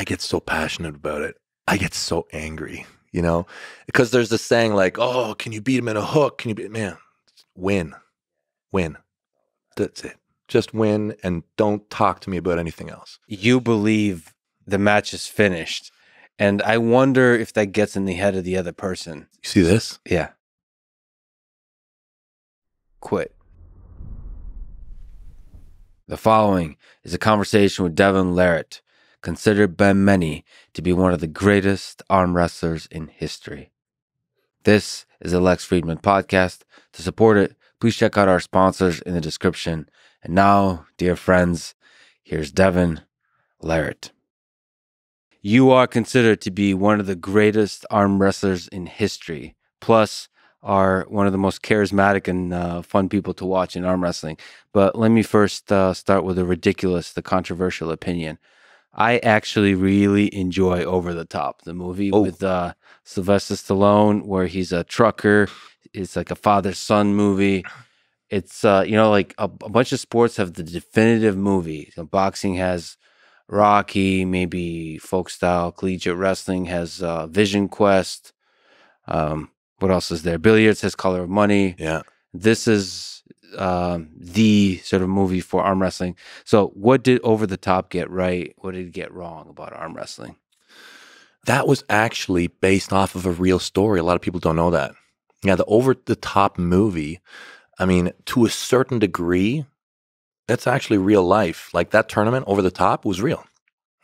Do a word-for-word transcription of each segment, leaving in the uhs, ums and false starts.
I get so passionate about it. I get so angry, you know, because there's this saying like, oh, can you beat him in a hook? Can you beat, man, win, win. That's it. Just win and don't talk to me about anything else. You believe the match is finished. And I wonder if that gets in the head of the other person. You see this? Yeah. Quit. The following is a conversation with Devon Larratt, considered by many to be one of the greatest arm wrestlers in history. This is the Lex Fridman Podcast. To support it, please check out our sponsors in the description. And now, dear friends, here's Devon Larratt. You are considered to be one of the greatest arm wrestlers in history, plus are one of the most charismatic and uh, fun people to watch in arm wrestling. But let me first uh, start with a ridiculous, the controversial opinion. I actually really enjoy Over the Top, the movie oh. with uh, Sylvester Stallone, where he's a trucker. It's like a father-son movie. It's, uh, you know, like a, a bunch of sports have the definitive movie. So boxing has Rocky, maybe folk style collegiate wrestling has uh, Vision Quest. Um, what else is there? Billiards has Color of Money. Yeah, this is uh, the sort of movie for arm wrestling. So, what did Over the Top get right? What did it get wrong about arm wrestling? That was actually based off of a real story. A lot of people don't know that. Yeah, the Over the Top movie. I mean, to a certain degree, that's actually real life. Like that tournament, Over the Top, was real.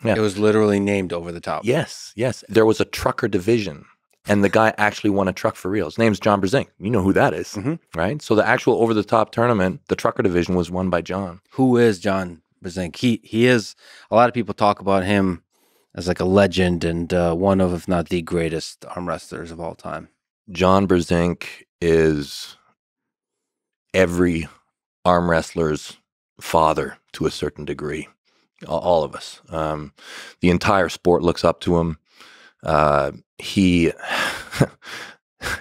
Yeah. It was literally named Over the Top. Yes, yes. There was a trucker division, and the guy actually won a truck for real. His name's John Brzenk. You know who that is, mm-hmm. right? So the actual Over the Top tournament, the trucker division, was won by John. Who is John Brzenk? He he is. A lot of people talk about him as like a legend and uh, one of, if not the greatest, arm wrestlers of all time. John Brzenk is every arm wrestler's father to a certain degree, all of us. Um, the entire sport looks up to him. Uh, he,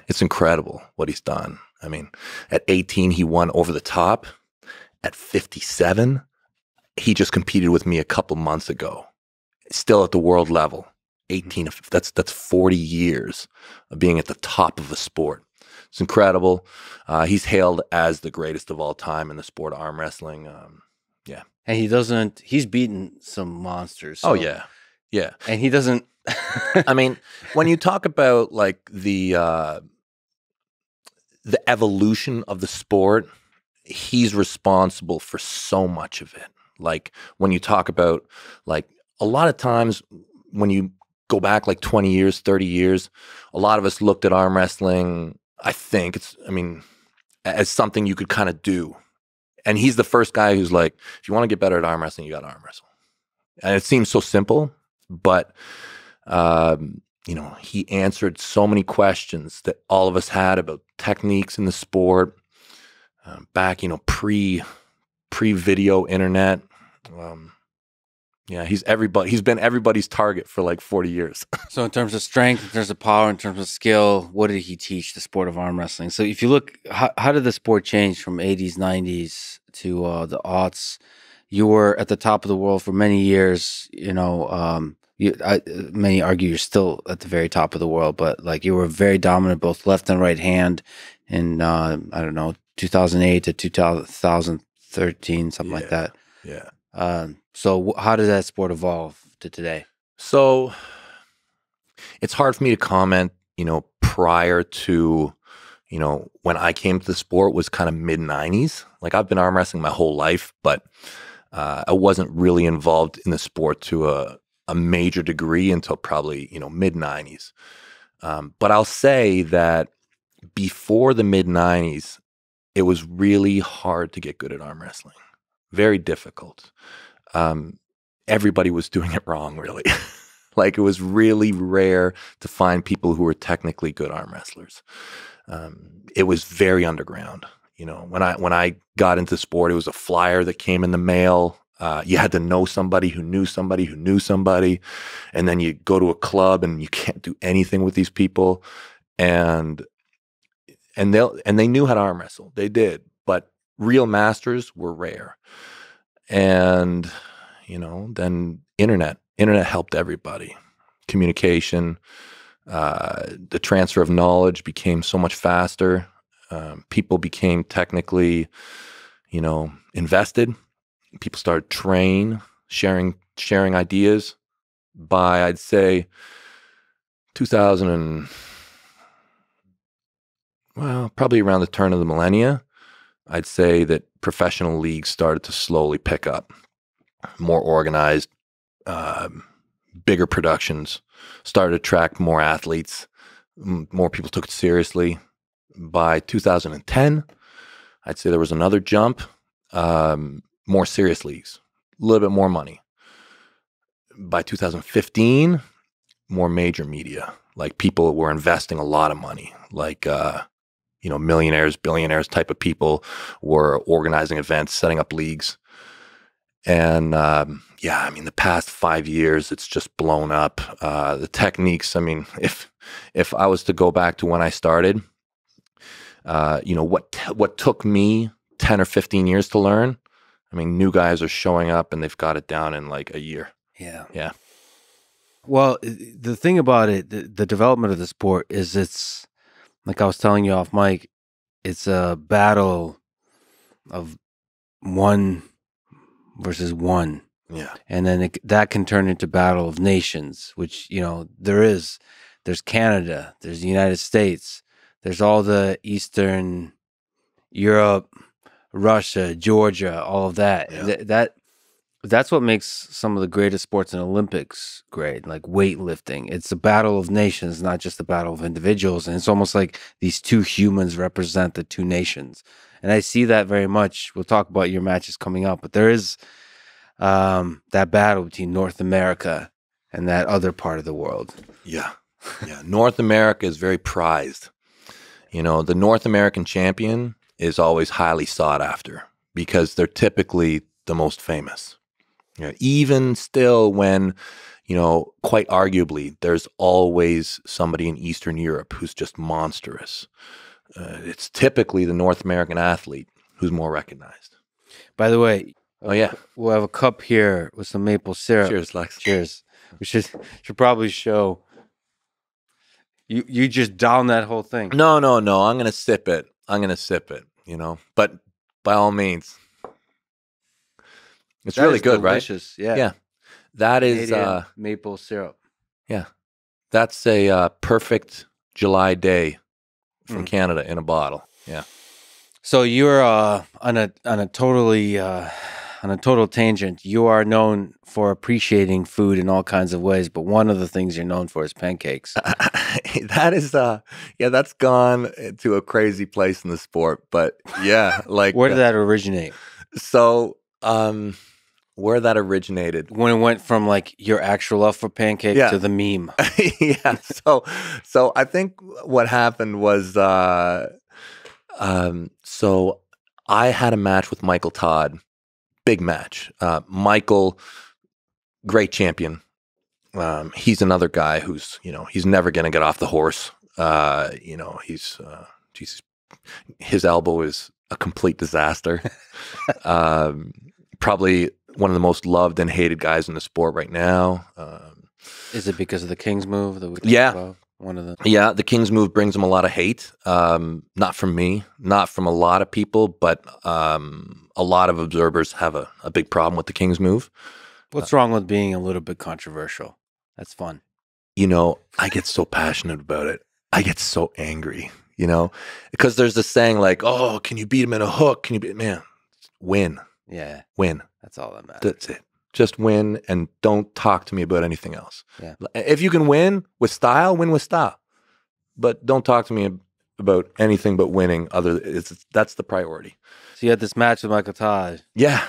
it's incredible what he's done. I mean, at eighteen, he won Over the Top. At fifty-seven, he just competed with me a couple months ago, still at the world level. eighteen, that's, that's forty years of being at the top of a sport. It's incredible. Uh, he's hailed as the greatest of all time in the sport of arm wrestling. Um, yeah. And he doesn't, he's beaten some monsters. So. Oh, yeah. Yeah. And he doesn't. I mean, when you talk about like the, uh, the evolution of the sport, he's responsible for so much of it. Like when you talk about like a lot of times when you go back like twenty years, thirty years, a lot of us looked at arm wrestling, I think it's, I mean, as something you could kind of do. And he's the first guy who's like, if you want to get better at arm wrestling, you got to arm wrestle. And it seems so simple, but, um, you know, he answered so many questions that all of us had about techniques in the sport um, back, you know, pre, pre-video internet. Um, yeah, he's everybody. He's been everybody's target for like forty years. So in terms of strength, in terms of power, in terms of skill, what did he teach the sport of arm wrestling? So if you look, how, how did the sport change from eighties, nineties to uh, the aughts? You were at the top of the world for many years. You know, um, you, I, many argue you're still at the very top of the world, but like you were very dominant, both left and right hand. In uh, I don't know, two thousand eight to two thousand thirteen, something yeah, like that. Yeah. Um, so how does that sport evolve to today? So it's hard for me to comment, you know, prior to, you know, when I came to the sport was kind of mid nineties. Like I've been arm wrestling my whole life, but uh, I wasn't really involved in the sport to a, a major degree until probably, you know, mid nineties. Um, but I'll say that before the mid nineties, it was really hard to get good at arm wrestling. Very difficult. Um, everybody was doing it wrong, really. Like it was really rare to find people who were technically good arm wrestlers. Um, it was very underground. You know, when I when I got into sport, it was a flyer that came in the mail. Uh, you had to know somebody who knew somebody who knew somebody, and then you go to a club and you can't do anything with these people, and and they'll and they knew how to arm wrestle. They did, but real masters were rare. And, you know, then internet internet helped everybody. Communication, uh, the transfer of knowledge became so much faster. Um, people became technically, you know, invested. People started train, sharing, sharing ideas. By, I'd say, two thousand and, well, probably around the turn of the millennia, I'd say that professional leagues started to slowly pick up. More organized, uh, bigger productions started to attract more athletes. More people took it seriously. By two thousand ten, I'd say there was another jump, um, more serious leagues, a little bit more money. By two thousand fifteen, more major media, like people were investing a lot of money, like, uh, you know, millionaires, billionaires type of people were organizing events, setting up leagues. And, um, yeah, I mean, the past five years, it's just blown up. Uh, the techniques, I mean, if, if I was to go back to when I started, uh, you know, what, t what took me ten or fifteen years to learn, I mean, new guys are showing up and they've got it down in like a year. Yeah. Yeah. Well, the thing about it, the, the development of the sport is it's, like I was telling you off mic, it's a battle of one versus one. Yeah. And then it, that can turn into battle of nations, which, you know, there is. There's Canada. There's the United States. There's all the Eastern Europe, Russia, Georgia, all of that. Yeah. Th that. That's what makes some of the greatest sports in Olympics great, like weightlifting. It's a battle of nations, not just a battle of individuals. And it's almost like these two humans represent the two nations. And I see that very much. We'll talk about your matches coming up, but there is um, that battle between North America and that other part of the world. Yeah. Yeah. North America is very prized. You know, the North American champion is always highly sought after because they're typically the most famous. You know, even still when, you know, quite arguably, there's always somebody in Eastern Europe who's just monstrous. Uh, it's typically the North American athlete who's more recognized. By the way, oh yeah, we'll have a cup here with some maple syrup. Cheers, Lex. Cheers. We should should probably show. You you just down that whole thing. No, no, no. I'm gonna sip it. I'm gonna sip it. You know, but by all means. It's that really good, delicious. Right? Yeah. Yeah. That is uh, maple syrup. Yeah. That's a uh, perfect July day from mm. Canada in a bottle. Yeah. So you're uh, on a on a totally uh, on a total tangent. You are known for appreciating food in all kinds of ways, but one of the things you're known for is pancakes. That is uh yeah, that's gone to a crazy place in the sport, but yeah, like where did uh, that originate? So Um, where that originated. When it went from like your actual love for pancakes yeah. to the meme. Yeah. So, so I think what happened was, uh, um, so I had a match with Michael Todd, big match. Uh, Michael, great champion. Um, he's another guy who's, you know, he's never going to get off the horse. Uh, you know, he's, uh, Jesus, his elbow is a complete disaster. um, Probably one of the most loved and hated guys in the sport right now. Um, Is it because of the King's move? That we yeah. About? One of the yeah, the King's move brings him a lot of hate. Um, not from me, not from a lot of people, but um, a lot of observers have a, a big problem with the King's move. What's uh, wrong with being a little bit controversial? That's fun. You know, I get so passionate about it. I get so angry, you know, because there's this saying like, oh, can you beat him in a hook? Can you beat man, win. Yeah. Win. That's all that matters. That's it. Just win and don't talk to me about anything else. Yeah. If you can win with style, win with style. But don't talk to me about anything but winning. Other it's, That's the priority. So you had this match with Michael Todd. Yeah.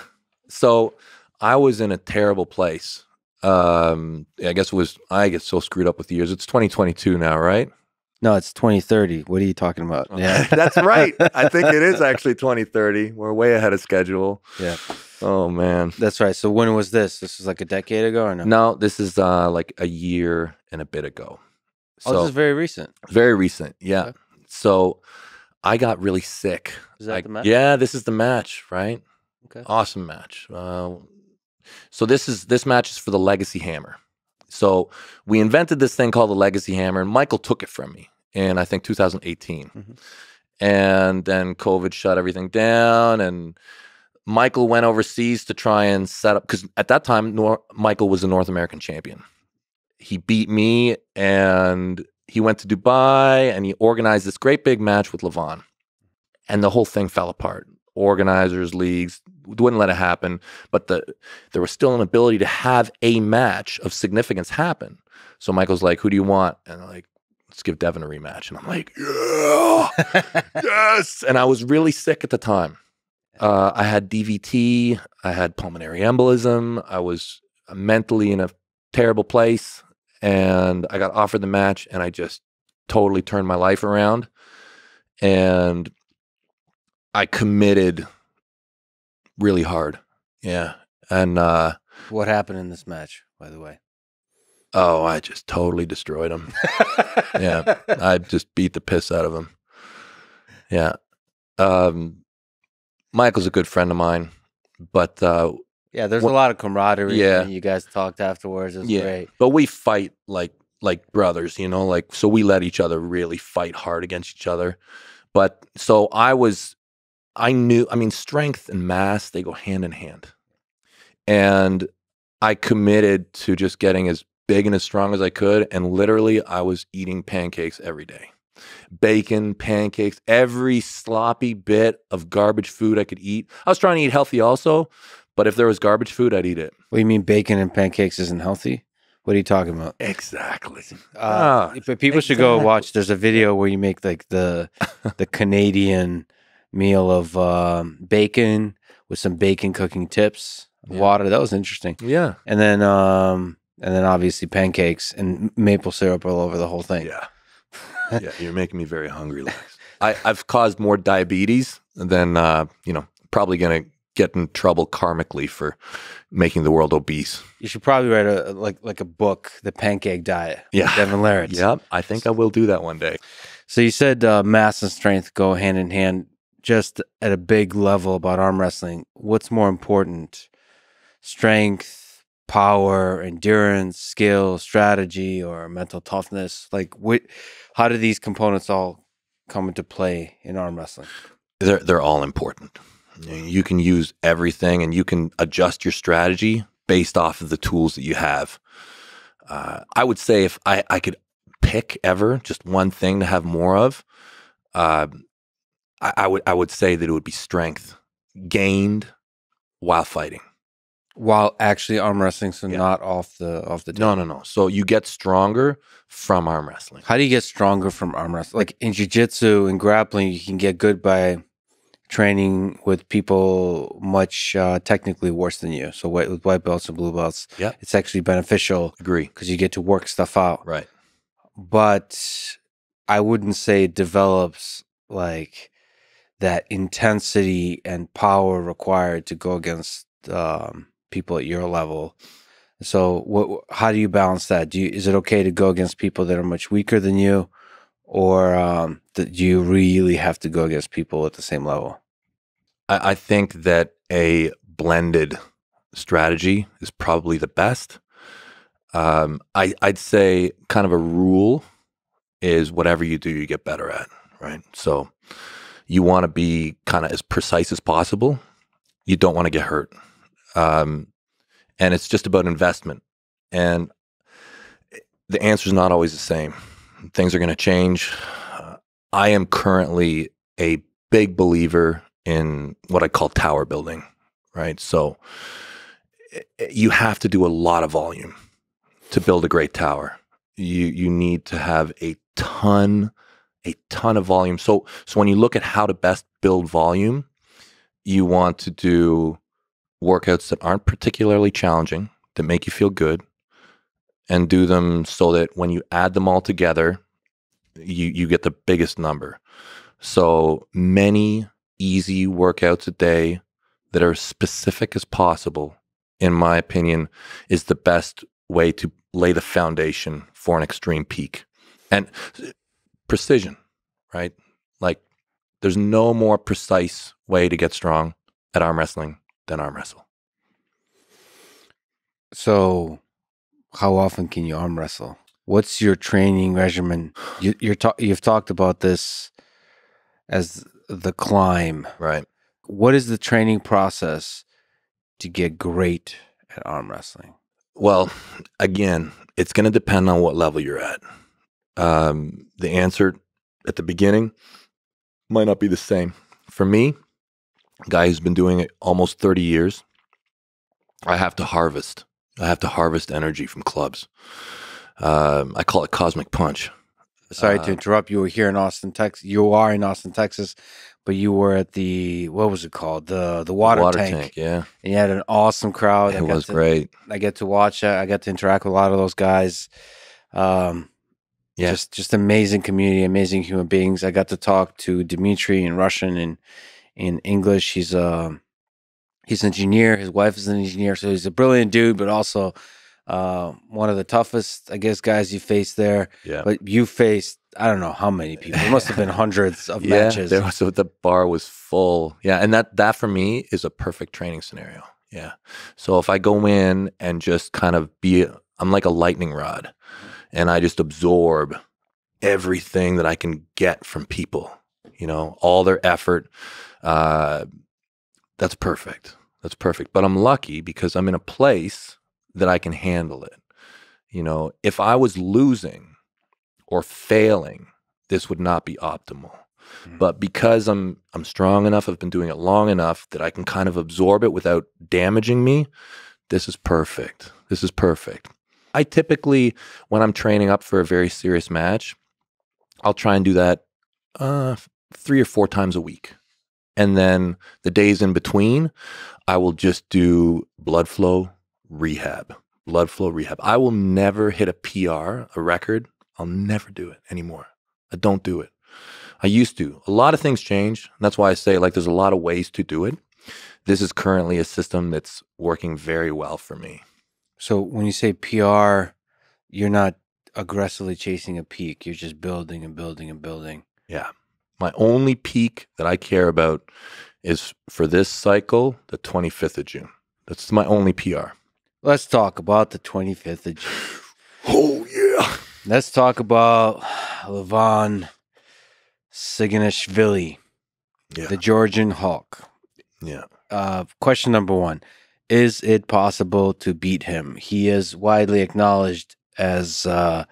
So I was in a terrible place. Um, I guess it was, I get so screwed up with the years. It's twenty twenty-two now, right? No, it's twenty thirty. What are you talking about? Okay. Yeah. That's right. I think it is actually twenty thirty. We're way ahead of schedule. Yeah. Oh, man. That's right. So when was this? This was like a decade ago or no? No, this is uh, like a year and a bit ago. So, oh, this is very recent. Very recent, yeah. Okay. So I got really sick. Is that I, the match? Yeah, this is the match, right? Okay. Awesome match. Uh, So this is this match is for the Legacy Hammer. So we invented this thing called the Legacy Hammer, and Michael took it from me in, I think, two thousand eighteen. Mm-hmm. And then COVID shut everything down, and Michael went overseas to try and set up, because at that time, Nor- Michael was a North American champion. He beat me, and he went to Dubai, and he organized this great big match with Levan. And the whole thing fell apart. Organizers, leagues, wouldn't let it happen. But the there was still an ability to have a match of significance happen. So Michael's like, who do you want? And I'm like, let's give Devon a rematch. And I'm like, yeah, yes. And I was really sick at the time. Uh, I had D V T. I had pulmonary embolism. I was mentally in a terrible place. And I got offered the match, and I just totally turned my life around. And I committed really hard. Yeah. And uh, what happened in this match, by the way? Oh, I just totally destroyed him. Yeah. I just beat the piss out of him. Yeah. Um, Michael's a good friend of mine, but uh, yeah, there's a lot of camaraderie. Yeah, and you guys talked afterwards. It's yeah, great. But we fight like like brothers, you know. Like, so we let each other really fight hard against each other. But so I was, I knew. I mean, strength and mass, they go hand in hand, and I committed to just getting as big and as strong as I could. And literally, I was eating pancakes every day. Bacon, pancakes, every sloppy bit of garbage food I could eat. I was trying to eat healthy also, but if there was garbage food, I'd eat it. What do you mean bacon and pancakes isn't healthy? What are you talking about? Exactly. Uh, ah, but people exactly. should go watch. There's a video where you make like the the Canadian meal of um, bacon with some bacon cooking tips, yeah. water. That was interesting. Yeah, and then um, and then obviously pancakes and maple syrup all over the whole thing. Yeah. Yeah, you're making me very hungry, Lex. I, I've caused more diabetes than, uh, you know, probably going to get in trouble karmically for making the world obese. You should probably write a like like a book, The Pancake Diet. Yeah. Devon Larratt. Yep, I think I will do that one day. So you said uh, mass and strength go hand in hand. Just at a big level about arm wrestling, what's more important? Strength, power, endurance, skill, strategy, or mental toughness? Like, what? How do these components all come into play in arm wrestling? They're they're all important. You can use everything, and you can adjust your strategy based off of the tools that you have. Uh, I would say if I, I could pick ever just one thing to have more of, uh, I, I would I would say that it would be strength gained while fighting. While actually arm wrestling, so yeah. not off the off the table. No, no, no. So you get stronger from arm wrestling. How do you get stronger from arm wrestling? Like in jiu-jitsu and grappling, you can get good by training with people much uh, technically worse than you. So white, with white belts and blue belts, yeah, it's actually beneficial. Agree, because you get to work stuff out. Right. But I wouldn't say it develops like that intensity and power required to go against um people at your level. So what how do you balance that? Do you is it okay to go against people that are much weaker than you, or um that you really have to go against people at the same level? I, I think that a blended strategy is probably the best. Um I I'd say kind of a rule is whatever you do you get better at, right? So you want to be kind of as precise as possible. You don't want to get hurt. Um, and it's just about investment. And the answer is not always the same. Things are going to change. Uh, I am currently a big believer in what I call tower building, right? So it, it, you have to do a lot of volume to build a great tower. You you need to have a ton, a ton of volume. So so when you look at how to best build volume, you want to do workouts that aren't particularly challenging, that make you feel good, and do them so that when you add them all together, you, you get the biggest number. So many easy workouts a day that are as specific as possible, in my opinion, is the best way to lay the foundation for an extreme peak. And precision, right? Like, there's no more precise way to get strong at arm wrestling than arm wrestle. So how often can you arm wrestle? What's your training regimen? You, you're ta you've talked about this as the climb. Right. What is the training process to get great at arm wrestling? Well, again, it's going to depend on what level you're at. Um, the answer at the beginning might not be the same. For me, a guy who's been doing it almost thirty years, I have to harvest. I have to harvest energy from clubs. Um, I call it cosmic punch. Sorry uh, to interrupt. You were here in Austin, Texas. You are in Austin, Texas, but you were at the, what was it called? The the water, water tank. tank. Yeah. And you had an awesome crowd. It I was to, great. I get to watch. I got to interact with a lot of those guys. Um, yeah. Just, just amazing community, amazing human beings. I got to talk to Dmitry in Russian and in English. He's a, he's an engineer. His wife is an engineer. So he's a brilliant dude, but also uh, one of the toughest, I guess, guys you faced there. Yeah. But you faced, I don't know how many people. It must have been hundreds of yeah, matches. Yeah, so the bar was full. Yeah, and that, that for me is a perfect training scenario. Yeah. So if I go in and just kind of be, I'm like a lightning rod, and I just absorb everything that I can get from people, you know, all their effort. Uh, that's perfect. That's perfect. But I'm lucky because I'm in a place that I can handle it. You know, if I was losing or failing, this would not be optimal. Mm-hmm. But because I'm, I'm strong enough, I've been doing it long enough that I can kind of absorb it without damaging me, this is perfect. This is perfect. I typically, when I'm training up for a very serious match, I'll try and do that uh, three or four times a week. And then the days in between, I will just do blood flow rehab, blood flow rehab. I will never hit a P R, a record. I'll never do it anymore. I don't do it. I used to. A lot of things change. And that's why I say, like, there's a lot of ways to do it. This is currently a system that's working very well for me. So when you say P R, you're not aggressively chasing a peak. You're just building and building and building. Yeah. My only peak that I care about is for this cycle, the twenty-fifth of June. That's my only P R. Let's talk about the twenty-fifth of June. Oh, yeah. Let's talk about Levan Saginashvili, yeah. the Georgian Hulk. Yeah. Uh, question number one, is it possible to beat him? He is widely acknowledged as uh,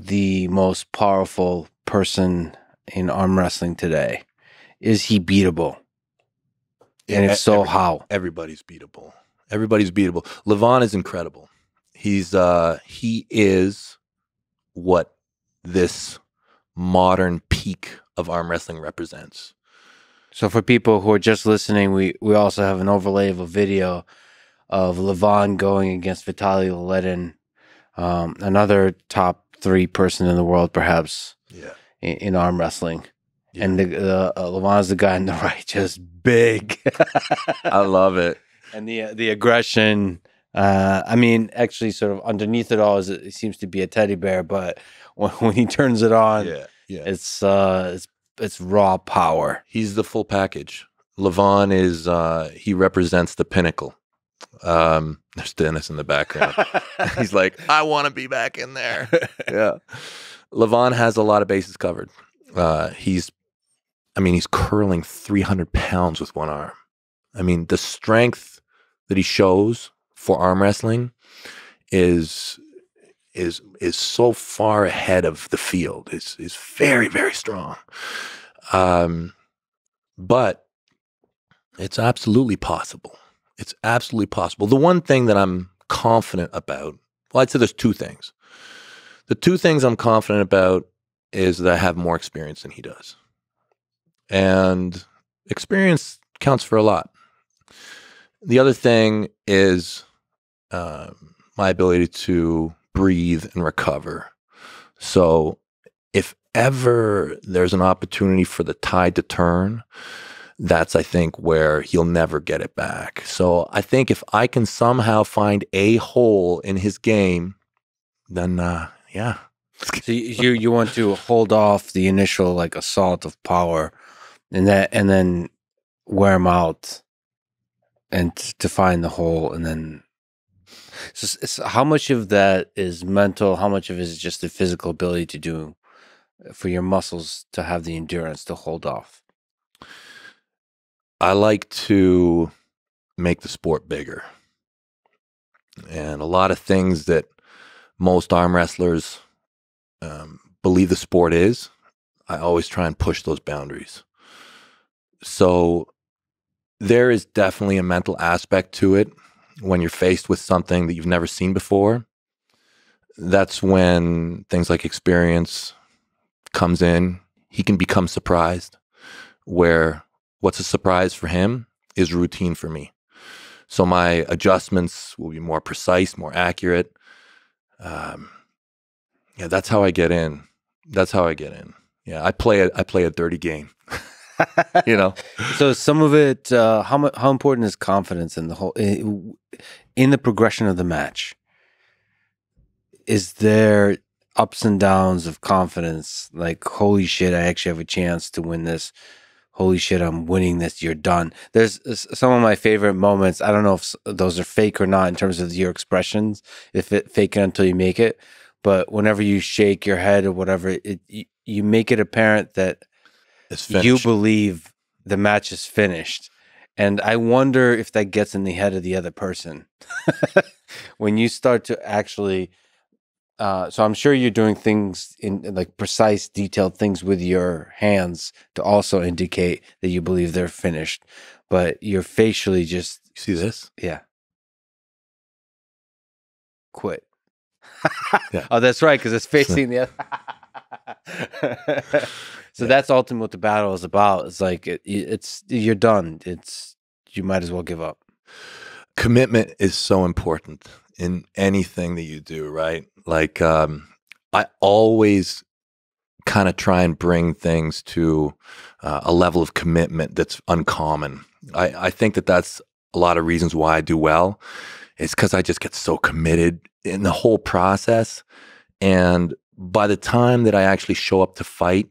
the most powerful person in arm wrestling today. Is he beatable? Yeah, and if so, everybody, how? Everybody's beatable. Everybody's beatable. Levan is incredible. He's uh he is what this modern peak of arm wrestling represents. So for people who are just listening, we we also have an overlay of a video of Levan going against Vitali Ledin, um another top three person in the world perhaps. Yeah. In, in arm wrestling, yeah. and the uh, Levan's the guy on the right, just big. I love it, and the uh, the aggression. Uh, I mean, actually, sort of underneath it all is it seems to be a teddy bear, but when, when he turns it on, yeah, yeah, it's uh, it's it's raw power. He's the full package. Levan is uh, he represents the pinnacle. Um, there's Dennis in the background. He's like, I want to be back in there. Yeah. Levan has a lot of bases covered. Uh, he's, I mean, he's curling three hundred pounds with one arm. I mean, the strength that he shows for arm wrestling is is is so far ahead of the field. It's, it's very, very strong. Um, but it's absolutely possible. It's absolutely possible. The one thing that I'm confident about, well, I'd say there's two things. The two things I'm confident about is that I have more experience than he does. And experience counts for a lot. The other thing is uh, my ability to breathe and recover. So if ever there's an opportunity for the tide to turn, that's, I think, where he'll never get it back. So I think if I can somehow find a hole in his game, then uh, yeah. So you you want to hold off the initial like assault of power, and that and then wear him out, and to find the hole, and then So, so how much of that is mental? How much of it is just the physical ability to do, for your muscles to have the endurance to hold off? I like to make the sport bigger. And a lot of things that most arm wrestlers um, believe the sport is, I always try and push those boundaries. So there is definitely a mental aspect to it. When you're faced with something that you've never seen before, that's when things like experience comes in. He can become surprised, where what's a surprise for him is routine for me. So my adjustments will be more precise, more accurate. Um, yeah, that's how I get in. That's how I get in. Yeah, I play a, I play a dirty game. You know. So some of it, uh, how how important is confidence in the whole in the progression of the match? Is there ups and downs of confidence, like, holy shit, I actually have a chance to win this, holy shit, I'm winning this, you're done? There's some of my favorite moments, I don't know if those are fake or not in terms of your expressions, if it fake it until you make it, but whenever you shake your head or whatever, it, you, you make it apparent that you believe the match is finished. And I wonder if that gets in the head of the other person. When you start to actually... Uh, so I'm sure you're doing things in, in like precise, detailed things with your hands to also indicate that you believe they're finished, but you're facially just... You see this? Yeah. Quit. Yeah. Oh, that's right, because it's facing the other... So yeah. That's ultimately what the battle is about. It's like, it, it's you're done. It's you might as well give up. Commitment is so important in anything that you do, right? Like, um, I always kind of try and bring things to uh, a level of commitment that's uncommon. I, I think that that's a lot of reasons why I do well. It's because I just get so committed in the whole process. And by the time that I actually show up to fight,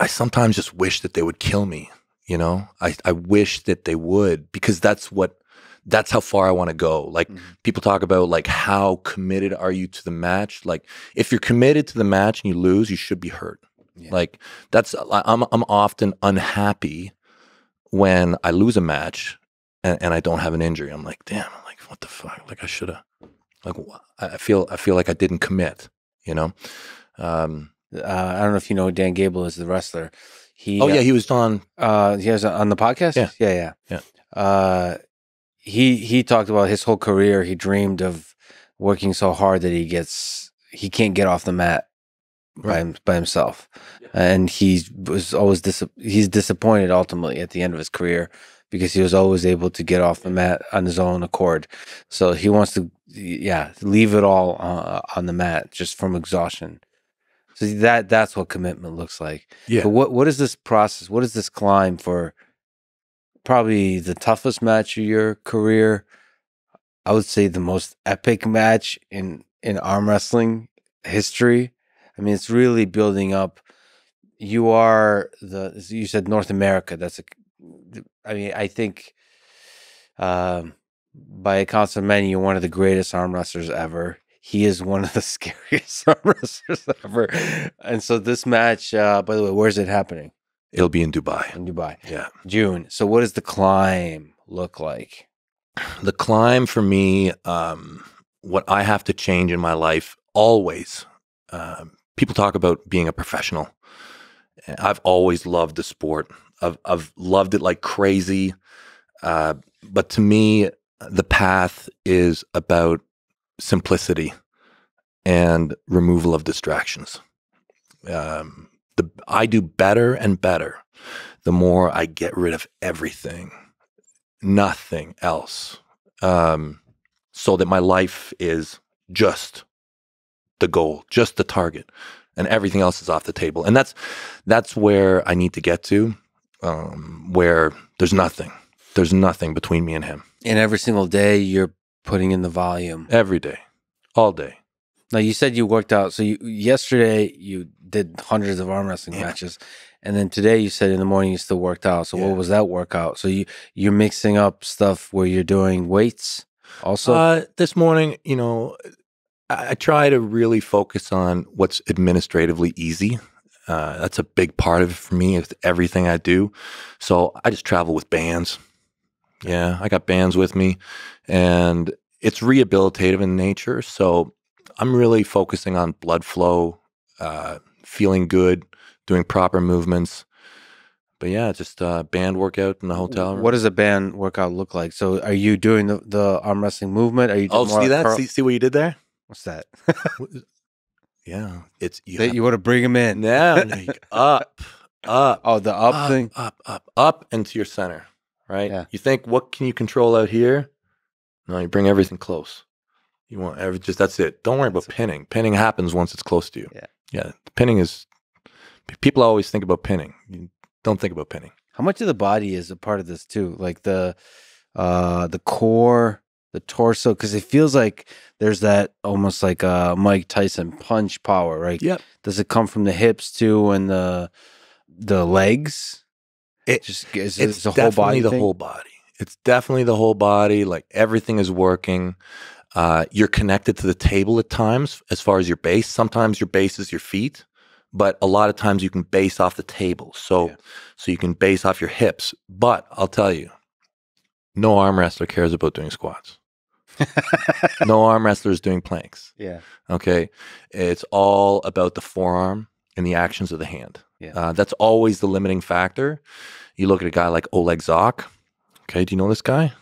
I sometimes just wish that they would kill me, you know? I, I wish that they would, because that's what that's how far I want to go. Like, mm-hmm. people talk about, like, how committed are you to the match? Like, if you're committed to the match and you lose, you should be hurt. Yeah. Like, that's, I'm, I'm often unhappy when I lose a match and, and I don't have an injury. I'm like, damn, I'm like, what the fuck? Like, I should have, like, I feel, I feel like I didn't commit, you know? Um, uh, I don't know if you know, Dan Gable is the wrestler. He, oh yeah, uh, he was on. Uh, he was on the podcast? Yeah. Yeah, yeah. Yeah. Uh, He he talked about his whole career. He dreamed of working so hard that he gets he can't get off the mat by him, by himself, yeah. And he was always dis he's disappointed ultimately at the end of his career because he was always able to get off the mat on his own accord. So he wants to yeah leave it all uh, on the mat just from exhaustion. So that that's what commitment looks like. Yeah. But what what is this process? What is this climb for? Probably the toughest match of your career. I would say the most epic match in, in arm wrestling history. I mean, it's really building up. You are the, you said North America. That's a, I mean, I think um, by a count of many, you're one of the greatest arm wrestlers ever. He is one of the scariest arm wrestlers ever. And so this match, uh, by the way, where's it happening? It'll be in Dubai. In Dubai. Yeah. June. So what does the climb look like? The climb for me, um, what I have to change in my life always, uh, people talk about being a professional. I've always loved the sport. I've, I've loved it like crazy. Uh, but to me, the path is about simplicity and removal of distractions. Um The, I do better and better the more I get rid of everything, nothing else, um, so that my life is just the goal, just the target, and everything else is off the table. And that's, that's where I need to get to, um, where there's nothing. There's nothing between me and him. And every single day you're putting in the volume. Every day, all day. Now, you said you worked out. So you, yesterday you did hundreds of arm wrestling yeah. matches. And then today you said in the morning you still worked out. So yeah. What was that workout? So you, you're mixing up stuff where you're doing weights? Also, uh, this morning, you know, I, I try to really focus on what's administratively easy. Uh, that's a big part of it for me. It's everything I do. So I just travel with bands. Yeah, I got bands with me, and it's rehabilitative in nature. So I'm really focusing on blood flow, uh, feeling good, doing proper movements. But yeah, just a band workout in the hotel room. What does a band workout look like? So are you doing the, the arm wrestling movement? Are you doing oh, more see that? Curl? See, see what you did there? What's that? Yeah, it's you, that have, you want to bring them in. Yeah, up, up. Oh, the up, up thing. Up, up, up, into your center. Right. Yeah. You think, what can you control out here? No, you bring everything close. You want every just that's it. Don't worry about that's pinning. It. Pinning happens once it's close to you. Yeah, yeah. Pinning is. People always think about pinning. You, Don't think about pinning. How much of the body is a part of this too? Like the uh, the core, the torso, because it feels like there's that almost like a Mike Tyson punch power, right? Yeah. Does it come from the hips too and the the legs? It just is, it's is the whole body. It's definitely the whole body. It's definitely the whole body. Like everything is working. Uh, you're connected to the table at times as far as your base. Sometimes your base is your feet. But a lot of times you can base off the table. So yeah. so you can base off your hips. But I'll tell you, no arm wrestler cares about doing squats. No arm wrestler is doing planks. Yeah. Okay. It's all about the forearm and the actions of the hand. Yeah. Uh, that's always the limiting factor. You look at a guy like Oleg Zhokh. Okay. Do you know this guy?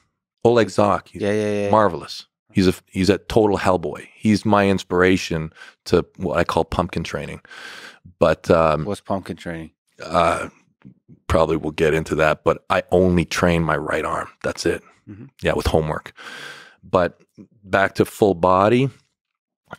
Oleg Zhokh. He's yeah, yeah, yeah. Marvelous. He's a, he's a total hellboy. He's my inspiration to what I call pumpkin training. But um, what's pumpkin training? Uh, probably we'll get into that, but I only train my right arm. That's it. Mm-hmm. Yeah, with homework. But back to full body,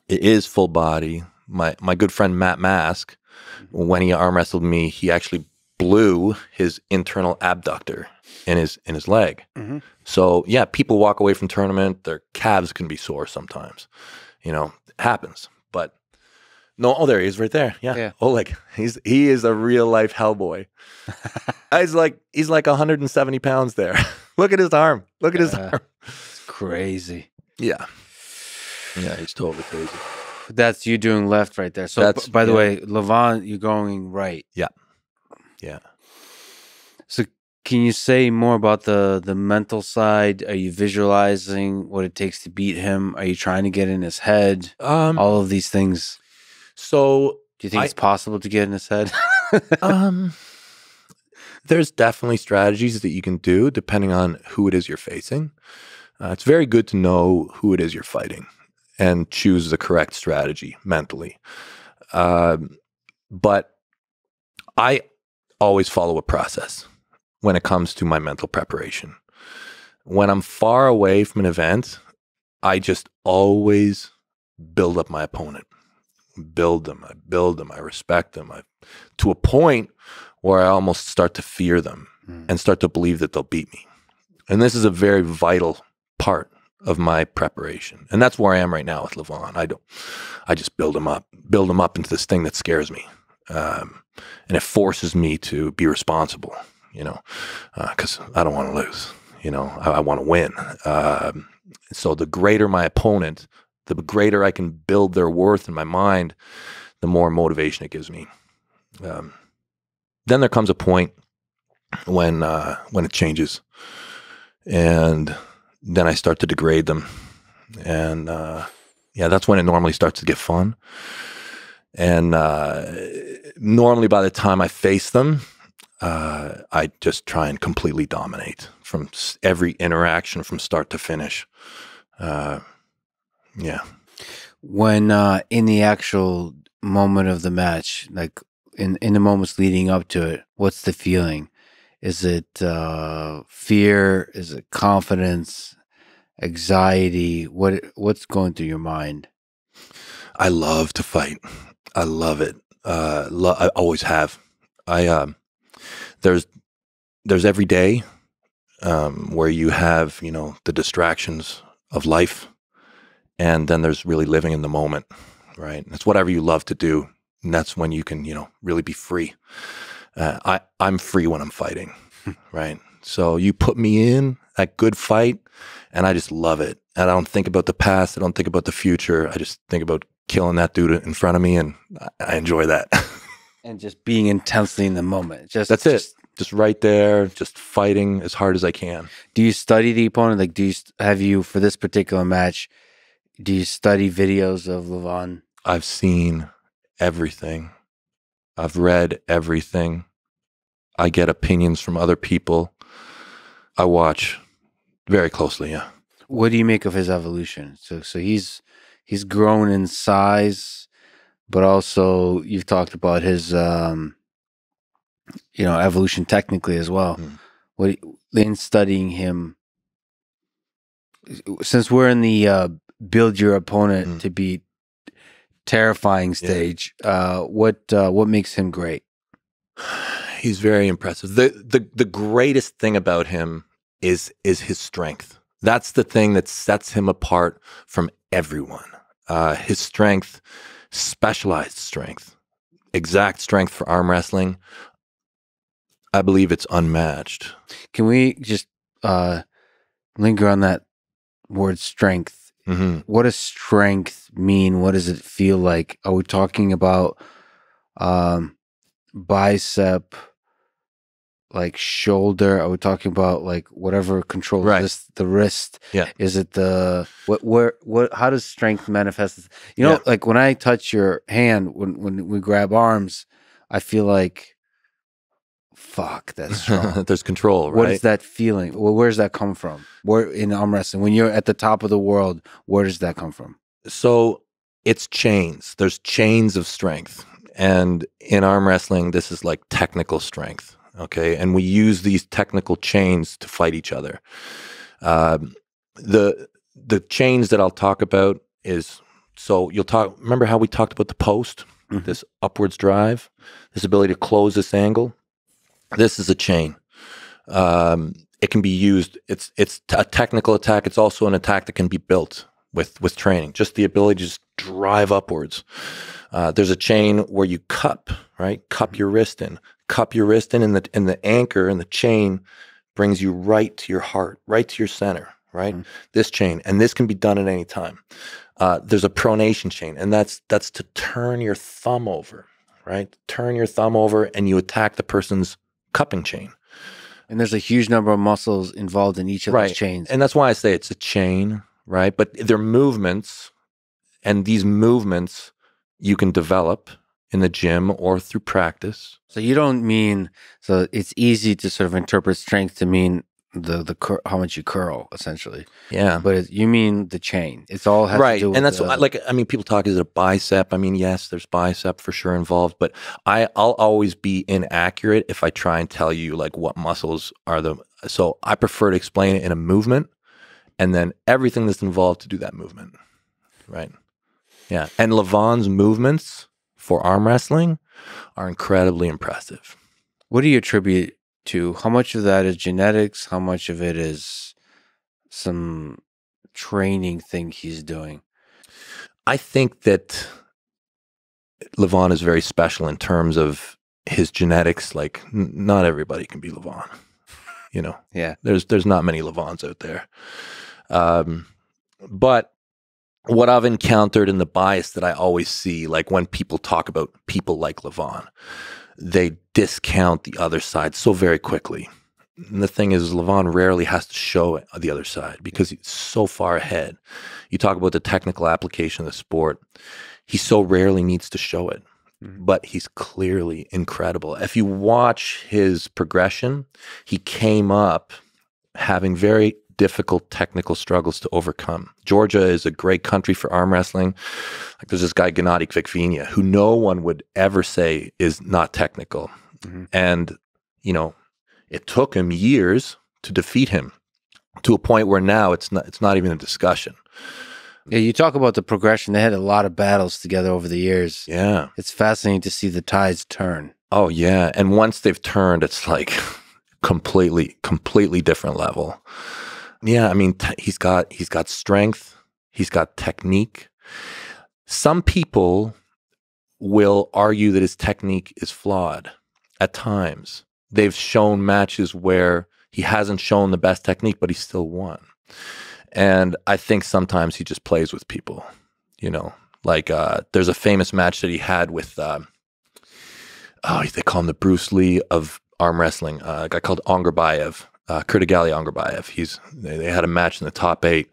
it is full body. My, my good friend Matt Mask, mm-hmm. when he arm wrestled me, he actually blew his internal abductor in his in his leg. Mm-hmm. So yeah, people walk away from tournament, their calves can be sore sometimes. You know, it happens. But no, oh there he is right there. Yeah. yeah. Oleg. He's he is a real life hellboy. He's like he's like one hundred seventy pounds there. Look at his arm. Look at his uh, arm. It's crazy. Yeah. Yeah, he's totally crazy. That's you doing left right there. So That's, by the yeah. way, Levan, you're going right. Yeah. Yeah. So can you say more about the the mental side? Are you visualizing what it takes to beat him? Are you trying to get in his head? Um, All of these things. So do you think I, it's possible to get in his head? um, there's definitely strategies that you can do depending on who it is you're facing. Uh, it's very good to know who it is you're fighting and choose the correct strategy mentally. Uh, but I... always follow a process when it comes to my mental preparation. When I'm far away from an event, I just always build up my opponent, build them, I build them, I respect them I, to a point where I almost start to fear them mm. and start to believe that they'll beat me. And this is a very vital part of my preparation. And that's where I am right now with Levan. I don't, I just build them up, build them up into this thing that scares me. Um, and it forces me to be responsible, you know, because uh, I don't want to lose, you know, I, I want to win. Uh, so the greater my opponent, the greater I can build their worth in my mind, the more motivation it gives me. Um, then there comes a point when, uh, when it changes, and then I start to degrade them. And uh, yeah, that's when it normally starts to get fun. And uh, normally by the time I face them, uh, I just try and completely dominate from every interaction from start to finish. Uh, yeah. When uh, in the actual moment of the match, like in, in the moments leading up to it, what's the feeling? Is it uh, fear? Is it confidence? Anxiety? What What's going through your mind? I love to fight. I love it. Uh, lo I always have. I um, there's there's every day um, where you have you know the distractions of life, and then there's really living in the moment, right? It's whatever you love to do, and that's when you can you know really be free. Uh, I I'm free when I'm fighting, right? So you put me in that good fight, and I just love it. And I don't think about the past. I don't think about the future. I just think about killing that dude in front of me, and I enjoy that. And just being intensely in the moment. Just That's just, it. Just right there, just fighting as hard as I can. Do you study the opponent? Like, do you have you, for this particular match, do you study videos of Levan? I've seen everything. I've read everything. I get opinions from other people. I watch very closely, yeah. What do you make of his evolution? So so he's he's grown in size, but also you've talked about his um you know, evolution technically as well. Mm. What in studying him, since we're in the uh build your opponent mm. to be terrifying stage, yeah. uh what uh what makes him great? He's very impressive. The the the greatest thing about him is is his strength. That's the thing that sets him apart from everyone. Uh, his strength, specialized strength, exact strength for arm wrestling, I believe it's unmatched. Can we just uh, linger on that word strength? Mm-hmm. What does strength mean? What does it feel like? Are we talking about um, bicep, like shoulder? Are we talking about like whatever controls right. this, the wrist? Yeah. Is it the what? Where? What? How does strength manifest? You know, yeah. like when I touch your hand, when when we grab arms, I feel like, fuck, that's strong. There's control. Right? What is that feeling? Well, where does that come from? Where in arm wrestling, when you're at the top of the world, where does that come from? So it's chains. There's chains of strength, and in arm wrestling, this is like technical strength. Okay, and we use these technical chains to fight each other. Uh, the the chains that I'll talk about is, so you'll talk, remember how we talked about the post, mm-hmm. this upwards drive, this ability to close this angle? This is a chain. Um, it can be used, it's it's a technical attack. It's also an attack that can be built with, with training, just the ability to just drive upwards. Uh, there's a chain where you cup, right? Cup your wrist in. Cup your wrist in, and the, and the anchor and the chain brings you right to your heart, right to your center, right? Mm. This chain, and this can be done at any time. Uh, there's a pronation chain, and that's that's to turn your thumb over, right? Turn your thumb over, and you attack the person's cupping chain. And there's a huge number of muscles involved in each of right. those chains. And that's why I say it's a chain, right? But they're movements, and these movements you can develop in the gym or through practice. So you don't mean, so it's easy to sort of interpret strength to mean the the cur how much you curl, essentially. Yeah. But it, you mean the chain. It's all has right. to do with and that's the, what I, like, I mean, people talk, is it a bicep? I mean, yes, there's bicep for sure involved, but I, I'll always be inaccurate if I try and tell you like what muscles are the, so I prefer to explain it in a movement and then everything that's involved to do that movement, right? Yeah, and Levan's movements for arm wrestling are incredibly impressive. What do you attribute to? How much of that is genetics? How much of it is some training thing he's doing? I think that Levan is very special in terms of his genetics. Like, n not everybody can be Levan, you know? Yeah. There's, there's not many Levans out there. Um, but what I've encountered in the bias that I always see, like when people talk about people like Levan, they discount the other side so very quickly. And the thing is, Levan rarely has to show the other side because he's so far ahead. You talk about the technical application of the sport, he so rarely needs to show it, mm-hmm. but he's clearly incredible. If you watch his progression, he came up having very difficult technical struggles to overcome. Georgia is a great country for arm wrestling. Like, there's this guy, Gennady Kvickvenia, who no one would ever say is not technical. Mm-hmm. And, you know, it took him years to defeat him to a point where now it's not, it's not even a discussion. Yeah, you talk about the progression. They had a lot of battles together over the years. Yeah. It's fascinating to see the tides turn. Oh, yeah. And once they've turned, it's like completely, completely different level. Yeah, I mean, t he's got he's got strength, he's got technique. Some people will argue that his technique is flawed at times. They've shown matches where he hasn't shown the best technique, but he still won. And I think sometimes he just plays with people, you know, like uh, there's a famous match that he had with, uh, oh, they call him the Bruce Lee of arm wrestling, uh, a guy called Ongarbaev, uh, Kydyrgali Ongarbaev. He's, they, they had a match in the top eight.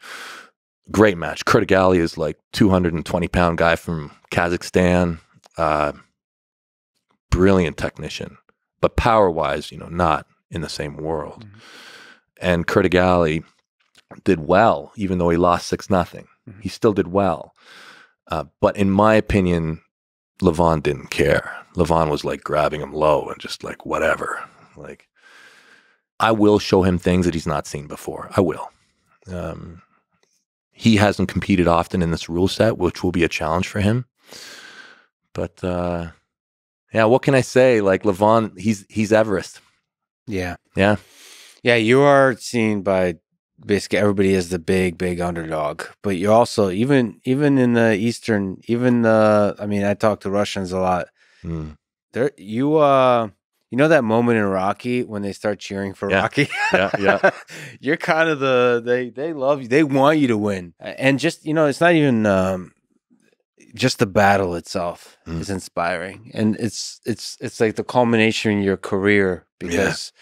Great match. Kydyrgali is like two hundred twenty pound guy from Kazakhstan. Uh, brilliant technician, but power wise, you know, not in the same world. Mm-hmm. And Kydyrgali did well, even though he lost six nothing. Mm-hmm. He still did well. Uh, but in my opinion, Levan didn't care. Levan was like grabbing him low and just like, whatever. Like, I will show him things that he's not seen before. I will. Um, he hasn't competed often in this rule set, which will be a challenge for him. But uh, yeah, what can I say? Like Levan, he's, he's Everest. Yeah. Yeah. Yeah. You are seen by basically everybody as the big, big underdog, but you also, even, even in the Eastern, even the, I mean, I talk to Russians a lot. Mm. There, you, uh, you know that moment in Rocky when they start cheering for yeah. Rocky? Yeah, yeah. You're kind of the, they, they love you. They want you to win. And just, you know, it's not even, um, just the battle itself mm. is inspiring. And it's, it's, it's like the culmination in your career because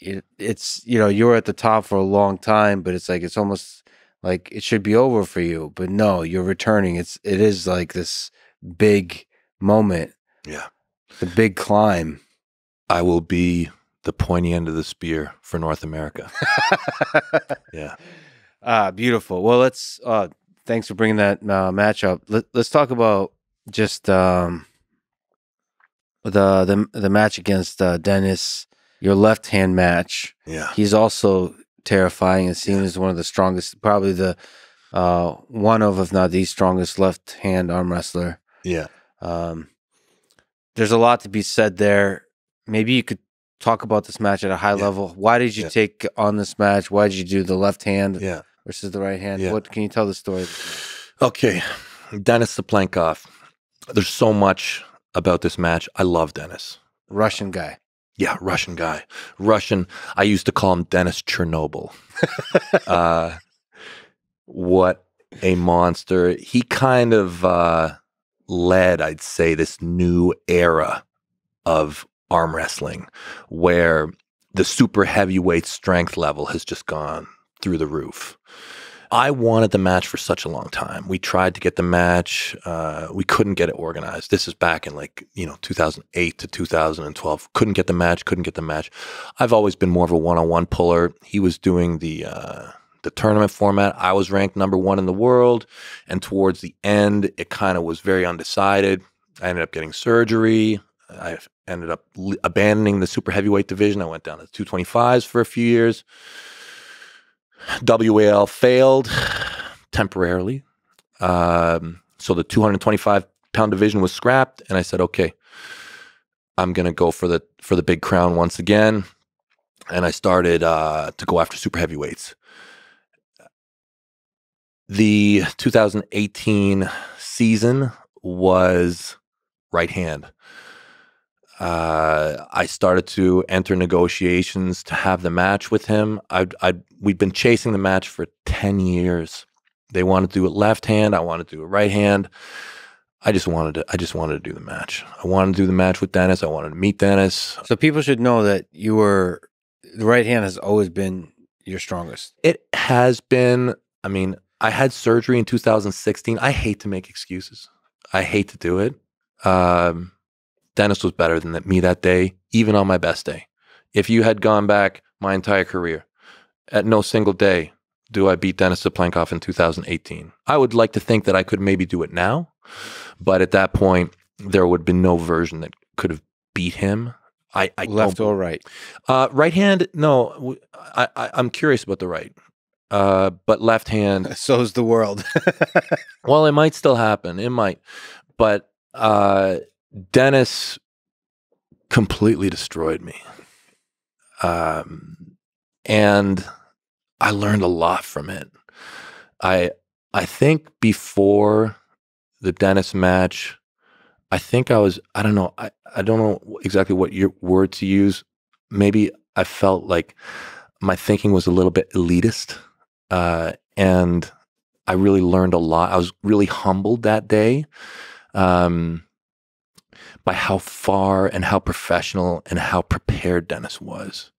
yeah. it, it's, you know, you're at the top for a long time, but it's like, it's almost like it should be over for you, but no, you're returning. It's, it is like this big moment. Yeah. The big climb. I will be the pointy end of the spear for North America. Yeah. Ah, beautiful. Well, let's, uh, thanks for bringing that uh, match up. Let, let's talk about just, um, the, the, the match against, uh, Denis, your left hand match. Yeah. He's also terrifying and seen yeah. as one of the strongest, probably the, uh, one of, if not the strongest left hand arm wrestler. Yeah. Um, there's a lot to be said there. Maybe you could talk about this match at a high yeah. level. Why did you yeah. take on this match? Why did you do the left hand yeah. versus the right hand? Yeah. What can you tell the story? Okay, Denis Cyplenkov. There's so much about this match. I love Denis. Russian guy. Yeah, Russian guy. Russian. I used to call him Denis Chernobyl. uh, what a monster. He kind of uh, led, I'd say, this new era of arm wrestling where the super heavyweight strength level has just gone through the roof. I wanted the match for such a long time. We tried to get the match. Uh, we couldn't get it organized. This is back in like, you know, two thousand eight to two thousand twelve. Couldn't get the match, couldn't get the match. I've always been more of a one-on-one puller. He was doing the, uh, the tournament format. I was ranked number one in the world. And towards the end, it kind of was very undecided. I ended up getting surgery. I ended up abandoning the super heavyweight division. I went down to two twenty-fives for a few years. W A L failed temporarily. Um, so the two twenty-five pound division was scrapped. And I said, okay, I'm going to go for the, for the big crown once again. And I started uh, to go after super heavyweights. The two thousand eighteen season was right hand. Uh, I started to enter negotiations to have the match with him. I'd, I'd, we'd been chasing the match for ten years. They wanted to do it left hand. I wanted to do it right hand. I just wanted to, I just wanted to do the match. I wanted to do the match with Denis. I wanted to meet Denis. So people should know that you were, the right hand has always been your strongest. It has been. I mean, I had surgery in two thousand sixteen. I hate to make excuses. I hate to do it. Um, Denis was better than me that day, even on my best day. If you had gone back my entire career, at no single day do I beat Denis Cyplenkov in two thousand eighteen. I would like to think that I could maybe do it now, but at that point, there would have been no version that could have beat him. I, I Left or right? Uh, right hand, no. I, I, I'm curious about the right, uh, but left hand. So's the world. Well, it might still happen. It might. But... Uh, Denis completely destroyed me. Um, and I learned a lot from it. I, I think before the Denis match, I think I was, I don't know. I, I don't know exactly what your word to use. Maybe I felt like my thinking was a little bit elitist. Uh, and I really learned a lot. I was really humbled that day um, by how far and how professional and how prepared Denis was,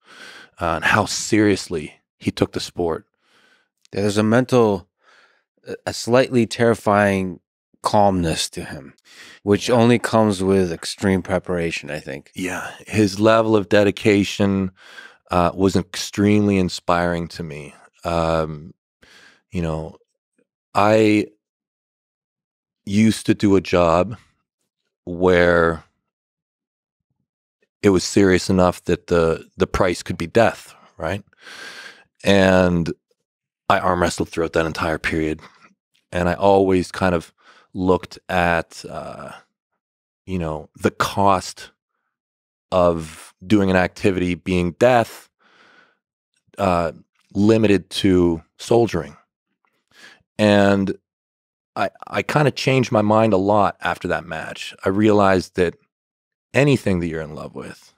uh, and how seriously he took the sport. There's a mental, a slightly terrifying calmness to him, which yeah. only comes with extreme preparation, I think. Yeah, his level of dedication uh, was extremely inspiring to me. Um, you know, I used to do a job where it was serious enough that the the price could be death, right? And I arm wrestled throughout that entire period, and I always kind of looked at, uh, you know, the cost of doing an activity being death, uh, limited to soldiering. And I, I kind of changed my mind a lot after that match. I realized that anything that you're in love with,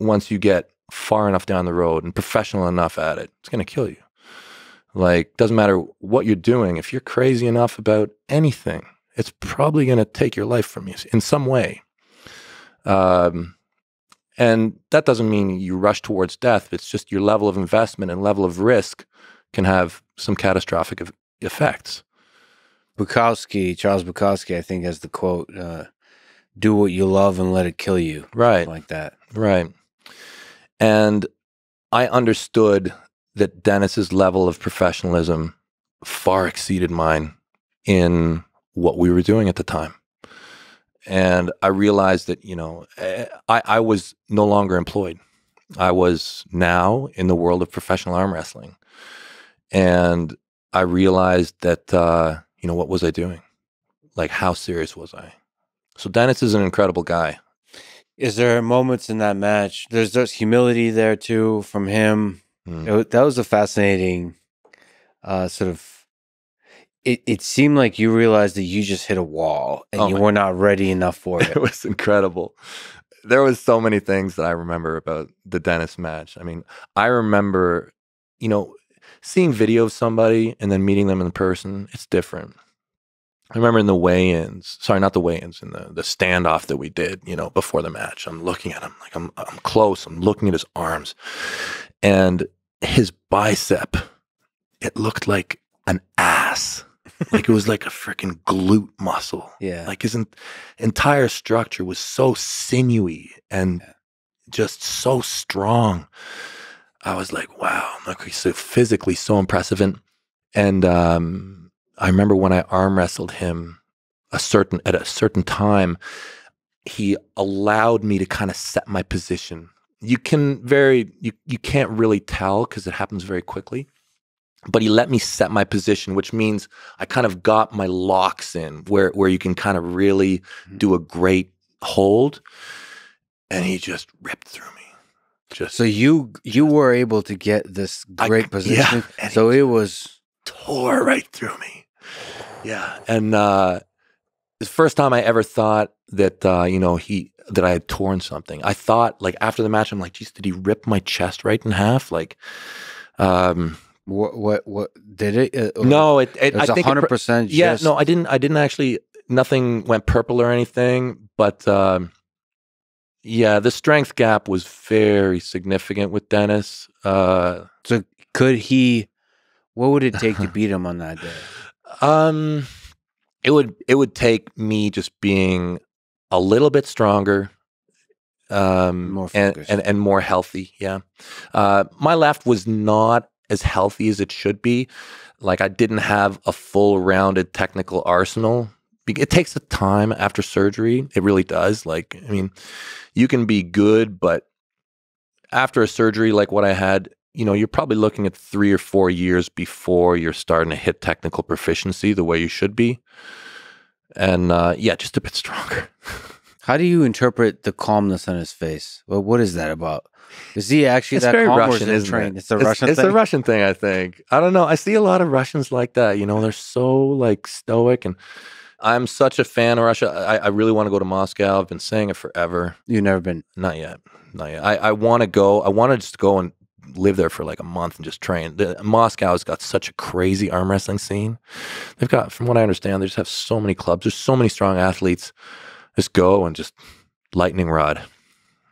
once you get far enough down the road and professional enough at it, it's going to kill you. Like, doesn't matter what you're doing. If you're crazy enough about anything, it's probably going to take your life from you in some way. Um, and that doesn't mean you rush towards death. It's just your level of investment and level of risk can have some catastrophic effects. Bukowski, Charles Bukowski, I think has the quote, uh, do what you love and let it kill you. Right. Like that. Right. And I understood that Denis's level of professionalism far exceeded mine in what we were doing at the time. And I realized that, you know, I, I was no longer employed. I was now in the world of professional arm wrestling. And I realized that, uh, you know, what was I doing? Like, how serious was I? So Denis is an incredible guy. Is there moments in that match? There's, there's humility there too from him. Mm. It, that was a fascinating uh, sort of, it, it seemed like you realized that you just hit a wall and oh you were not ready enough for it. It was incredible. There was so many things that I remember about the Denis match. I mean, I remember, you know, seeing video of somebody and then meeting them in person, it's different. I remember in the weigh-ins, sorry, not the weigh-ins, in the, the standoff that we did, you know, before the match, I'm looking at him, like I'm, I'm close, I'm looking at his arms. And his bicep, it looked like an ass. Like it was like a freaking glute muscle. Yeah. Like his en entire structure was so sinewy and yeah. just so strong. I was like, wow, like he's so physically so impressive. And, and um, I remember when I arm wrestled him a certain, at a certain time, he allowed me to kind of set my position. You can very, you, you can't really tell because it happens very quickly, but he let me set my position, which means I kind of got my locks in where, where you can kind of really do a great hold. And he just ripped through me. Just, so you, you were able to get this great I, position. Yeah, so it was tore right through me. Yeah. And, uh, the first time I ever thought that, uh, you know, he, that I had torn something. I thought, like, after the match, I'm like, geez, did he rip my chest right in half? Like, um, what, what, what did it? Uh, no, it, it, it was I think one hundred percent. Yeah, just... no, I didn't, I didn't actually, nothing went purple or anything, but, um, yeah, the strength gap was very significant with Denis. Uh, so could he, what would it take to beat him on that day? Um, it would, it would take me just being a little bit stronger, um, more and, and, and more healthy. Yeah. Uh, my left was not as healthy as it should be. Like, I didn't have a full rounded technical arsenal. It takes a time after surgery. It really does. Like, I mean, you can be good, but after a surgery like what I had, you know, you're probably looking at three or four years before you're starting to hit technical proficiency the way you should be. And uh, yeah, just a bit stronger. How do you interpret the calmness on his face? Well, what is that about? Is he actually it's that very calm Russian, or is it it? It's a it's, Russian it's thing? It's a Russian thing, I think. I don't know. I see a lot of Russians like that. You know, they're so like stoic, and I'm such a fan of Russia. I, I really want to go to Moscow. I've been saying it forever. You've never been? Not yet. Not yet. I, I want to go. I want to just go and live there for like a month and just train. The, Moscow's got such a crazy arm wrestling scene. They've got, from what I understand, they just have so many clubs. There's so many strong athletes. Just go and just lightning rod.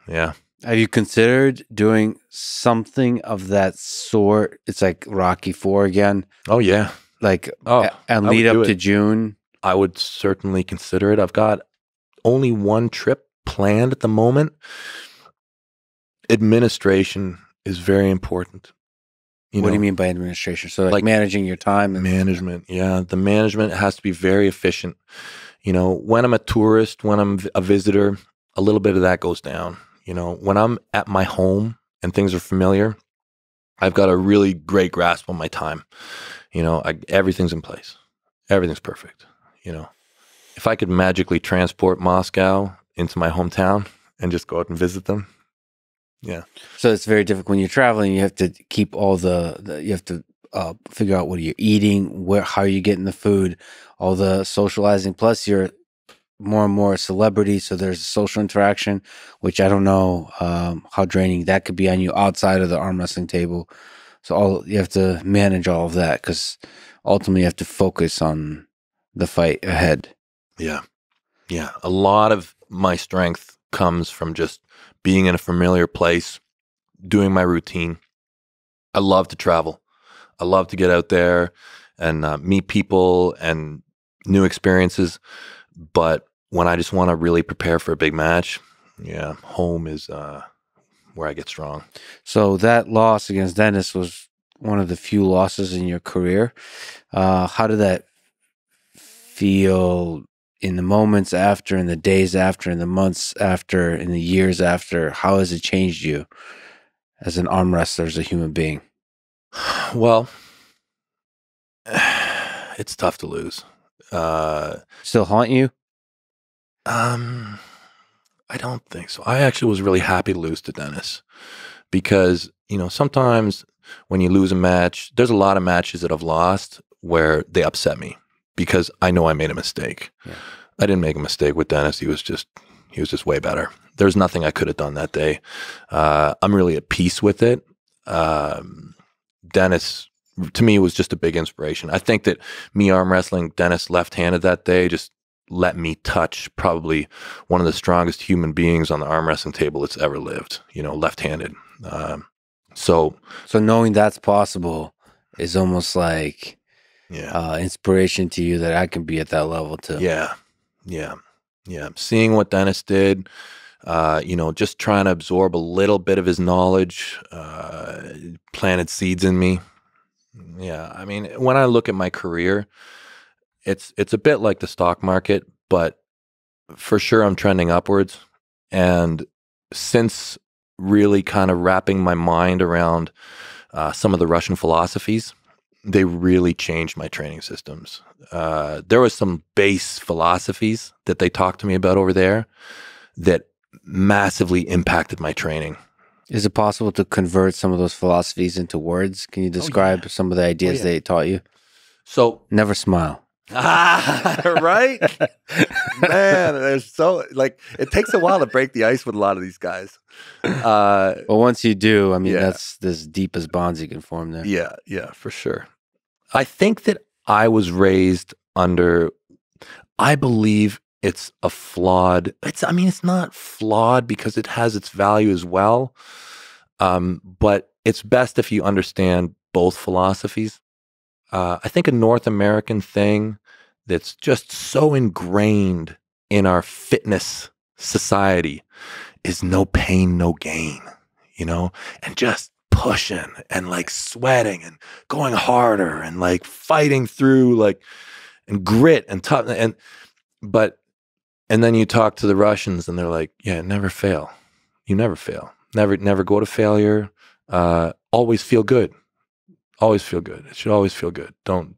Yeah. Have you considered doing something of that sort? It's like Rocky Four again. Oh, yeah. Like, oh, and lead up to June. I would certainly consider it. I've got only one trip planned at the moment. Administration is very important. You what know, do you mean by administration? So like, like managing your time. And management, yeah. The management has to be very efficient. You know, when I'm a tourist, when I'm a visitor, a little bit of that goes down. You know, when I'm at my home and things are familiar, I've got a really great grasp on my time. You know, I, everything's in place. Everything's perfect. You know, if I could magically transport Moscow into my hometown and just go out and visit them. Yeah. So it's very difficult when you're traveling. You have to keep all the, the you have to uh, figure out what you're eating, where, how you're getting the food, all the socializing. Plus you're more and more a celebrity. So there's a social interaction, which I don't know um, how draining that could be on you outside of the arm wrestling table. So all you have to manage all of that, because ultimately you have to focus on the fight ahead. Yeah. Yeah. A lot of my strength comes from just being in a familiar place, doing my routine. I love to travel. I love to get out there and uh, meet people and new experiences. But when I just want to really prepare for a big match, yeah, home is uh, where I get strong. So that loss against Denis was one of the few losses in your career. Uh, how did that feel in the moments after, in the days after, in the months after, in the years after? How has it changed you as an arm wrestler, as a human being? Well, it's tough to lose. Uh, Still haunt you? Um, I don't think so. I actually was really happy to lose to Denis, because, you know, sometimes when you lose a match, there's a lot of matches that I've lost where they upset me, because I know I made a mistake. Yeah. I didn't make a mistake with Denis. He was just, he was just way better. There's nothing I could have done that day. Uh, I'm really at peace with it. Um, Denis, to me, was just a big inspiration. I think that me arm wrestling Denis left-handed that day just let me touch probably one of the strongest human beings on the arm wrestling table that's ever lived, you know, left-handed. Um, so, so knowing that's possible is almost like... Yeah. Uh, inspiration to you that I can be at that level too. Yeah. Yeah. Yeah. Seeing what Denis did, uh, you know, just trying to absorb a little bit of his knowledge, uh, planted seeds in me. Yeah. I mean, when I look at my career, it's, it's a bit like the stock market, but for sure I'm trending upwards. And since really kind of wrapping my mind around uh, some of the Russian philosophies, they really changed my training systems. Uh, there was some base philosophies that they talked to me about over there that massively impacted my training. Is it possible to convert some of those philosophies into words? Can you describe oh, yeah. some of the ideas oh, yeah. they taught you? So never smile. Ah, right? Man, there's so, like, it takes a while to break the ice with a lot of these guys. Uh, well, once you do, I mean, yeah. that's as deep as bonds you can form there. Yeah, yeah, for sure. I think that I was raised under, I believe it's a flawed, it's, I mean, it's not flawed because it has its value as well, um, but it's best if you understand both philosophies. Uh, I think a North American thing that's just so ingrained in our fitness society is no pain, no gain, you know, and just pushing and like sweating and going harder and like fighting through like and grit and tough. And, but, and then you talk to the Russians and they're like, yeah, never fail. You never fail. Never, never go to failure. Uh, always feel good. Always feel good. It should always feel good. Don't.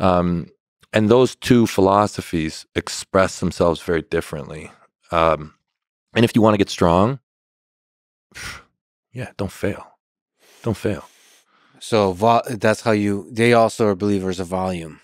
Um, and those two philosophies express themselves very differently. Um, and if you want to get strong, yeah, don't fail. Don't fail. So vo that's how you, they also are believers of volume.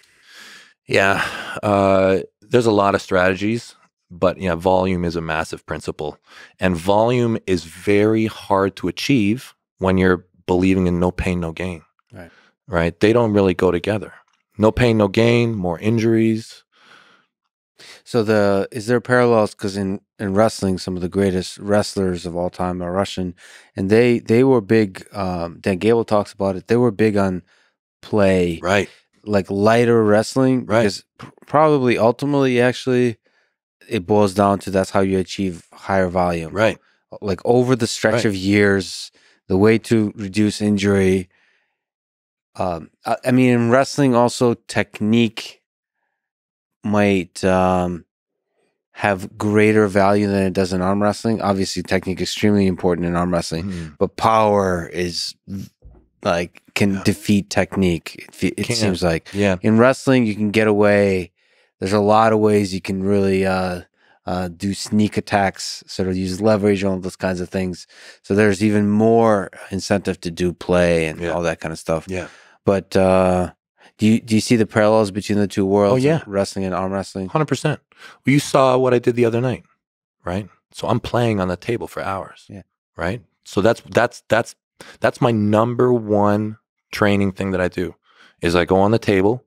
Yeah. Uh, there's a lot of strategies, but yeah, volume is a massive principle. And volume is very hard to achieve when you're believing in no pain, no gain. Right. Right. They don't really go together. No pain, no gain, more injuries. So the is there parallels, because in, in wrestling, some of the greatest wrestlers of all time are Russian, and they they were big. Um, Dan Gable talks about it. They were big on play, right? Like lighter wrestling, right? Because probably ultimately, actually, it boils down to that's how you achieve higher volume, right? Like over the stretch right. of years, the way to reduce injury. Um, I, I mean, in wrestling, also technique might um, have greater value than it does in arm wrestling. Obviously, technique is extremely important in arm wrestling, mm. but power is like can yeah. defeat technique. It, it seems like yeah. in wrestling, you can get away. There's a lot of ways you can really uh, uh, do sneak attacks, sort of use leverage, all those kinds of things. So there's even more incentive to do play and yeah. all that kind of stuff. Yeah, but. Uh, Do you, do you see the parallels between the two worlds? Oh, yeah. Wrestling and arm wrestling? one hundred percent. Well, you saw what I did the other night, right? So I'm playing on the table for hours, yeah. right? So that's, that's, that's, that's my number one training thing that I do is I go on the table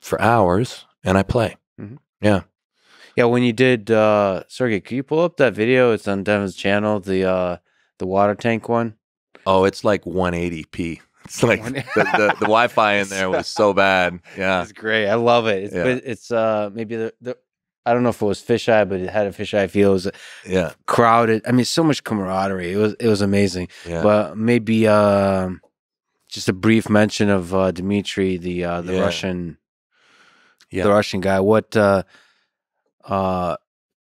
for hours and I play. Mm-hmm. Yeah. Yeah, when you did, uh, Sergey, can you pull up that video? It's on Devin's channel, the, uh, the water tank one. Oh, it's like one eighty p. It's like the, the, the Wi-Fi in there was so bad. Yeah, it's great. I love it. It's, yeah. it's uh maybe the, the I don't know if it was fisheye, but it had a fisheye feel. It was yeah crowded. I mean, so much camaraderie. It was it was amazing. Yeah. But maybe um uh, just a brief mention of uh, Dmitry, the uh, the yeah. Russian, yeah, the Russian guy. What uh uh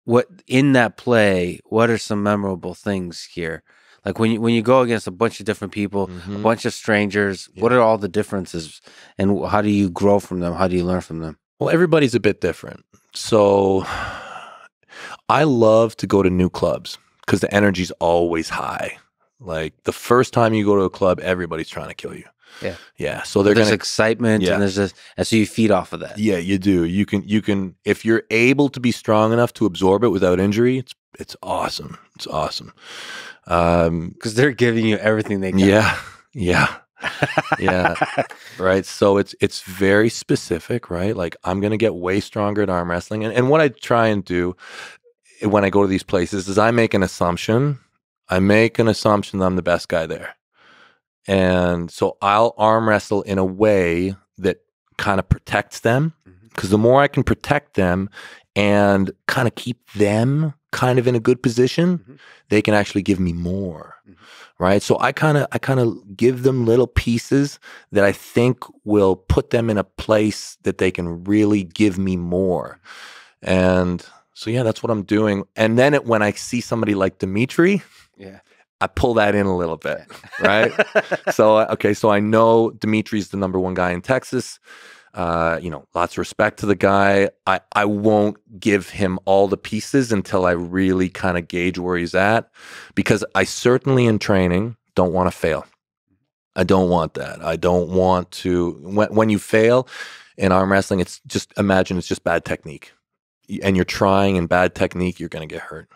what in that play? What are some memorable things here? Like when you when you go against a bunch of different people, mm-hmm. a bunch of strangers, yeah. what are all the differences, and how do you grow from them? How do you learn from them? Well, everybody's a bit different. So I love to go to new clubs because the energy's always high. Like the first time you go to a club, everybody's trying to kill you. Yeah, yeah. So they're there's gonna, excitement, yeah. and there's this, and so you feed off of that. Yeah, you do. You can you can if you're able to be strong enough to absorb it without injury. It's it's awesome. It's awesome. Um, 'cause they're giving you everything they can. Yeah. Yeah. Yeah. Right. So it's, it's very specific, right? Like I'm going to get way stronger at arm wrestling. And, and what I try and do when I go to these places is I make an assumption. I make an assumption that I'm the best guy there. And so I'll arm wrestle in a way that kind of protects them. 'Cause the more I can protect them and kind of keep them kind of in a good position, mm-hmm. they can actually give me more, mm-hmm. right? So I kind of I kind of give them little pieces that I think will put them in a place that they can really give me more. And so, yeah, that's what I'm doing. And then it, when I see somebody like Dmitry, yeah. I pull that in a little bit, yeah. right? So, okay, so I know Dmitry's the number one guy in Texas. Uh, you know, lots of respect to the guy. I, I won't give him all the pieces until I really kind of gauge where he's at, because I certainly in training don't want to fail. I don't want that. I don't want to, when, when you fail in arm wrestling, it's just, imagine it's just bad technique and you're trying in bad technique, you're going to get hurt.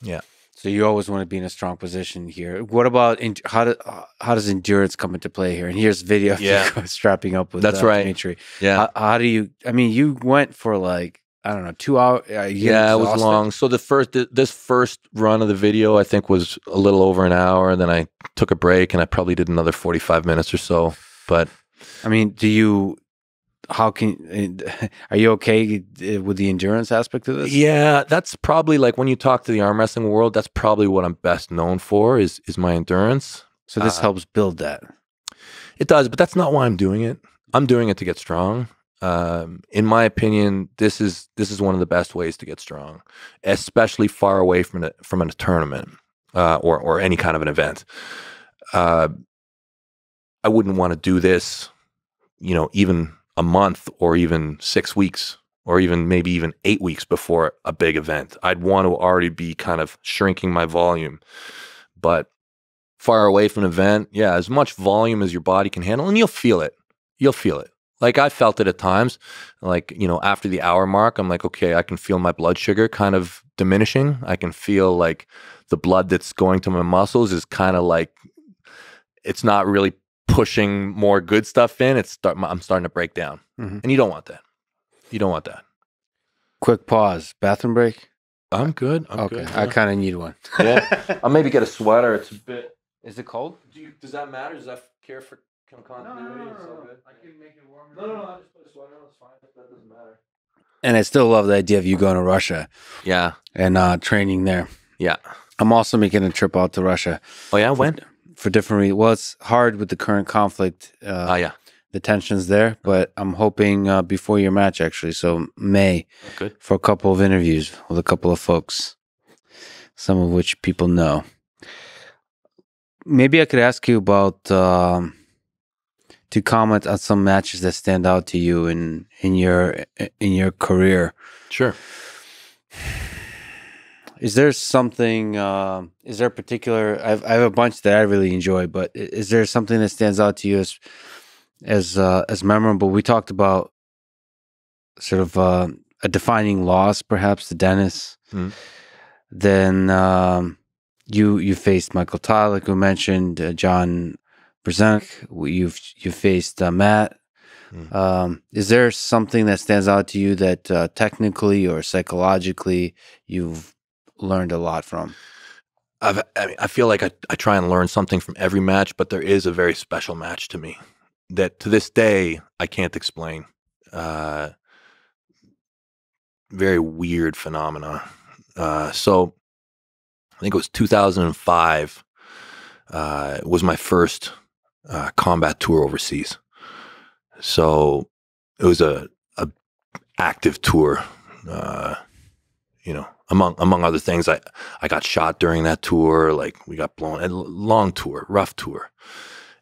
Yeah. So you always want to be in a strong position here. What about, in, how, do, uh, how does endurance come into play here? And here's video of yeah. you strapping up with That's uh, right. Dmitry. Yeah. How, how do you, I mean, you went for like, I don't know, two hours. Uh, yeah, it was long. So the first, th this first run of the video, I think was a little over an hour. And then I took a break and I probably did another forty-five minutes or so. But I mean, do you, how can, are you okay with the endurance aspect of this? Yeah, that's probably like when you talk to the arm wrestling world, that's probably what I'm best known for is, is my endurance. So this uh, helps build that. It does, but that's not why I'm doing it. I'm doing it to get strong. Um, in my opinion, this is, this is one of the best ways to get strong, especially far away from, the, from a tournament uh, or, or any kind of an event. Uh, I wouldn't want to do this, you know, even a month or even six weeks or even maybe even eight weeks before a big event. I'd want to already be kind of shrinking my volume, but far away from an event, yeah, as much volume as your body can handle and you'll feel it. You'll feel it. Like I felt it at times, like, you know, after the hour mark, I'm like, okay, I can feel my blood sugar kind of diminishing. I can feel like the blood that's going to my muscles is kind of like it's not really pushing more good stuff in, it's start, I'm starting to break down. Mm-hmm. And you don't want that. You don't want that. Quick pause. Bathroom break? I'm good. I'm okay. Good. Yeah. I kind of need one. Yeah. I'll maybe get a sweater. It's a bit... Is it cold? Do you, does that matter? Does that care for continuity? No, no, no, no, no. I can make it warmer. No, no, no. I just put a sweater on. It's fine. That doesn't matter. And I still love the idea of you going to Russia. Yeah. And uh, training there. Yeah. I'm also making a trip out to Russia. Oh, yeah? When? For, for different reasons. Well, it's hard with the current conflict. Oh, uh, uh, yeah. The tensions there, but I'm hoping uh, before your match, actually. So May, good. For a couple of interviews with a couple of folks, some of which people know. Maybe I could ask you about um, to comment on some matches that stand out to you in in your in your career. Sure. Is there something? Uh, is there a particular? I've, I have a bunch that I really enjoy, but is there something that stands out to you as as uh, as memorable? We talked about sort of uh, a defining loss, perhaps to Denis. Mm. Then um, you you faced Michael Todd, like we mentioned, uh, John Brzenk. You've you faced uh, Matt. Mm. Um, is there something that stands out to you that uh, technically or psychologically you've learned a lot from? I've, I mean, I feel like I I try and learn something from every match, but there is a very special match to me that to this day, I can't explain. Uh, very weird phenomena. Uh, so I think it was two thousand five uh, was my first uh, combat tour overseas. So it was a, a active tour, uh, you know, among, among other things. I, I got shot during that tour. Like we got blown, a long tour, rough tour.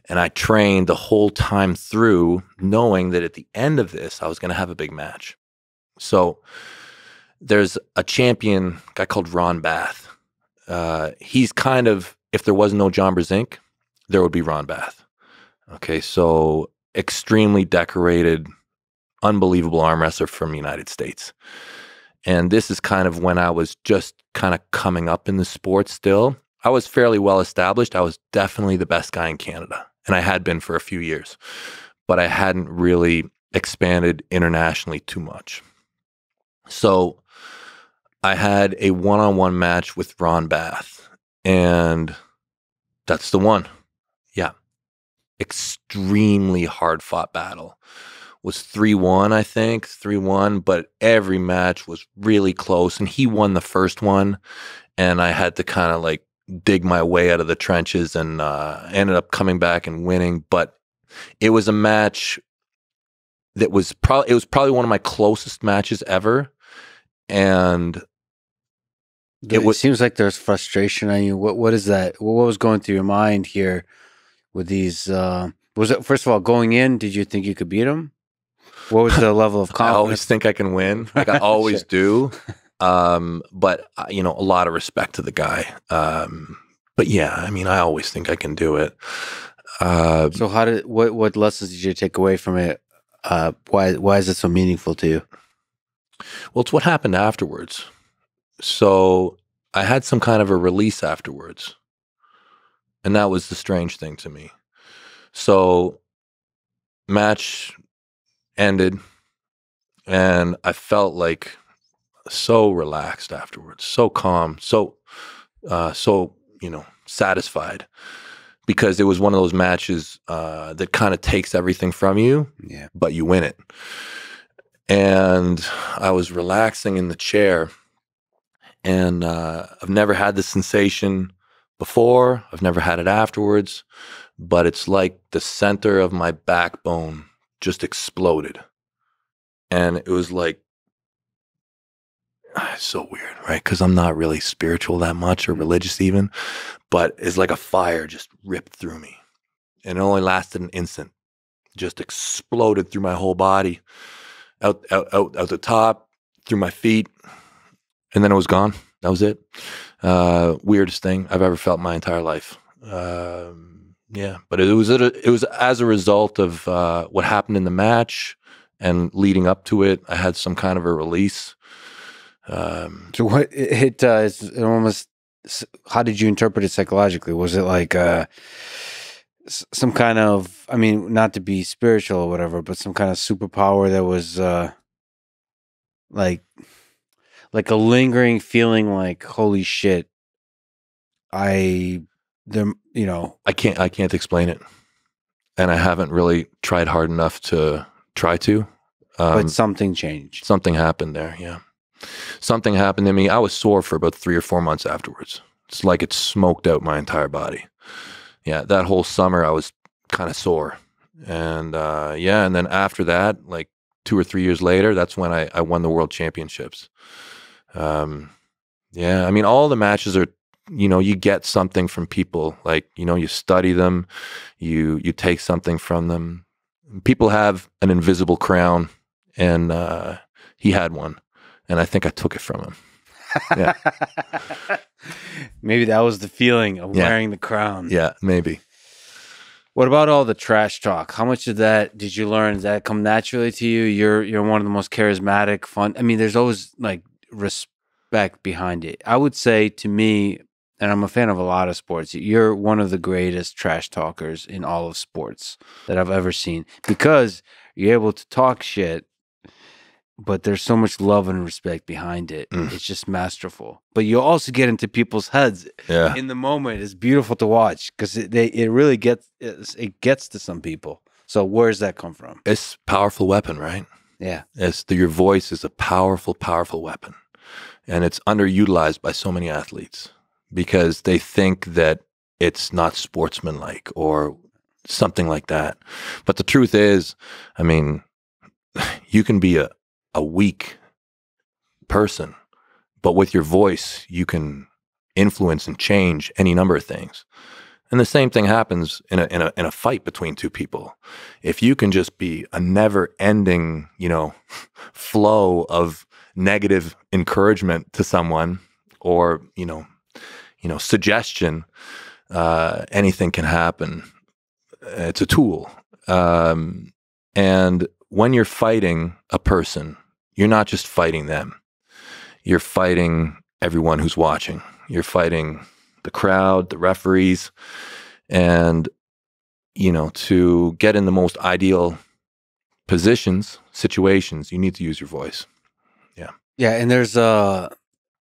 And I trained the whole time through knowing that at the end of this, I was going to have a big match. So there's a champion, a guy called Ron Bath. Uh, he's kind of, if there was no John Brzenk, there would be Ron Bath. Okay, so extremely decorated, unbelievable arm wrestler from the United States. And this is kind of when I was just kind of coming up in the sport still. I was fairly well established. I was definitely the best guy in Canada. And I had been for a few years, but I hadn't really expanded internationally too much. So I had a one-on-one match with Ron Bath, and that's the one. Yeah. Extremely hard-fought battle. Was three one, I think, three one, but every match was really close, and he won the first one, and I had to kind of like dig my way out of the trenches and uh, ended up coming back and winning. But it was a match that was probably, it was probably one of my closest matches ever. And it, it was, seems like there's frustration on you. What, what is that? What was going through your mind here with these, uh, was it, first of all, going in, did you think you could beat him? What was the level of confidence? I always think I can win. Like I always do. Um, but you know, a lot of respect to the guy. Um, but yeah, I mean, I always think I can do it. Uh, so how did, what, what lessons did you take away from it? Uh, why, why is it so meaningful to you? Well, it's what happened afterwards. So I had some kind of a release afterwards, and that was the strange thing to me. So match ended, and I felt like so relaxed afterwards, so calm, so, uh, so, you know, satisfied, because it was one of those matches uh, that kind of takes everything from you, yeah, but you win it. And I was relaxing in the chair, and uh, I've never had this sensation before. I've never had it afterwards, but it's like the center of my backbone just exploded. And it was like, it's so weird, right? Because I'm not really spiritual that much, or religious even, but it's like a fire just ripped through me. And it only lasted an instant. Just exploded through my whole body, out, out, out, out the top, through my feet, and then it was gone. That was it. Uh, weirdest thing I've ever felt in my entire life. Uh, yeah, but it was it was as a result of uh, what happened in the match and leading up to it. I had some kind of a release. Um, so what it uh, is, it almost, how did you interpret it psychologically? Was it like, uh, some kind of, I mean, not to be spiritual or whatever, but some kind of superpower that was uh, like, like a lingering feeling like, holy shit, I, the, you know. I can't, I can't explain it. And I haven't really tried hard enough to try to. Um, but something changed. Something happened there, yeah. Something happened to me. I was sore for about three or four months afterwards. It's like it smoked out my entire body. Yeah, that whole summer I was kind of sore. And uh, yeah, and then after that, like two or three years later, that's when I, I won the world championships. Um, yeah, I mean, all the matches are, you know, you get something from people. Like, you know, you study them, you, you take something from them. People have an invisible crown, and uh, he had one. And I think I took it from him. Yeah. Maybe that was the feeling of yeah. wearing the crown. Yeah, maybe. What about all the trash talk? How much of that did you learn? Did that come naturally to you? You're you're one of the most charismatic, fun. I mean, there's always like respect behind it. I would say to me, and I'm a fan of a lot of sports, you're one of the greatest trash talkers in all of sports that I've ever seen, because you're able to talk shit, but there's so much love and respect behind it. Mm. It's just masterful. But you also get into people's heads yeah. in the moment. It's beautiful to watch, because it, they, it really gets it gets to some people. So where does that come from? It's a powerful weapon, right? Yeah. It's the, your voice is a powerful, powerful weapon. And it's underutilized by so many athletes, because they think that it's not sportsmanlike or something like that. But the truth is, I mean, you can be a, a weak person, but with your voice, you can influence and change any number of things. And the same thing happens in a, in a, in a fight between two people. If you can just be a never ending, you know, flow of negative encouragement to someone, or, you know, you know, suggestion, uh, anything can happen. It's a tool. Um, and when you're fighting a person, you're not just fighting them. You're fighting everyone who's watching. You're fighting the crowd, the referees. And, you know, to get in the most ideal positions, situations, you need to use your voice. Yeah. Yeah. And there's, uh,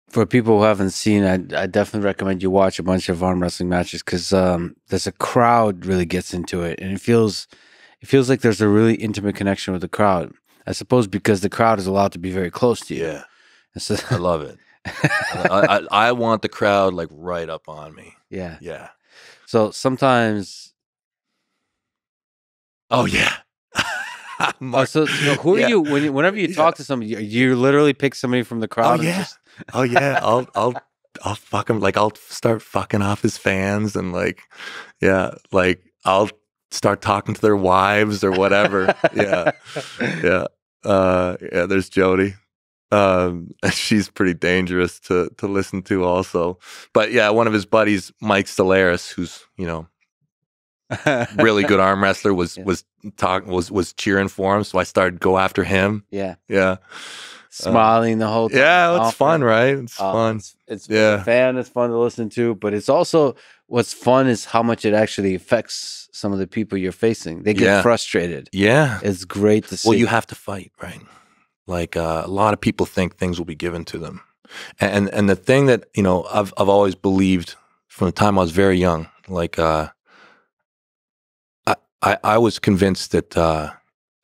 for people who haven't seen, I, I definitely recommend you watch a bunch of arm wrestling matches, because um, there's a crowd really gets into it, and it feels... It feels like there's a really intimate connection with the crowd. I suppose because the crowd is allowed to be very close to you. Yeah. And so I love it. I, I, I want the crowd like right up on me. Yeah. Yeah. So sometimes. Oh, yeah. oh, so, so who yeah. are you, when, whenever you talk yeah. to somebody, you, you literally pick somebody from the crowd? Oh, yeah. Just... oh, yeah. I'll, I'll, I'll fuck him. Like, I'll start fucking off his fans, and like, yeah, like I'll start talking to their wives or whatever. Yeah. Yeah. Uh, yeah. There's Jody. Um, she's pretty dangerous to, to listen to also. But yeah, one of his buddies, Mike Stellaris, who's, you know, really good arm wrestler, was, yeah. was talking, was, was cheering for him. So I started go after him. Yeah. Yeah. Smiling um, the whole time. Yeah. It's fun, right? It's um, fun. It's, it's yeah. fan. It's fun to listen to, but it's also, what's fun is how much it actually affects some of the people you're facing. They get yeah. frustrated. Yeah. It's great to see. Well, you have to fight, right? Like uh, a lot of people think things will be given to them. And and the thing that, you know, I've, I've always believed from the time I was very young, like uh, I, I, I was convinced that uh,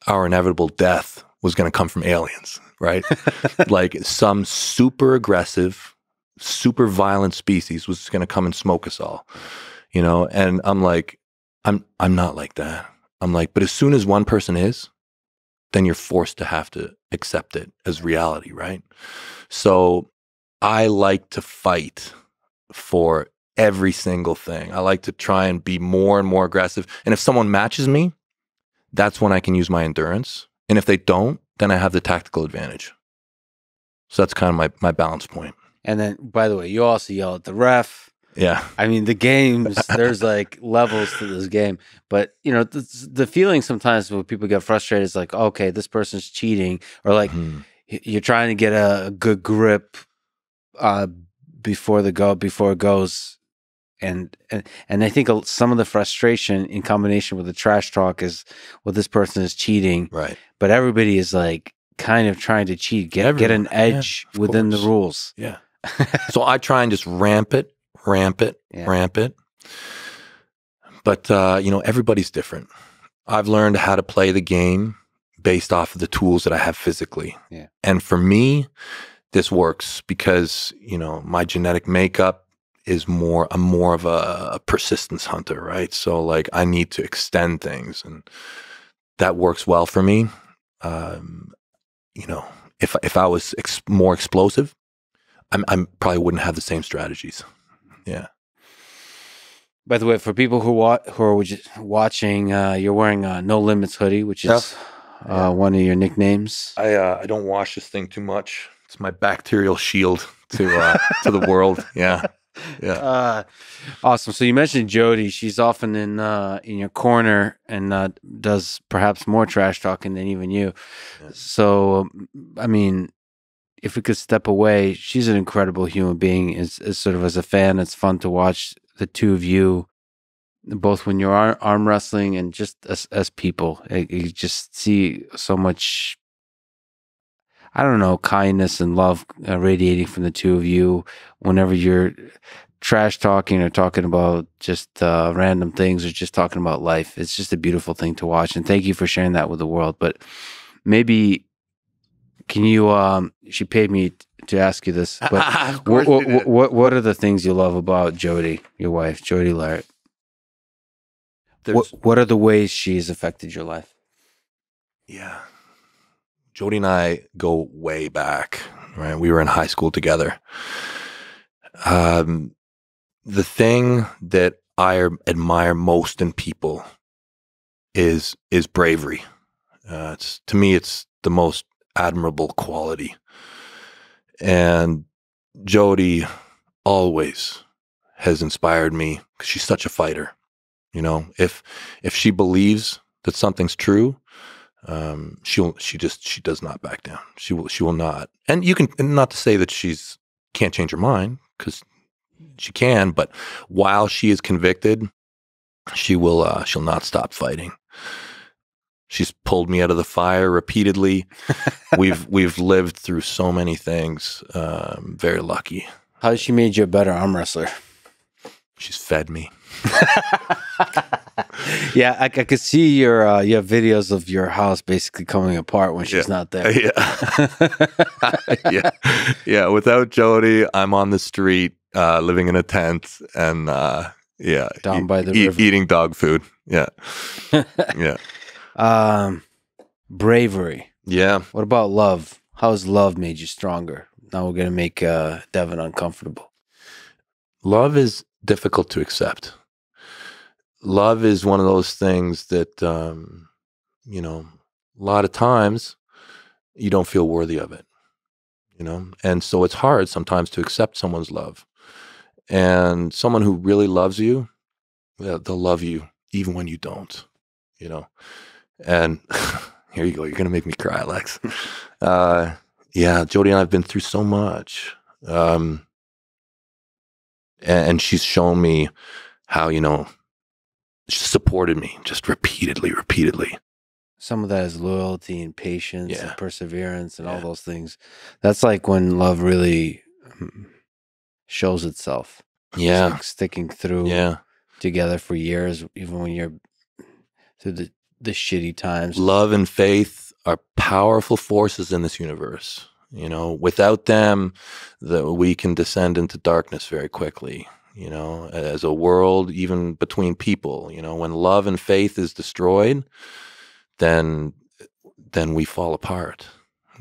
our inevitable death was going to come from aliens, right? Like some super aggressive, super violent species was going to come and smoke us all, you know? And I'm like, I'm, I'm not like that. I'm like, but as soon as one person is, then you're forced to have to accept it as reality, right? So I like to fight for every single thing. I like to try and be more and more aggressive. And if someone matches me, that's when I can use my endurance. And if they don't, then I have the tactical advantage. So that's kind of my, my balance point. And then, by the way, you also yell at the ref. Yeah. I mean, the games, there's like levels to this game. But, you know, the, the feeling sometimes when people get frustrated is like, okay, this person's cheating. Or like, mm-hmm. you're trying to get a, a good grip uh, before the go, before it goes. And, and and I think some of the frustration in combination with the trash talk is, well, this person is cheating. Right. But everybody is like kind of trying to cheat, get, get an edge yeah, within course. the rules. Yeah. So I try and just ramp it, ramp it, yeah. ramp it. But, uh, you know, everybody's different. I've learned how to play the game based off of the tools that I have physically. Yeah. And for me, this works because, you know, my genetic makeup is more, I'm more of a, a persistence hunter, right? So like I need to extend things, and that works well for me. Um, you know, if, if I was ex more explosive, I'm, I'm probably wouldn't have the same strategies. Yeah. By the way, for people who wa who are watching, uh, you're wearing a No Limits hoodie, which is yeah. uh, yeah. one of your nicknames. I uh, I don't wash this thing too much. It's my bacterial shield to uh, to the world. Yeah, yeah. Uh, awesome. So you mentioned Jody. She's often in uh, in your corner and uh, does perhaps more trash talking than even you. Yeah. So I mean, if we could step away, she's an incredible human being. Is sort of as a fan, it's fun to watch the two of you, both when you're ar arm wrestling and just as, as people. You just see so much, I don't know, kindness and love uh, radiating from the two of you whenever you're trash talking or talking about just uh, random things or just talking about life. It's just a beautiful thing to watch. And thank you for sharing that with the world. But maybe, can you, um, she paid me to ask you this, but what, what, what, what are the things you love about Jody, your wife, Jody Larratt? What, what are the ways she's affected your life? Yeah. Jody and I go way back, right? We were in high school together. Um, the thing that I admire most in people is, is bravery. Uh, it's, to me, it's the most admirable quality. And Jody always has inspired me because she's such a fighter. You know, if if she believes that something's true, um, she'll she just she does not back down. She will she will not. And you can, and not to say that she's can't change her mind, because she can. But while she is convicted, she will uh, she'll not stop fighting. She's pulled me out of the fire repeatedly. We've we've lived through so many things. Um, very lucky. How has she made you a better arm wrestler? She's fed me. Yeah, I, I could see your uh, you have videos of your house basically coming apart when she's yeah. not there. Yeah. Yeah, yeah. Without Jody, I'm on the street, uh, living in a tent, and uh, yeah, down by the e river, eating dog food. Yeah, yeah. Um, bravery. Yeah. What about love? How has love made you stronger? Now we're going to make uh, Devon uncomfortable. Love is difficult to accept. Love is one of those things that, um, you know, a lot of times you don't feel worthy of it, you know? And so it's hard sometimes to accept someone's love. And someone who really loves you, yeah, they'll love you even when you don't, you know? And here you go. You're going to make me cry, Lex. Uh, yeah, Jody and I have been through so much. Um, and, and she's shown me how, you know, she supported me just repeatedly, repeatedly. Some of that is loyalty and patience yeah. and perseverance and yeah. all those things. That's like when love really shows itself. Yeah. It's like sticking through yeah. together for years, even when you're through the, the shitty times. Love and faith are powerful forces in this universe. You know, without them, the, we can descend into darkness very quickly, you know, as a world, even between people. You know, when love and faith is destroyed, then then we fall apart,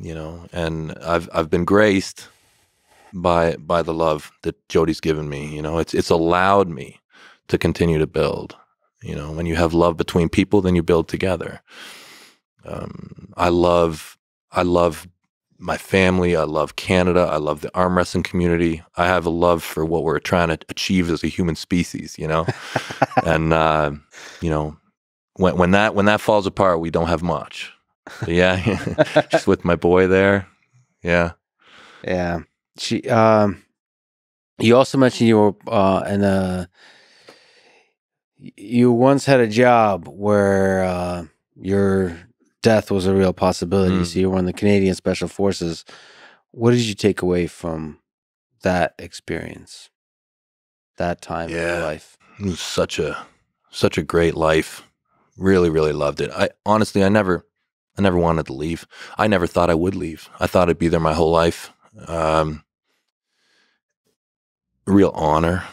you know. And I've I've been graced by by the love that Jody's given me. You know, it's it's allowed me to continue to build. You know, when you have love between people, then you build together. Um, I love, I love my family. I love Canada. I love the arm wrestling community. I have a love for what we're trying to achieve as a human species. You know, and uh, you know, when when that when that falls apart, we don't have much. But yeah, just with my boy there. Yeah, yeah. She, um, You also mentioned you were uh, in a, you once had a job where uh, your death was a real possibility. Mm. So you were in the Canadian Special Forces. What did you take away from that experience, that time yeah. in your life? It was such a such a great life. Really, really loved it. I honestly, I never, I never wanted to leave. I never thought I would leave. I thought I'd be there my whole life. Um, real honor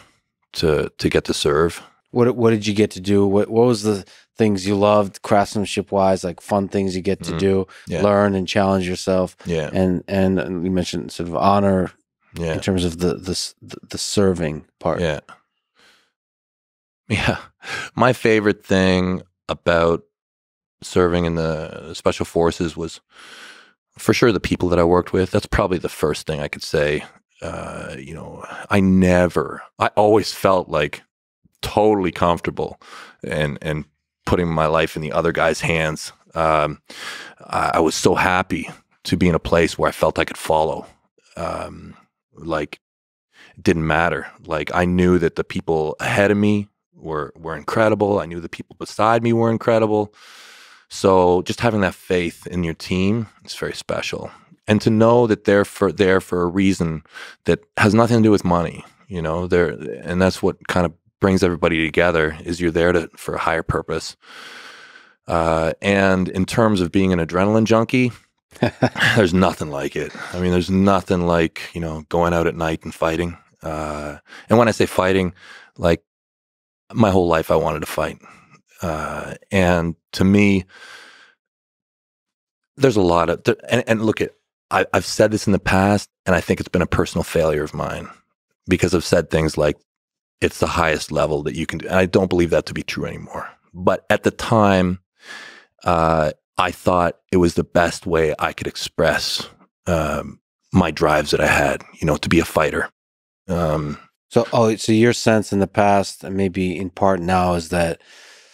to to get to serve. What what did you get to do? What what was the things you loved, craftsmanship wise, like fun things you get to mm-hmm. do, yeah. learn and challenge yourself. Yeah, and and you mentioned sort of honor yeah. in terms of the the the serving part. Yeah, yeah. My favorite thing about serving in the Special Forces was for sure the people that I worked with. That's probably the first thing I could say. Uh, you know, I never, I always felt like totally comfortable and, and putting my life in the other guy's hands. Um, I, I was so happy to be in a place where I felt I could follow. Um, like, it didn't matter. Like, I knew that the people ahead of me were, were incredible. I knew the people beside me were incredible. So just having that faith in your team is very special. And to know that they're for, there for a reason that has nothing to do with money, you know, they're, and that's what kind of brings everybody together, is you're there to, for a higher purpose. Uh, and in terms of being an adrenaline junkie, there's nothing like it. I mean, there's nothing like, you know, going out at night and fighting. Uh, and when I say fighting, like, my whole life I wanted to fight. Uh, and to me, there's a lot of, and, and look at, I, I've said this in the past, and I think it's been a personal failure of mine, because I've said things like, it's the highest level that you can do. And I don't believe that to be true anymore. But at the time, uh, I thought it was the best way I could express um, my drives that I had, you know, to be a fighter. Um, so, oh, so your sense in the past, and maybe in part now, is that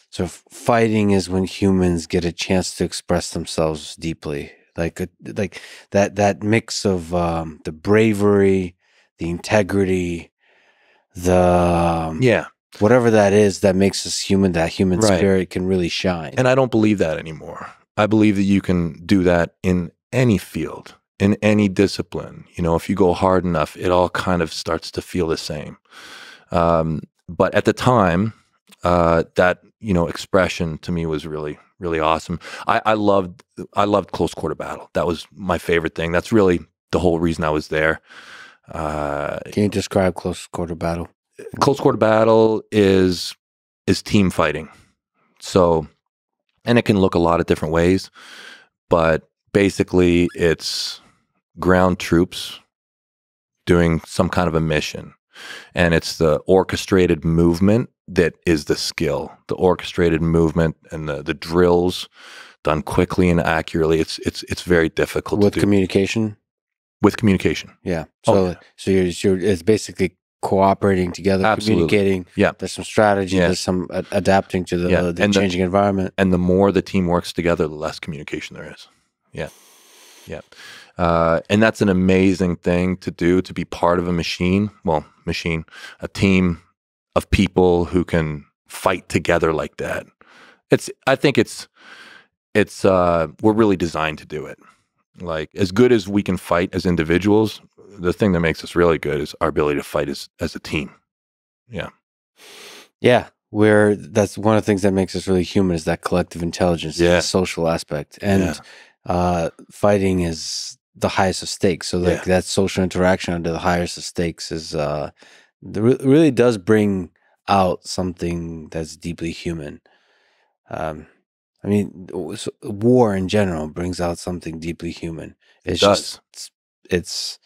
so fighting is when humans get a chance to express themselves deeply. Like, like that, that mix of um, the bravery, the integrity, the um, yeah, whatever that is that makes us human. That human right. spirit can really shine. And I don't believe that anymore. I believe that you can do that in any field, in any discipline. You know, if you go hard enough, it all kind of starts to feel the same. Um, but at the time, uh, that you know expression to me was really. Really awesome. I, I loved I loved close quarter battle. That was my favorite thing. That's really the whole reason I was there. Uh, Can you describe close quarter battle? Close quarter battle is is team fighting. So, and it can look a lot of different ways, but basically it's ground troops doing some kind of a mission. And it's the orchestrated movement that is the skill, the orchestrated movement and the, the drills done quickly and accurately. It's, it's, it's very difficult to do. With communication? With communication. Yeah. So, oh, yeah. so you're, you're, it's basically cooperating together, Absolutely. communicating. Yeah. There's some strategy, yeah. there's some uh, adapting to the, yeah. uh, the changing the, environment. And the more the team works together, the less communication there is. Yeah. Yeah. Uh, and that's an amazing thing to do, to be part of a machine, well, machine, a team of people who can fight together like that. It's, I think it's, it's, uh, we're really designed to do it. Like, as good as we can fight as individuals, the thing that makes us really good is our ability to fight as, as a team. Yeah. Yeah. We're, that's one of the things that makes us really human, is that collective intelligence, yeah. the social aspect. And, yeah. uh, fighting is the highest of stakes. So like yeah. that social interaction under the highest of stakes is, uh, re really does bring out something that's deeply human. Um, I mean, war in general brings out something deeply human. It's it does. just, it's, it's,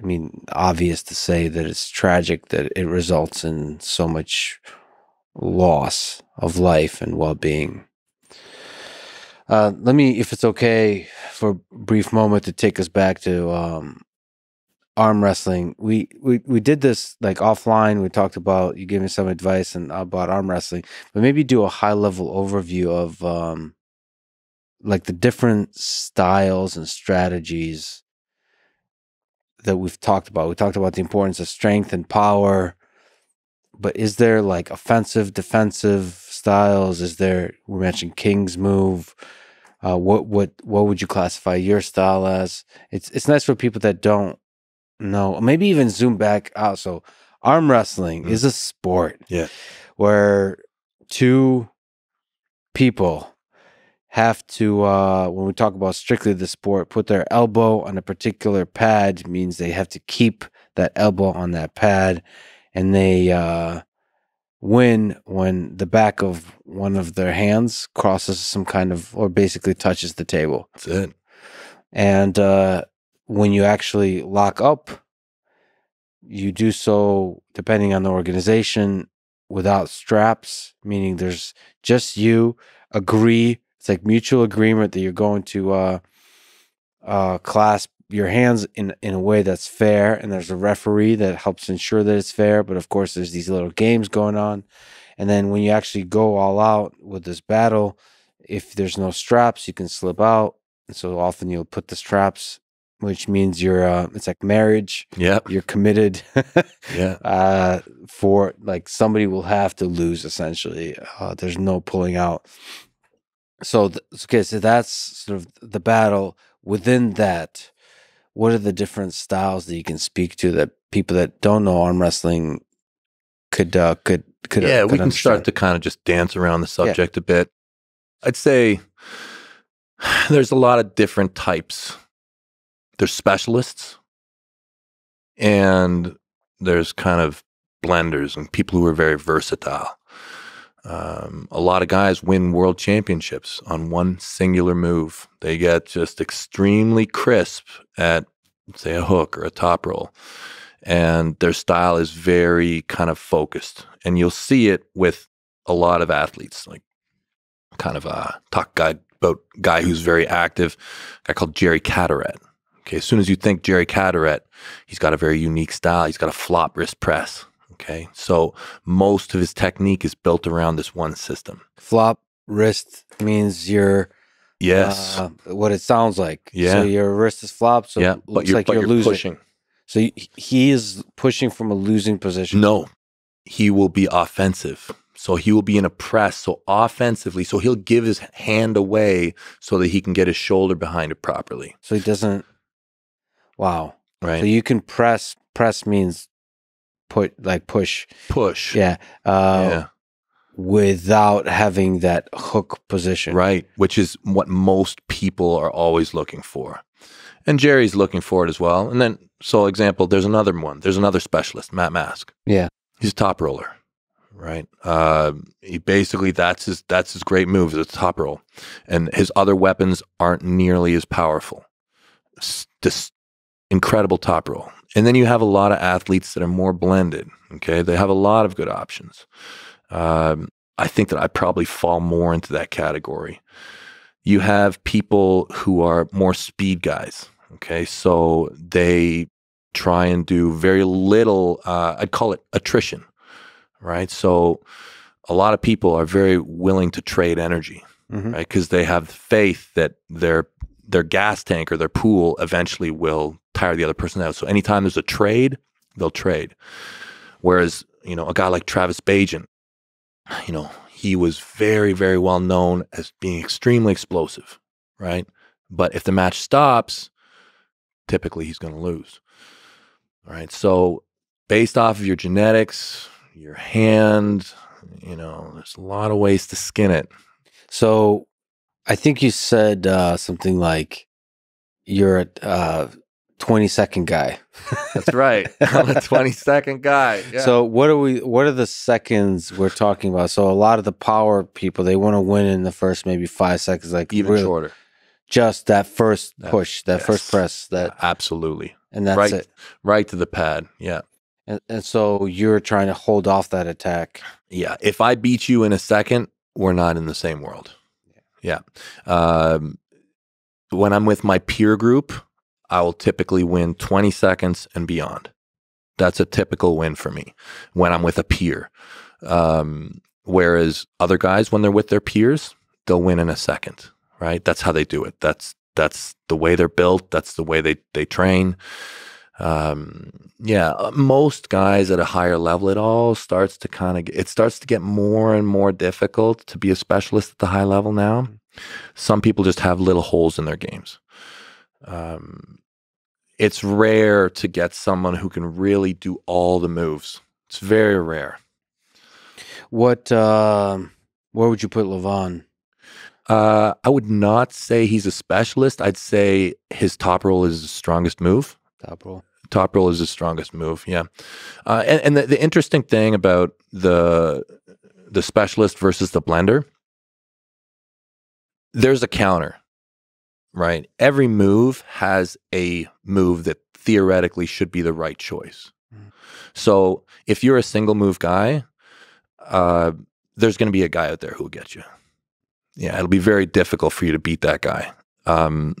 I mean, obvious to say that it's tragic that it results in so much loss of life and well-being. Uh, let me, if it's okay, for a brief moment to take us back to um, arm wrestling. We, we we did this like offline. We talked about, you gave me some advice and about arm wrestling, but maybe do a high level overview of um, like the different styles and strategies that we've talked about. We talked about the importance of strength and power, but is there like offensive, defensive styles? Is there, we mentioned King's move. Uh, what what what would you classify your style as? It's it's nice for people that don't know. Maybe even zoom back out. So arm wrestling mm. is a sport, yeah, where two people have to, uh, when we talk about strictly the sport, put their elbow on a particular pad. It means they have to keep that elbow on that pad, and they uh, win when the back of one of their hands crosses some kind of, or basically touches the table. That's it. And uh, when you actually lock up, you do so, depending on the organization, without straps, meaning there's just you agree. It's like mutual agreement that you're going to uh, uh, clasp your hands in, in a way that's fair. And there's a referee that helps ensure that it's fair. But of course, there's these little games going on. And then when you actually go all out with this battle, if there's no straps, you can slip out. And so often you'll put the straps, which means you're, uh, it's like marriage. Yeah. You're committed. Yeah. Uh, for like somebody will have to lose, essentially. Uh, there's no pulling out. So, th okay, so that's sort of the battle. Within that, what are the different styles that you can speak to that people that don't know arm wrestling could uh, could could yeah? Could we can understand? Start to kind of just dance around the subject yeah. a bit. I'd say there's a lot of different types. There's specialists, and there's kind of blenders and people who are very versatile. Um, a lot of guys win world championships on one singular move. They get just extremely crisp at, say, a hook or a top roll. And their style is very kind of focused. And you'll see it with a lot of athletes, like kind of a talk guy, boat guy who's very active, a guy called Jerry Cadorette. Okay, as soon as you think Jerry Cadorette, he's got a very unique style. He's got a flop wrist press. Okay, so most of his technique is built around this one system. Flop wrist means your yes, uh, what it sounds like. Yeah, so your wrist is flopped. So yeah, it looks but like but you're, you're losing. Pushing. So he is pushing from a losing position. No, he will be offensive. So he will be in a press. So offensively, so he'll give his hand away so that he can get his shoulder behind it properly. So he doesn't. Wow. Right. So you can press. Press means. Put like push, push, yeah, uh, yeah, without having that hook position, right? Which is what most people are always looking for, and Jerry's looking for it as well. And then, so example, there's another one. There's another specialist, Matt Mask. Yeah, he's a top roller, right? Uh, he basically that's his that's his great move is a top roll, and his other weapons aren't nearly as powerful. Just incredible top roll. And then you have a lot of athletes that are more blended, okay? They have a lot of good options. Um, I think that I probably fall more into that category. You have people who are more speed guys, okay? So they try and do very little, uh, I'd call it attrition, right? So a lot of people are very willing to trade energy, mm-hmm. right? Because they have faith that their their gas tank or their pool eventually will tire the other person out. So anytime there's a trade, they'll trade. Whereas, you know, a guy like Travis Bajin, you know, he was very, very well known as being extremely explosive, right? But if the match stops, typically he's going to lose, right? So based off of your genetics, your hand, you know, there's a lot of ways to skin it. So I think you said uh, something like you're a uh, twenty second guy. That's right. I'm a twenty second guy. Yeah. So what are we? What are the seconds we're talking about? So a lot of the power people, they want to win in the first maybe five seconds, like even really, shorter. Just that first that, push, that yes. first press, that yeah, absolutely, and that's right, it. Right to the pad. Yeah. And, and so you're trying to hold off that attack. Yeah. If I beat you in a second, we're not in the same world. Yeah. Um, when I'm with my peer group, I will typically win twenty seconds and beyond. That's a typical win for me when I'm with a peer. Um, whereas other guys, when they're with their peers, they'll win in a second, right? That's how they do it. That's, that's the way they're built. That's the way they, they train. um, yeah, most guys at a higher level, it all starts to kind of, it starts to get more and more difficult to be a specialist at the high level now. Some people just have little holes in their games. Um, it's rare to get someone who can really do all the moves. It's very rare. What, uh, where would you put Levan? Uh, I would not say he's a specialist. I'd say his top roll is the strongest move. Top roll. Top roll is the strongest move, yeah. Uh, and and the, the interesting thing about the the specialist versus the blender, there's a counter, right? Every move has a move that theoretically should be the right choice. Mm. So if you're a single move guy, uh, there's going to be a guy out there who will get you. Yeah, it'll be very difficult for you to beat that guy. Um,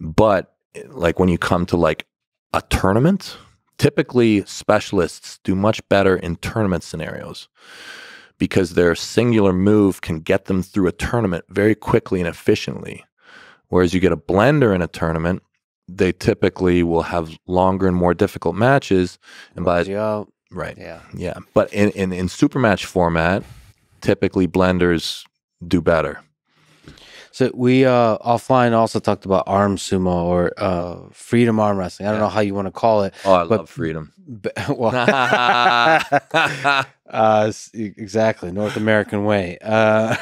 but like when you come to like a tournament, typically specialists do much better in tournament scenarios because their singular move can get them through a tournament very quickly and efficiently. Whereas you get a blender in a tournament, they typically will have longer and more difficult matches. And by the, right, yeah, yeah. But in in, in super match format, typically blenders do better. So we uh offline also talked about arm sumo or uh freedom arm wrestling. I don't yeah. know how you want to call it. Oh, I but, love freedom. But, well, uh, exactly, North American way. Uh,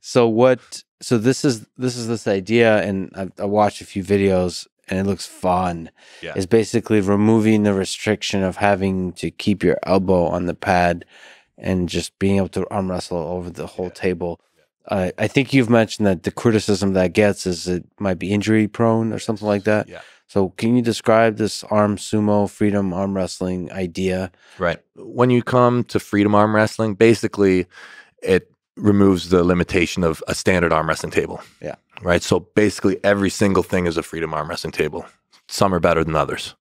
so what? So this is this is this idea, and I, I watched a few videos, and it looks fun. Yeah. It's basically removing the restriction of having to keep your elbow on the pad and just being able to arm wrestle over the whole yeah. table. Yeah. Uh, I think you've mentioned that the criticism that gets is it might be injury prone or something like that. Yeah. So can you describe this arm sumo, freedom arm wrestling idea? Right. When you come to freedom arm wrestling, basically it removes the limitation of a standard arm wrestling table. Yeah. Right. So basically every single thing is a freedom arm wrestling table. Some are better than others,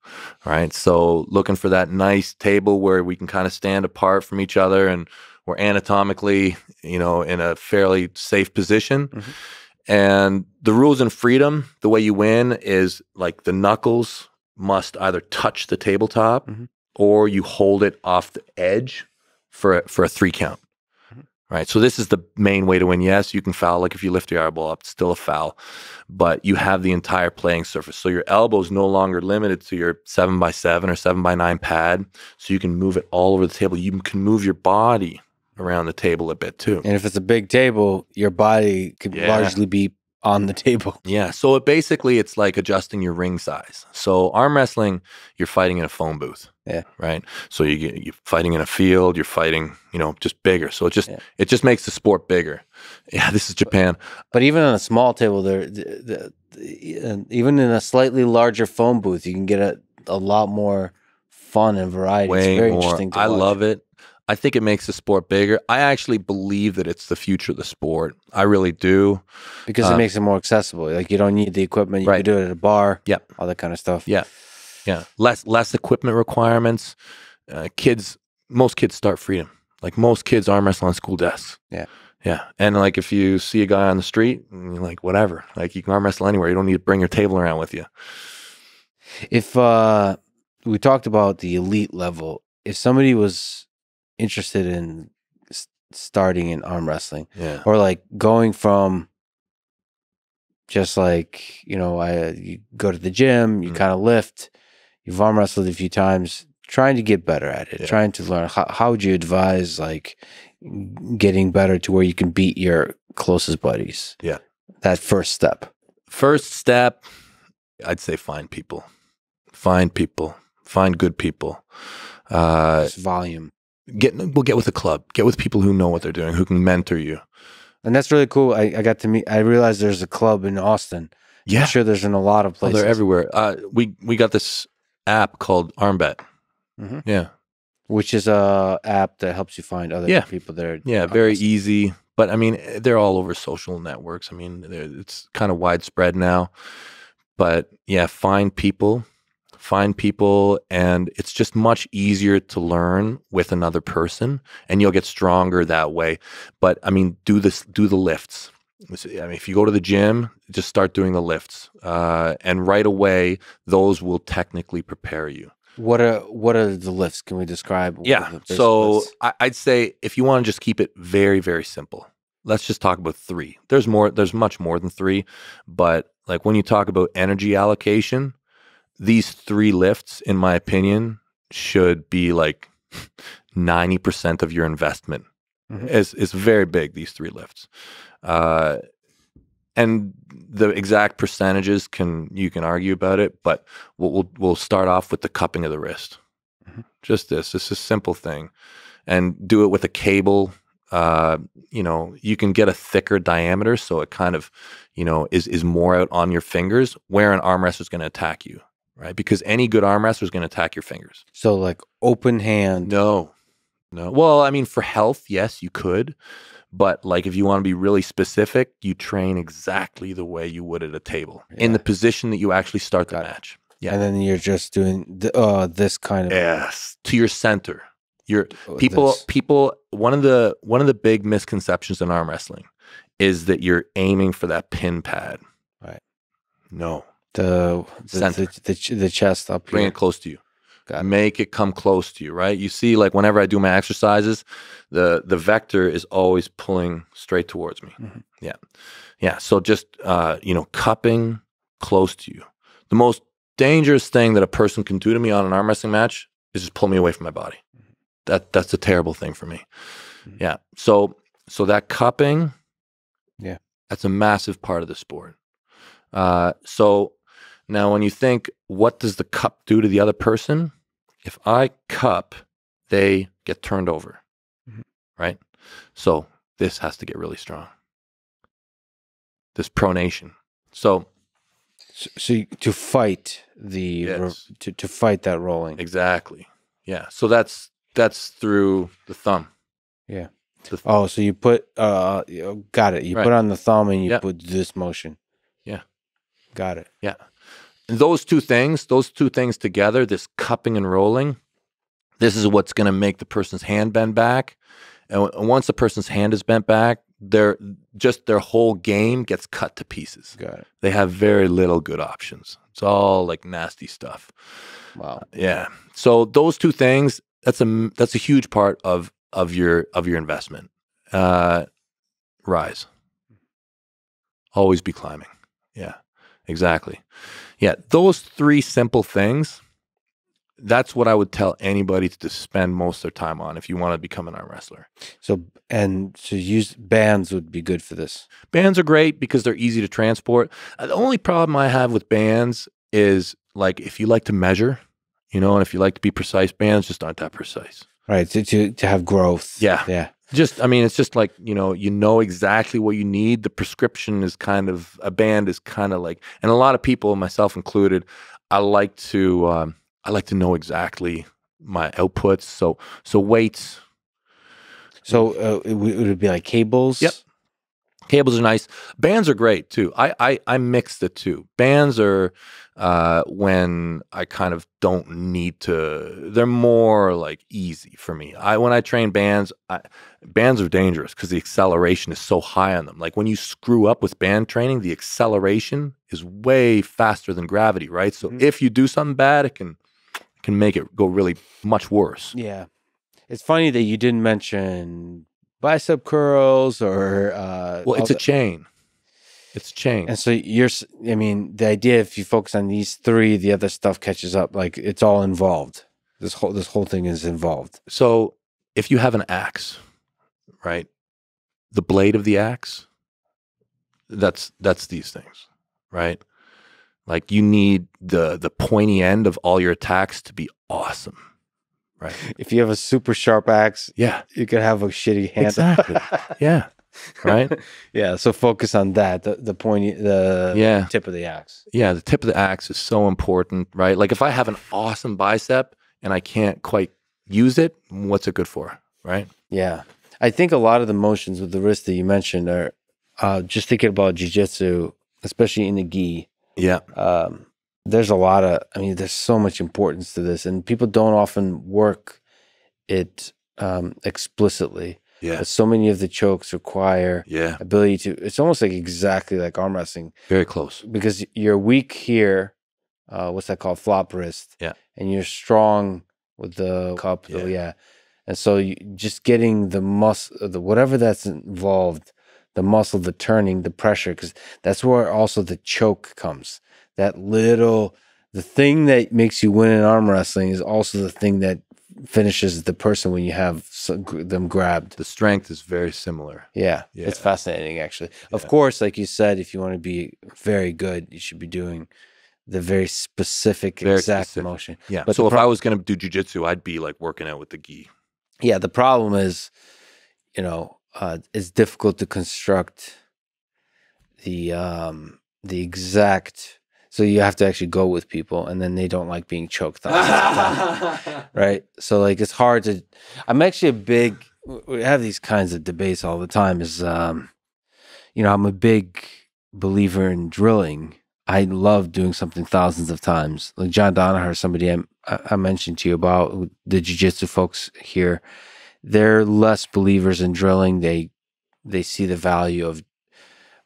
right? So looking for that nice table where we can kind of stand apart from each other and we're anatomically, you know, in a fairly safe position. Mm-hmm. And the rules in freedom, the way you win is like the knuckles must either touch the tabletop mm-hmm. or you hold it off the edge for a, for a three count, mm-hmm. right? So this is the main way to win. Yes, you can foul. Like if you lift your elbow up, it's still a foul. But you have the entire playing surface. So your elbow is no longer limited to your seven by seven or seven by nine pad. So you can move it all over the table. You can move your body around the table a bit too. And if it's a big table, your body could yeah. largely be on the table. Yeah. So it basically, it's like adjusting your ring size. So arm wrestling, you're fighting in a phone booth. Yeah. Right. So you, you're fighting in a field, you're fighting, you know, just bigger. So it just, yeah. it just makes the sport bigger. Yeah. This is Japan. But, but even on a small table there, the, the, even in a slightly larger phone booth, you can get a, a lot more fun and variety. Way it's very more. Interesting to I watch. Love it. I think it makes the sport bigger. I actually believe that it's the future of the sport. I really do. Because um, it makes it more accessible. Like you don't need the equipment. You right. can do it at a bar. Yeah. All that kind of stuff. Yeah. Yeah, less less equipment requirements. Uh, kids, most kids start freedom. Like most kids arm wrestle on school desks. Yeah, yeah. And like if you see a guy on the street, and you're like whatever. Like you can arm wrestle anywhere. You don't need to bring your table around with you. If uh, we talked about the elite level, if somebody was interested in s starting in arm wrestling, yeah. or like going from. Just like, you know, I you go to the gym, you mm. kind of lift, you've arm wrestled a few times, trying to get better at it, yeah. trying to learn. How, how would you advise like getting better to where you can beat your closest buddies? Yeah. That first step. First step, I'd say find people. Find people. Find good people. Uh, Just volume. Get, we'll get with a club. Get with people who know what they're doing, who can mentor you. And that's really cool. I, I got to meet, I realized there's a club in Austin. Yeah. I'm sure there's in a lot of places. Oh, they're everywhere. Uh, we, we got this app called Armbet. Mm-hmm. Yeah. Which is a app that helps you find other yeah. people that are. Yeah, very Austin. Easy. But I mean, they're all over social networks. I mean, it's kind of widespread now. But yeah, find people, find people. And it's just much easier to learn with another person and you'll get stronger that way. But I mean, do this, do the lifts. I mean, if you go to the gym, just start doing the lifts, uh, and right away, those will technically prepare you. What are what are the lifts? Can we describe? Yeah, so I, I'd say if you want to just keep it very, very simple, let's just talk about three. There's more. There's much more than three, but like when you talk about energy allocation, these three lifts, in my opinion, should be like ninety percent of your investment. Mm-hmm. It's, it's very big, these three lifts. Uh, and the exact percentages, can you can argue about it, but we'll, we'll, we'll start off with the cupping of the wrist. Mm-hmm. Just this. It's a simple thing. And do it with a cable. Uh, you know, you can get a thicker diameter, so it kind of, you know, is, is more out on your fingers where an arm wrestler is going to attack you, right? Because any good arm wrestler is going to attack your fingers. So like open hand. No, no. Well, I mean, for health, yes, you could. But like if you want to be really specific, you train exactly the way you would at a table, yeah, in the position that you actually start Got the it. match. Yeah. And then you're just doing th uh, this kind of. Yes, to your center. Your people, this. people. One of the one of the big misconceptions in arm wrestling is that you're aiming for that pin pad. Right. No. The the the, the, the chest up. Bring here. it close to you. Got Make it. it come close to you. Right. You see, like whenever I do my exercises, the the vector is always pulling straight towards me. Mm-hmm. Yeah, yeah. So just uh, you know, cupping close to you. The most dangerous thing that a person can do to me on an arm wrestling match is just pull me away from my body. That that's a terrible thing for me. Yeah. So so that cupping, yeah, that's a massive part of the sport. Uh, so now when you think, what does the cup do to the other person? If I cup, they get turned over, mm-hmm, right? So this has to get really strong. This pronation. So. So, so you, to fight the yes. to to fight that rolling, exactly. Yeah. So that's. That's through the thumb. Yeah. The th oh, so you put, uh, got it. You right. put on the thumb and you yeah. put this motion. Yeah. Got it. Yeah. And those two things, those two things together, this cupping and rolling, this is what's going to make the person's hand bend back. And, and once the person's hand is bent back, their, just their whole game gets cut to pieces. Got it. They have very little good options. It's all like nasty stuff. Wow. Yeah. So those two things, That's a that's a huge part of of your of your investment. Uh, rise. Always be climbing. Yeah, exactly. Yeah, those three simple things. That's what I would tell anybody to spend most of their time on if you want to become an arm wrestler. So and so, use bands would be good for this. Bands are great because they're easy to transport. Uh, the only problem I have with bands is like if you like to measure. You know, and if you like to be precise, bands just aren't that precise. Right, to, to, to have growth. Yeah. Yeah. Just, I mean, it's just like, you know, you know exactly what you need. The prescription is kind of, a band is kind of like, and a lot of people, myself included, I like to, um, I like to know exactly my outputs. So, so weights. So uh, it would be like cables? Yep. Cables are nice. Bands are great too. I I, I mix the two. Bands are uh, when I kind of don't need to. They're more like easy for me. I when I train bands, I, bands are dangerous because the acceleration is so high on them. Like when you screw up with band training, the acceleration is way faster than gravity, right? So mm-hmm. if you do something bad, it can it can make it go really much worse. Yeah, it's funny that you didn't mention bicep curls or uh well it's a chain it's a chain and so you're I mean the idea if you focus on these three, the other stuff catches up. Like it's all involved. This whole this whole thing is involved. So if you have an axe, right, the blade of the axe, that's that's these things, right? Like you need the the pointy end of all your attacks to be awesome. Right. If you have a super sharp axe, yeah, you could have a shitty hand. Exactly. Yeah. Right. Yeah. So focus on that. The, the pointy, the yeah. tip of the axe. Yeah. The tip of the axe is so important, right? Like if I have an awesome bicep and I can't quite use it, what's it good for, right? Yeah. I think a lot of the motions with the wrist that you mentioned are uh, just thinking about jiu-jitsu, especially in the gi. Yeah. Um, There's a lot of, I mean, there's so much importance to this, and people don't often work it um, explicitly. Yeah. But so many of the chokes require yeah. ability to, it's almost like exactly like arm wrestling. Very close. Because you're weak here, uh, what's that called? Flop wrist. Yeah. And you're strong with the cup. Yeah. The, yeah. And so you, just getting the muscle, the, whatever that's involved, the muscle, the turning, the pressure, because that's where also the choke comes. That little, the thing that makes you win in arm wrestling is also the thing that finishes the person when you have them grabbed. The strength is very similar. Yeah, yeah. It's fascinating, actually. Yeah. Of course, like you said, if you want to be very good, you should be doing the very specific very exact specific. motion. Yeah. But so if I was going to do jiu-jitsu, I'd be like working out with the gi. Yeah, the problem is, you know, uh, it's difficult to construct the um, the exact... So you have to actually go with people, and then they don't like being choked on, right? So like it's hard to. I'm actually a big. We have these kinds of debates all the time. Is um, you know, I'm a big believer in drilling. I love doing something thousands of times. Like John Donaher, somebody I, I mentioned to you about, the jiu-jitsu folks here, they're less believers in drilling. They they see the value of.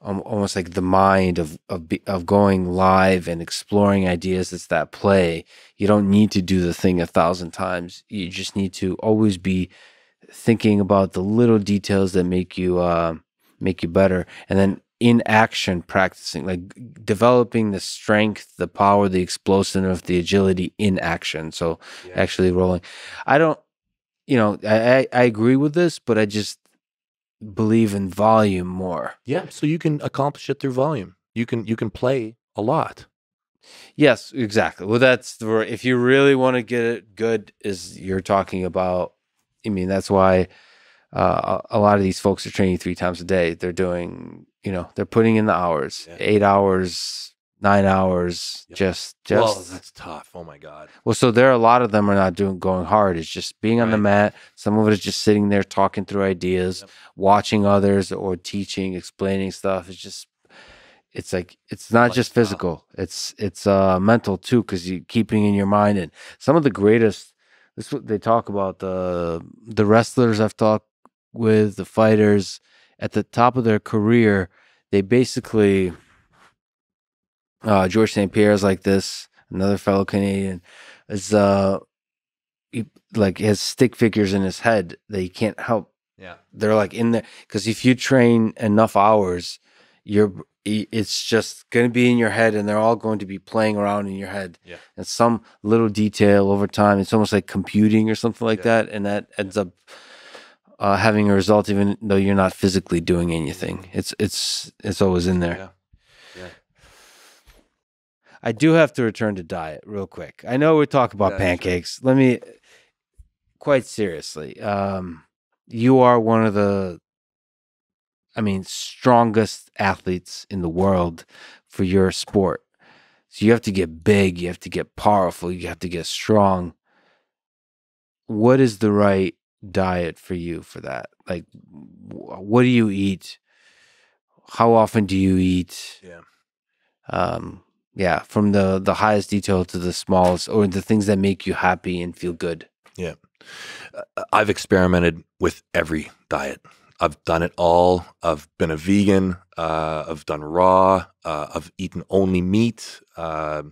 Almost like the mind of of of going live and exploring ideas that's that play. You don't need to do the thing a thousand times. You just need to always be thinking about the little details that make you uh, make you better. And then in action, practicing, like developing the strength, the power, the explosiveness, the agility in action. So yeah. actually rolling. I don't, you know, I I agree with this, but I just. Believe in volume more. Yeah, so you can accomplish it through volume. You can you can play a lot. Yes, exactly. Well, that's the, if you really want to get it good, is you're talking about. I mean, that's why uh, a lot of these folks are training three times a day. They're doing, you know, they're putting in the hours, yeah. eight hours, nine hours, yep. just just. Well, that's tough. Oh my God. Well, so there are a lot of them are not doing going hard. It's just being on right. the mat. Some of it is just sitting there talking through ideas. Yep. Watching others or teaching, explaining stuff. It's just, it's like, it's not like just physical. Wow. It's, it's uh, mental too, because you're keeping in your mind. And some of the greatest, this is what they talk about, the, the wrestlers I've talked with, the fighters, at the top of their career, they basically, uh, George Saint Pierre is like this, another fellow Canadian, is uh, he, like he has stick figures in his head that he can't help. Yeah, they're like in there because if you train enough hours, you're it's just going to be in your head, and they're all going to be playing around in your head. Yeah, and some little detail over time, it's almost like computing or something like yeah. that, and that ends up uh, having a result, even though you're not physically doing anything. It's it's it's always in there. Yeah. yeah. I do have to return to diet real quick. I know we talk about yeah, pancakes. Right. Let me quite seriously. Um, You are one of the, I mean, strongest athletes in the world for your sport. So you have to get big, you have to get powerful, you have to get strong. What is the right diet for you for that? Like, what do you eat? How often do you eat? Yeah. Um, yeah, from the, the highest detail to the smallest, or the things that make you happy and feel good. Yeah. I've experimented with every diet. I've done it all. I've been a vegan. Uh, I've done raw. Uh, I've eaten only meat. Uh,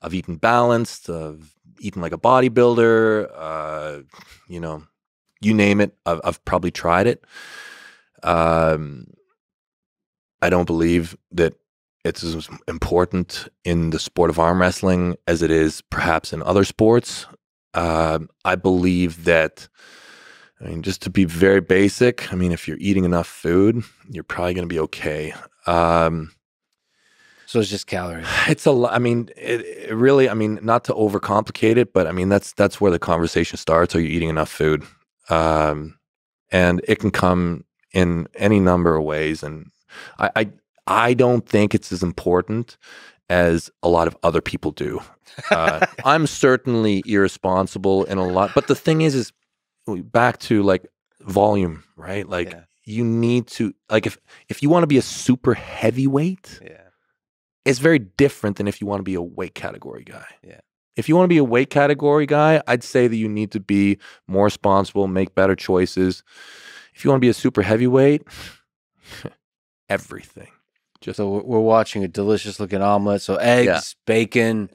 I've eaten balanced. I've eaten like a bodybuilder. Uh, you know, you name it. I've, I've probably tried it. Um, I don't believe that it's as important in the sport of arm wrestling as it is perhaps in other sports. Uh, I believe that, I mean, just to be very basic, I mean, if you're eating enough food, you're probably going to be okay. Um, so it's just calories. It's a lot. I mean, it, it really, I mean, not to overcomplicate it, but I mean, that's, that's where the conversation starts. Are you eating enough food? Um, and it can come in any number of ways. And I, I, I don't think it's as important as a lot of other people do. Uh, I'm certainly irresponsible in a lot, but the thing is, is back to like volume, right? Like yeah. you need to, like if, if you want to be a super heavyweight, yeah. it's very different than if you want to be a weight category guy. Yeah. If you want to be a weight category guy, I'd say that you need to be more responsible, make better choices. If you want to be a super heavyweight, everything. Just so we're watching a delicious looking omelet. So eggs, yeah. bacon,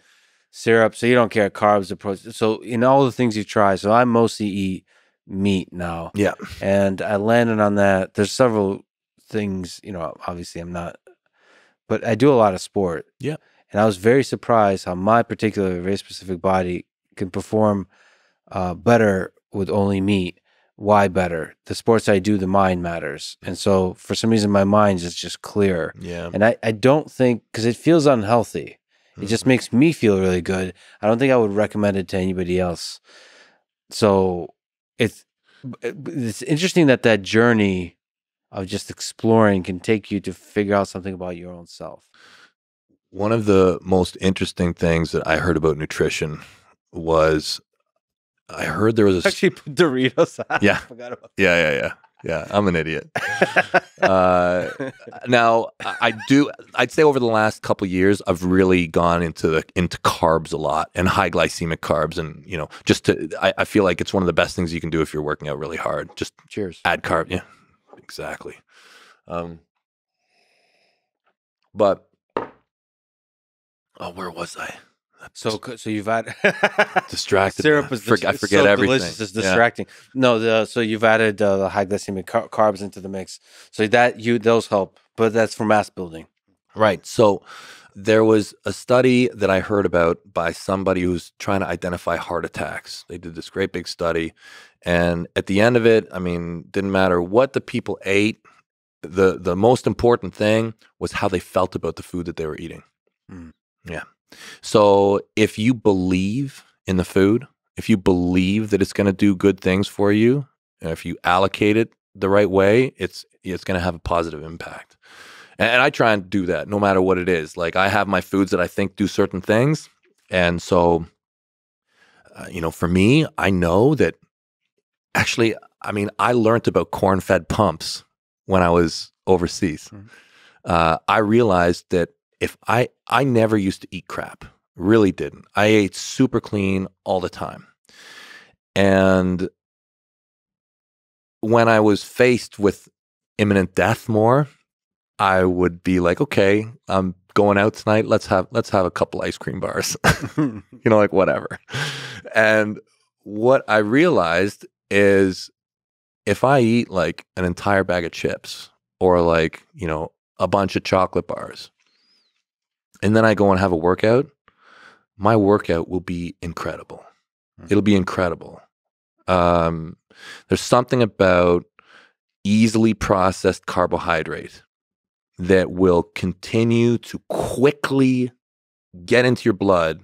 syrup. So you don't care carbs, the protein. So in all the things you try. So I mostly eat meat now. Yeah. And I landed on that. There's several things, you know, obviously I'm not, but I do a lot of sport. Yeah. And I was very surprised how my particular, very specific body can perform uh, better with only meat. Why better? The sports I do, the mind matters. And so for some reason, my mind is just clearer. Yeah. And I, I don't think, because it feels unhealthy. It mm-hmm. just makes me feel really good. I don't think I would recommend it to anybody else. So it's, it's interesting that that journey of just exploring can take you to figure out something about your own self. One of the most interesting things that I heard about nutrition was I heard there was a... Actually put Doritos on. Yeah. I forgot about that. Yeah, yeah, yeah. Yeah, I'm an idiot. uh, now, I do... I'd say over the last couple of years, I've really gone into the, into carbs a lot and high glycemic carbs. And, you know, just to... I, I feel like it's one of the best things you can do if you're working out really hard. Just cheers. Add carb. Yeah, exactly. Um, but... Oh, where was I? So, so you've added distracted. Syrup is I forget so everything. Delicious is distracting. Yeah. No, the, so you've added uh, the high glycemic car carbs into the mix. So that you those help, but that's for mass building, right? So there was a study that I heard about by somebody who's trying to identify heart attacks. They did this great big study, and at the end of it, I mean, didn't matter what the people ate. the The most important thing was how they felt about the food that they were eating. Mm. Yeah. So if you believe in the food, if you believe that it's going to do good things for you, and if you allocate it the right way, it's it's going to have a positive impact. And, and I try and do that no matter what it is. Like I have my foods that I think do certain things. And so, uh, you know, for me, I know that actually, I mean, I learned about corn-fed pumps when I was overseas. Mm-hmm. uh, I realized that If I, I never used to eat crap, really didn't. I ate super clean all the time. And when I was faced with imminent death more, I would be like, okay, I'm going out tonight. Let's have, let's have a couple ice cream bars, you know, like whatever. And what I realized is if I eat like an entire bag of chips or like, you know, a bunch of chocolate bars, and then I go and have a workout, my workout will be incredible. It'll be incredible. Um, there's something about easily processed carbohydrate that will continue to quickly get into your blood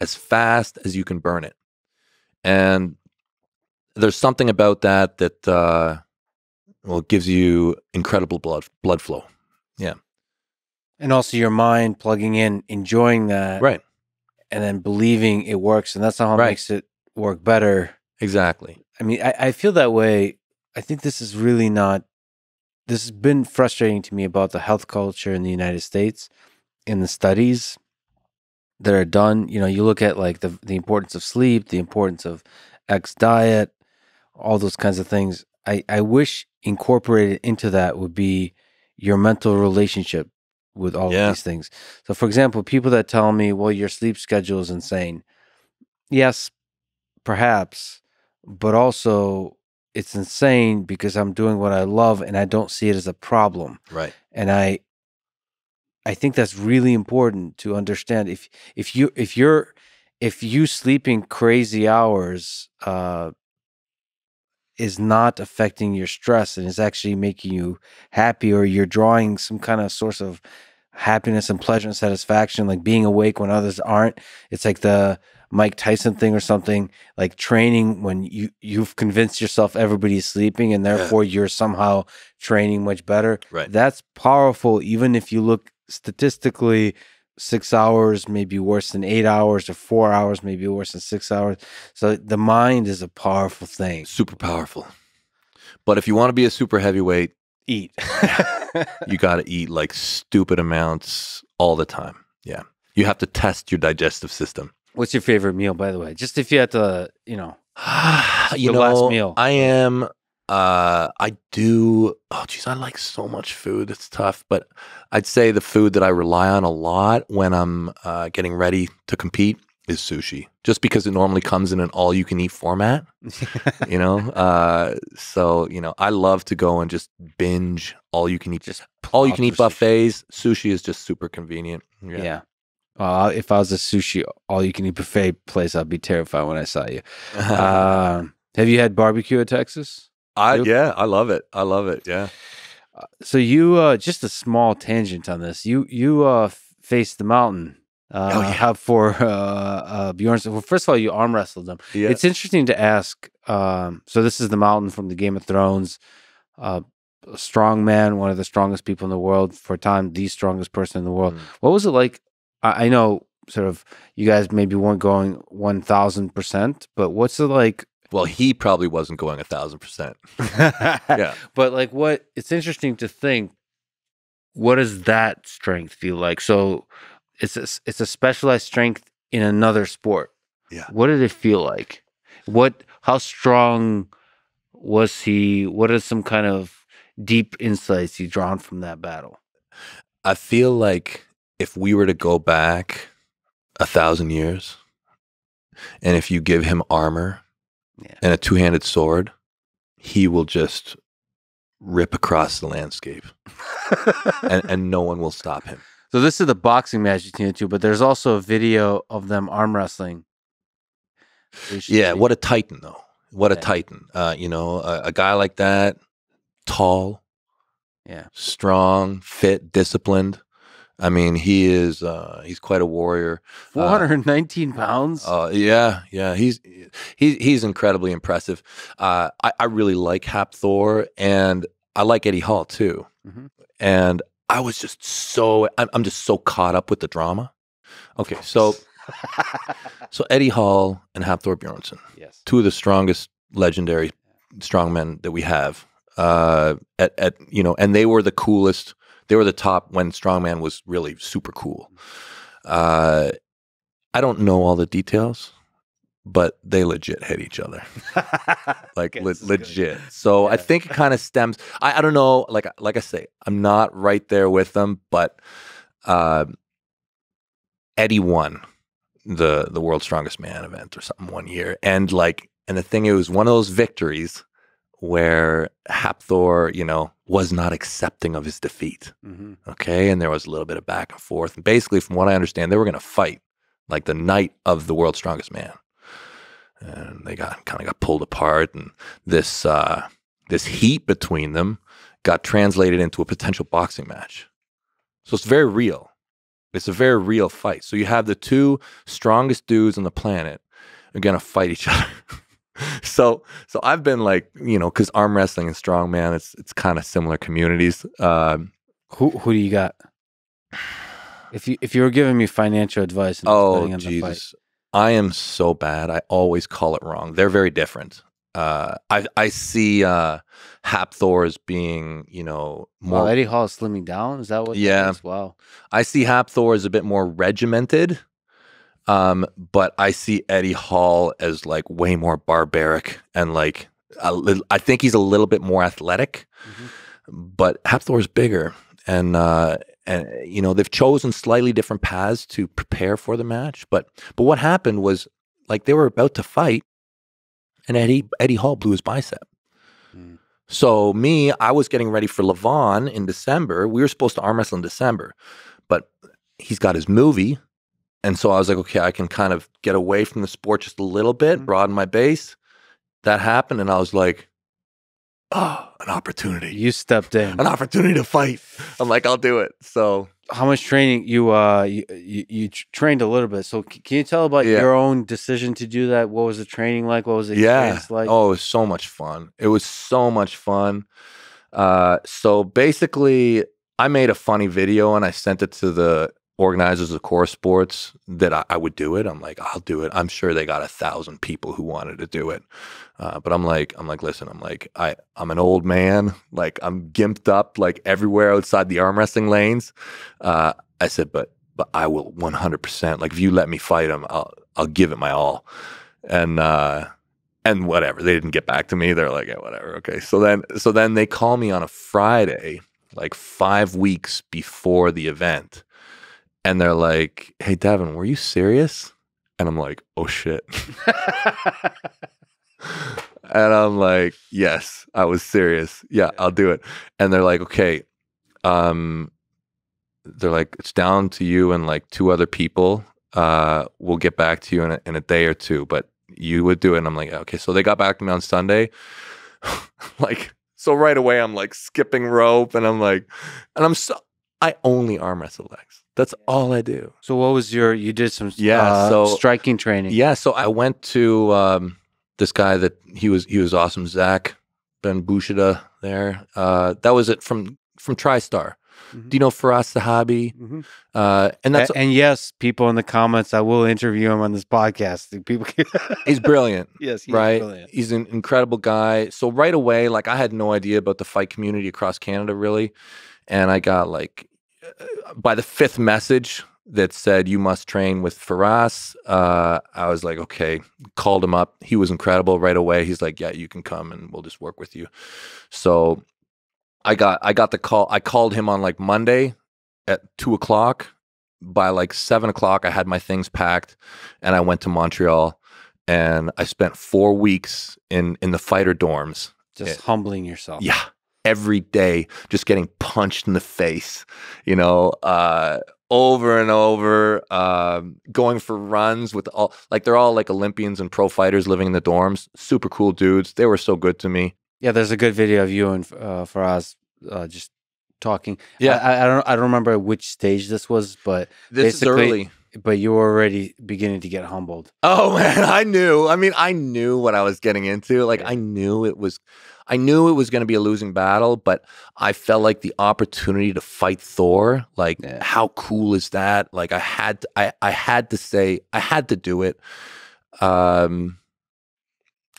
as fast as you can burn it. And there's something about that that uh, well, gives you incredible blood, blood flow. Yeah. And also your mind plugging in, enjoying that. Right. And then believing it works. And that's not how it right. makes it work better. Exactly. I mean, I, I feel that way. I think this is really not, this has been frustrating to me about the health culture in the United States and the studies that are done. You know, you look at like the, the importance of sleep, the importance of X diet, all those kinds of things. I, I wish incorporated into that would be your mental relationship with all yeah. of these things. So for example, people that tell me, well, your sleep schedule is insane. Yes, perhaps, but also it's insane because I'm doing what I love and I don't see it as a problem. Right. And I I think that's really important to understand. If if you if you're if you sleeping crazy hours uh is not affecting your stress and is actually making you happy, or you're drawing some kind of source of happiness and pleasure and satisfaction, like being awake when others aren't. It's like the Mike Tyson thing or something, like training when you, you've convinced yourself everybody's sleeping and therefore yeah. you're somehow training much better. Right. That's powerful. Even if you look statistically, six hours may be worse than eight hours, or four hours may be worse than six hours. So the mind is a powerful thing. Super powerful. But if you want to be a super heavyweight, eat. You got to eat like stupid amounts all the time. Yeah. You have to test your digestive system. What's your favorite meal, by the way? Just if you had to, you know, you your know, last meal. I am Uh, I do. Oh, geez, I like so much food. It's tough, but I'd say the food that I rely on a lot when I'm uh, getting ready to compete is sushi, just because it normally comes in an all-you-can-eat format. You know, uh, so you know, I love to go and just binge all-you-can-eat, just all-you-can-eat buffets. Sushi is just super convenient. Yeah. yeah. Uh, if I was a sushi all-you-can-eat buffet place, I'd be terrified when I saw you. Uh, have you had barbecue in Texas? I, yeah, I love it. I love it. Yeah. Uh, so you, uh, just a small tangent on this. You, you, uh, faced the mountain, uh, oh, yeah. for, uh, uh, Bjornsson. Well, first of all, you arm wrestled him. Yeah. It's interesting to ask. Um, so this is the mountain from the Game of Thrones, uh, a strong man, one of the strongest people in the world for a time, the strongest person in the world. Mm. What was it like? I, I know sort of you guys maybe weren't going one thousand percent, but what's it like? Well, he probably wasn't going a thousand percent. Yeah. But like what, it's interesting to think, what does that strength feel like? So it's a, it's a specialized strength in another sport. Yeah. What did it feel like? What, how strong was he? What are some kind of deep insights you drawn from that battle? I feel like if we were to go back a thousand years and if you give him armor, yeah, and a two-handed sword, he will just rip across the landscape, and, and no one will stop him. So this is the boxing match between the two, but there's also a video of them arm wrestling. Yeah, see. What a titan, though. What yeah. a titan. Uh, you know, a, a guy like that, tall, yeah, strong, fit, disciplined. I mean, he is, uh, he's quite a warrior. four hundred nineteen uh, pounds? Uh, yeah, yeah. He's, he's, he's incredibly impressive. Uh, I, I really like Hafthor, and I like Eddie Hall too. Mm-hmm. And I was just so, I'm, I'm just so caught up with the drama. Okay, so, so Eddie Hall and Hafthor Bjornsson, yes, two of the strongest legendary strongmen that we have, uh, at, at, you know, and they were the coolest. They were the top when strongman was really super cool. Uh, I don't know all the details, but they legit hit each other. Like le legit. Good. So yeah. I think it kind of stems, I, I don't know, like, like I say, I'm not right there with them, but uh, Eddie won the, the World's Strongest Man event or something one year. And like, and the thing, it was one of those victories where Hafthor, you know, was not accepting of his defeat. Mm-hmm. Okay. And there was a little bit of back and forth. And basically, from what I understand, they were going to fight like the night of the World's Strongest Man. And they got kind of got pulled apart. And this, uh, this heat between them got translated into a potential boxing match. So it's very real. It's a very real fight. So you have the two strongest dudes on the planet are going to fight each other. So, so I've been like, you know, because arm wrestling and strongman, it's it's kind of similar communities. Um, who who do you got? If you if you were giving me financial advice, and oh on Jesus, the fight. I am so bad. I always call it wrong. They're very different. Uh, I I see uh, Hafthor as being, you know, more. Well, Eddie Hall is slimming down. Is that what? Yeah. That wow. I see Hafthor as a bit more regimented. Um, but I see Eddie Hall as like way more barbaric and like, a I think he's a little bit more athletic, mm-hmm. but Hafthor's bigger and, uh, and you know, they've chosen slightly different paths to prepare for the match. But, but what happened was like, they were about to fight and Eddie, Eddie Hall blew his bicep. Mm. So me, I was getting ready for Levan in December. We were supposed to arm wrestle in December, but he's got his movie. And so I was like, okay, I can kind of get away from the sport just a little bit, broaden my base. That happened, and I was like, oh, an opportunity. You stepped in. An opportunity to fight. I'm like, I'll do it. So how much training, you uh, you, you, you trained a little bit. So can you tell about yeah. your own decision to do that? What was the training like? What was the yeah. experience like? Oh, it was so much fun. It was so much fun. Uh, so basically, I made a funny video, and I sent it to the organizers of Core Sports that I, I would do it. I'm like, I'll do it. I'm sure they got a thousand people who wanted to do it. Uh, but I'm like, I'm like, listen, I'm like, I, I'm an old man. Like I'm gimped up like everywhere outside the arm wrestling lanes. Uh, I said, but, but I will one hundred percent, like if you let me fight him, I'll, I'll give it my all. And, uh, and whatever, they didn't get back to me. They're like, yeah, whatever, okay. So then, so then they call me on a Friday, like five weeks before the event, and they're like, "Hey, Devon, were you serious?" And I'm like, "Oh shit." And I'm like, "Yes, I was serious. Yeah, I'll do it." And they're like, "Okay, um, they're like, it's down to you and like two other people. Uh, we'll get back to you in a, in a day or two, but you would do it." And I'm like, "Okay." So they got back to me on Sunday. Like, so right away, I'm like skipping rope, and I'm like, and I'm so I only arm wrestle legs. That's all I do. So what was your? You did some yeah uh, so, striking training. Yeah. So I went to. Um, This guy that he was he was awesome, Zach Ben Bushida there. Uh, that was it from from TriStar. Mm-hmm. Do you know Faraz Sahabi? Mm-hmm. uh, and that's and, and yes, people in the comments, I will interview him on this podcast. People, he's brilliant. Yes, he's right? brilliant. He's an incredible guy. So right away, like I had no idea about the fight community across Canada really, and I got like by the fifth message that said, "You must train with Faraz." Uh, I was like, okay, called him up. He was incredible right away. He's like, "Yeah, you can come and we'll just work with you." So I got I got the call. I called him on like Monday at two o'clock. By like seven o'clock, I had my things packed and I went to Montreal and I spent four weeks in, in the fighter dorms. Just it, humbling yourself. Yeah. Every day, just getting punched in the face, you know, uh, over and over, uh, going for runs with all, like they're all like Olympians and pro fighters living in the dorms. Super cool dudes. They were so good to me. Yeah, there's a good video of you and uh, Faraz uh, just talking. Yeah, I, I don't, I don't remember which stage this was, but this is early. But you were already beginning to get humbled. Oh man, I knew. I mean, I knew what I was getting into. Like I knew it was, I knew it was going to be a losing battle, but I felt like the opportunity to fight Thor, like yeah. how cool is that? Like I had, to, I, I had to say, I had to do it. Um,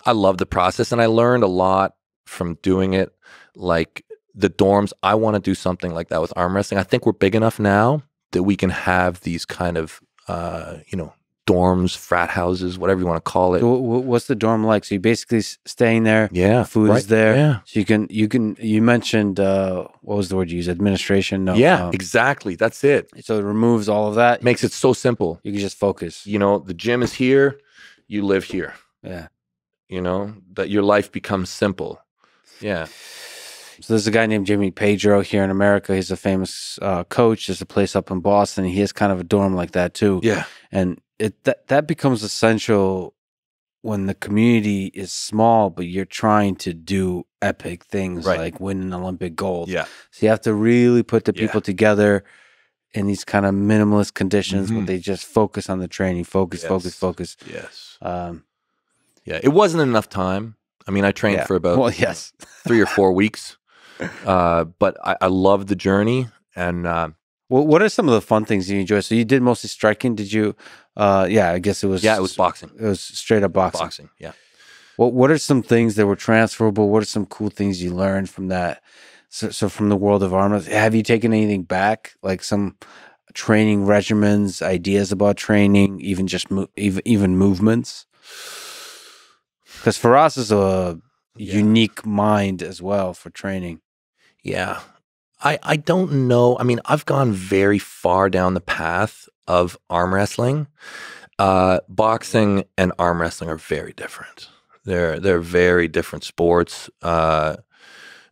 I love the process and I learned a lot from doing it. Like the dorms, I want to do something like that with arm wrestling. I think we're big enough now that we can have these kind of, uh, you know, dorms, frat houses, whatever you want to call it. So what's the dorm like? So you're basically staying there. Yeah, food right, is there. Yeah. So you can, you can, you mentioned uh, what was the word you used? Administration. No, yeah, um, exactly. That's it. So it removes all of that. Makes it so simple. You can just focus. You know, the gym is here. You live here. Yeah. You know that your life becomes simple. Yeah. So there's a guy named Jimmy Pedro here in America. He's a famous uh, coach. There's a place up in Boston. He has kind of a dorm like that too. Yeah. And it that, that becomes essential when the community is small, but you're trying to do epic things right. like win an Olympic gold. Yeah. So you have to really put the people yeah. together in these kind of minimalist conditions mm-hmm. where they just focus on the training, focus, yes. focus, focus. Yes. Um, yeah. It wasn't enough time. I mean, I trained yeah. for about well, yes. you know, three or four weeks. Uh, but I, I love the journey. And uh, well, what are some of the fun things you enjoy? So you did mostly striking. Did you? Uh, yeah, I guess it was. Yeah, it was boxing. It was straight up boxing. Boxing. Yeah. What What are some things that were transferable? What are some cool things you learned from that? So, so from the world of arm wrestling, have you taken anything back? Like some training regimens, ideas about training, even just mo even even movements. Because Faraz is a yeah. unique mind as well for training. Yeah. I, I don't know. I mean, I've gone very far down the path of arm wrestling. Uh, boxing and arm wrestling are very different. They're they're very different sports. Uh,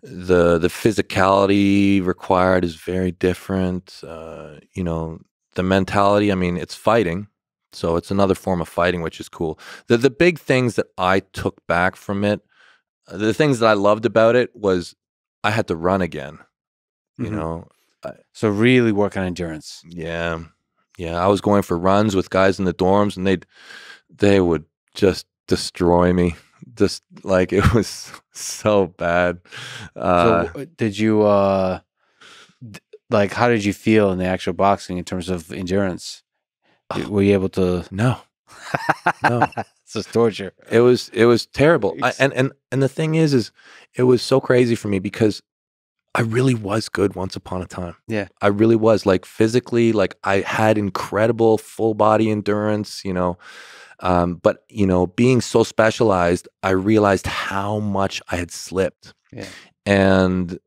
the the physicality required is very different. Uh, you know, the mentality. I mean, it's fighting, so it's another form of fighting, which is cool. The the big things that I took back from it, the things that I loved about it was I had to run again. You mm-hmm. know, so really work on endurance. Yeah, yeah. I was going for runs with guys in the dorms, and they'd they would just destroy me. Just like it was so bad. Uh, so did you uh, like? How did you feel in the actual boxing in terms of endurance? Oh, were you able to? No, no. It's just torture. It was it was terrible. I, and and and the thing is, is it was so crazy for me because I really was good once upon a time. Yeah. I really was, like physically, like I had incredible full body endurance, you know, Um, but, you know, being so specialized, I realized how much I had slipped. Yeah. And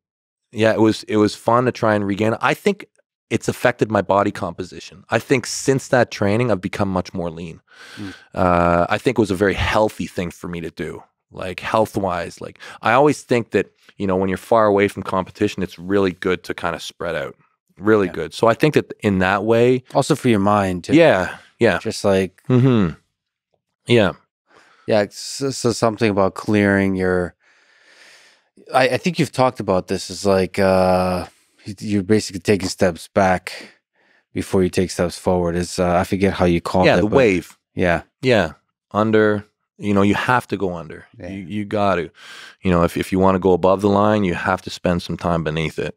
yeah, it was, it was fun to try and regain. I think it's affected my body composition. I think since that training, I've become much more lean. Mm. Uh, I think it was a very healthy thing for me to do. Like health-wise, like I always think that, you know, when you're far away from competition, it's really good to kind of spread out. Really yeah. good. So I think that in that way. Also for your mind. Too. Yeah. Yeah. Just like. Mm-hmm. Yeah. Yeah. So, so something about clearing your, I, I think you've talked about this. It's like uh, you're basically taking steps back before you take steps forward. It's, uh, I forget how you call it. Yeah, the wave. Yeah. Yeah. Under. You know, you have to go under. Yeah. You, you got to. You know, if, if you want to go above the line, you have to spend some time beneath it.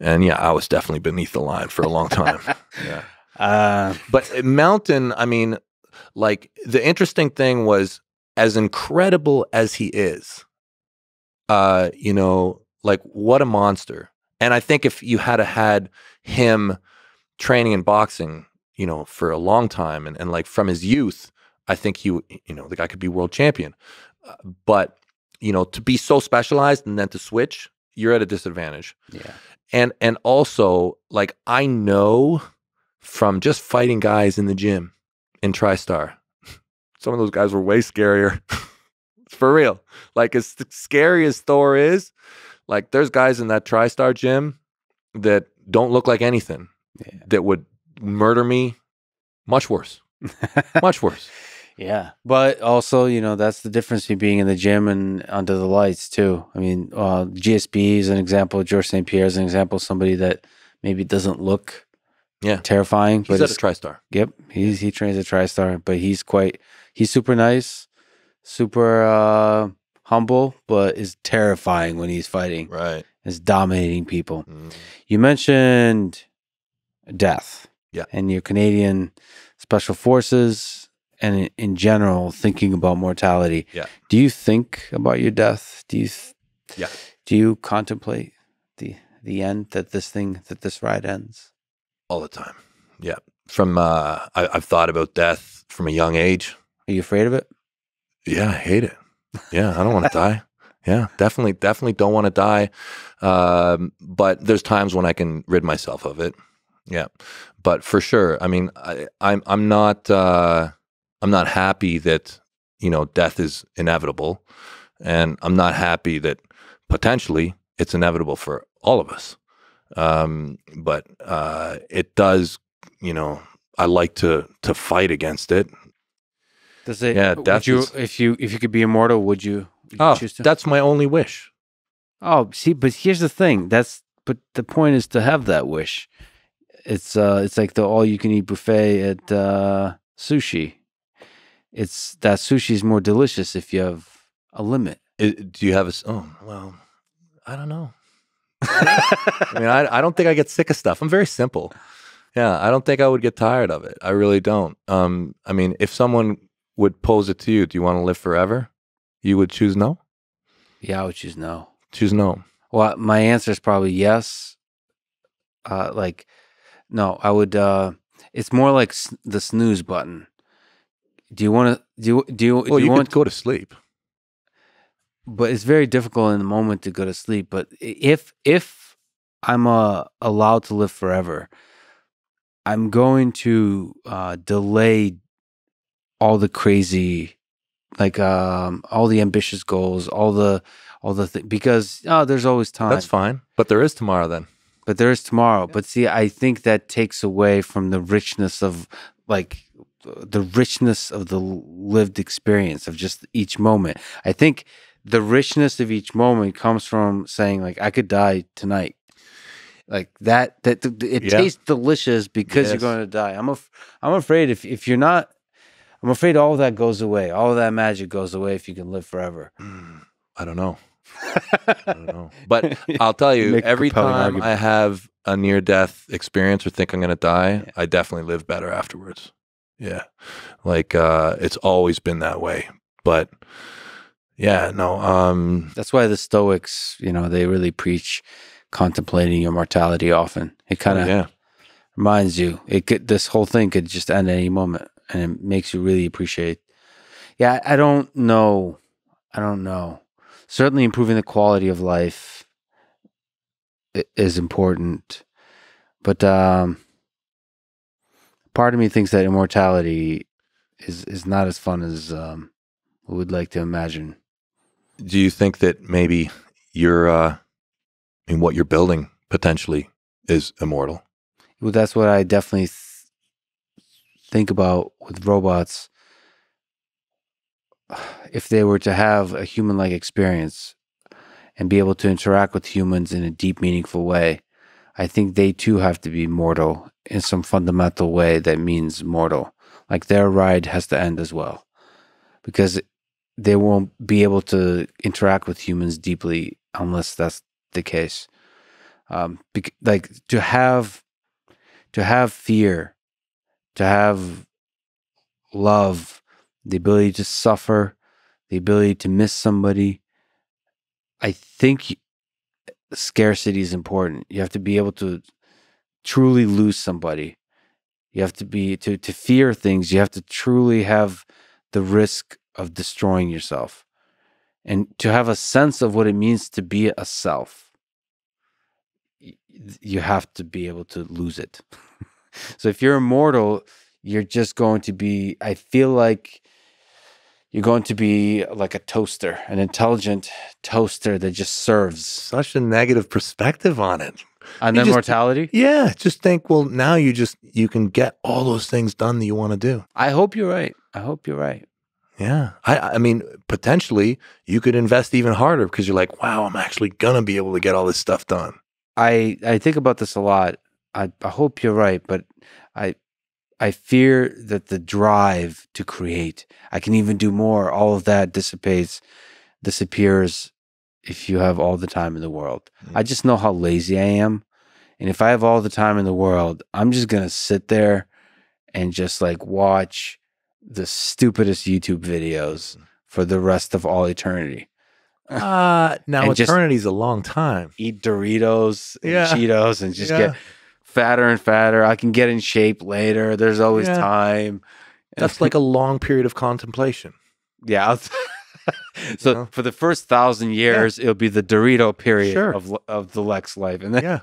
And yeah, I was definitely beneath the line for a long time. yeah. Uh, but Mountain, I mean, like the interesting thing was, as incredible as he is, uh, you know, like what a monster. And I think if you had had him training in boxing, you know, for a long time and, and like from his youth, I think he, you know, the guy could be world champion, uh, but you know, to be so specialized and then to switch, you're at a disadvantage. Yeah, and and also like I know from just fighting guys in the gym in TriStar, some of those guys were way scarier, for real. Like as scary as Thor is, like there's guys in that TriStar gym that don't look like anything yeah. that would murder me, much worse, much worse. Yeah, but also, you know, that's the difference between being in the gym and under the lights too. I mean, uh, G S P is an example. George Saint Pierre is an example of somebody that maybe doesn't look yeah. terrifying. He's but at a TriStar. Yep, he's, he trains at TriStar, but he's quite, he's super nice, super uh, humble, but is terrifying when he's fighting. Right. Is dominating people. Mm. You mentioned death. Yeah. And your Canadian Special Forces, and in general, thinking about mortality. Yeah. Do you think about your death? Do you, yeah. do you contemplate the the end that this thing that this ride ends? All the time. Yeah. From uh, I, I've thought about death from a young age. Are you afraid of it? Yeah, I hate it. Yeah, I don't want to die. Yeah, definitely, definitely don't want to die. Um, but there's times when I can rid myself of it. Yeah, but for sure. I mean, I, I'm I'm not uh, I'm not happy that you know death is inevitable, and I'm not happy that potentially it's inevitable for all of us. Um, but uh, it does, you know, I like to to fight against it. Does it? Yeah, death. Would you, is, if you if you could be immortal, would you? Would oh, you choose to? That's my only wish. Oh, see, but here's the thing. That's but the point is to have that wish. It's uh, it's like the all-you-can-eat buffet at uh, sushi. It's that sushi is more delicious if you have a limit. It, do you have a? Oh, well, I don't know. I mean, I I don't think I get sick of stuff. I'm very simple. Yeah, I don't think I would get tired of it. I really don't. Um, I mean, if someone would pose it to you, do you want to live forever? You would choose no. Yeah, I would choose no. Choose no. Well, my answer is probably yes. Uh, like. No, I would. Uh, it's more like s the snooze button. Do you want to? Do you? Do you? Well, do you, you want to go to sleep. But it's very difficult in the moment to go to sleep. But if if I'm uh, allowed to live forever, I'm going to uh, delay all the crazy, like um, all the ambitious goals, all the all the th because oh, there's always time. That's fine, but there is tomorrow then. But there is tomorrow. But see, I think that takes away from the richness of, like, the richness of the lived experience of just each moment. I think the richness of each moment comes from saying, like, I could die tonight. Like, that, that it yeah. tastes delicious because yes. you're going to die. I'm, af I'm afraid if, if you're not, I'm afraid all of that goes away. All of that magic goes away if you can live forever. Mm, I don't know. I don't know. But I'll tell you, every time argument. I have a near-death experience or think I'm going to die, yeah. I definitely live better afterwards. Yeah. Like, uh, it's always been that way. But, yeah, no. Um, That's why the Stoics, you know, they really preach contemplating your mortality often. It kind of yeah. reminds you. It could, this whole thing could just end at any moment, and it makes you really appreciate Yeah, I don't know. I don't know. Certainly improving the quality of life is important. But um, part of me thinks that immortality is, is not as fun as um, we would like to imagine. Do you think that maybe you're, uh, I mean, what you're building potentially is immortal? Well, that's what I definitely th think about with robots. If they were to have a human-like experience and be able to interact with humans in a deep, meaningful way, I think they too have to be mortal in some fundamental way that means mortal. Like their ride has to end as well, because they won't be able to interact with humans deeply unless that's the case. Um, like to have, to have fear, to have love, the ability to suffer, the ability to miss somebody. I think scarcity is important. You have to be able to truly lose somebody. You have to be, to, to fear things, you have to truly have the risk of destroying yourself, and to have a sense of what it means to be a self, you have to be able to lose it. So if you're immortal, you're just going to be, I feel like you're going to be like a toaster, an intelligent toaster that just serves. Such a negative perspective on it. On their mortality? Yeah. Just think, well, now you just, you can get all those things done that you want to do. I hope you're right. I hope you're right. Yeah. I, I mean, potentially you could invest even harder because you're like, wow, I'm actually going to be able to get all this stuff done. I, I think about this a lot. I, I hope you're right, but I, I fear that the drive to create, I can even do more, all of that dissipates, disappears if you have all the time in the world. Mm-hmm. I just know how lazy I am. And if I have all the time in the world, I'm just going to sit there and just like watch the stupidest YouTube videos for the rest of all eternity. Uh, now eternity's a long time. Eat Doritos and yeah. Cheetos and just yeah. get fatter and fatter. I can get in shape later. There's always yeah. time. That's like a long period of contemplation. Yeah. So you know? For the first thousand years, yeah. it'll be the Dorito period sure. of, of the Lex life. And then yeah.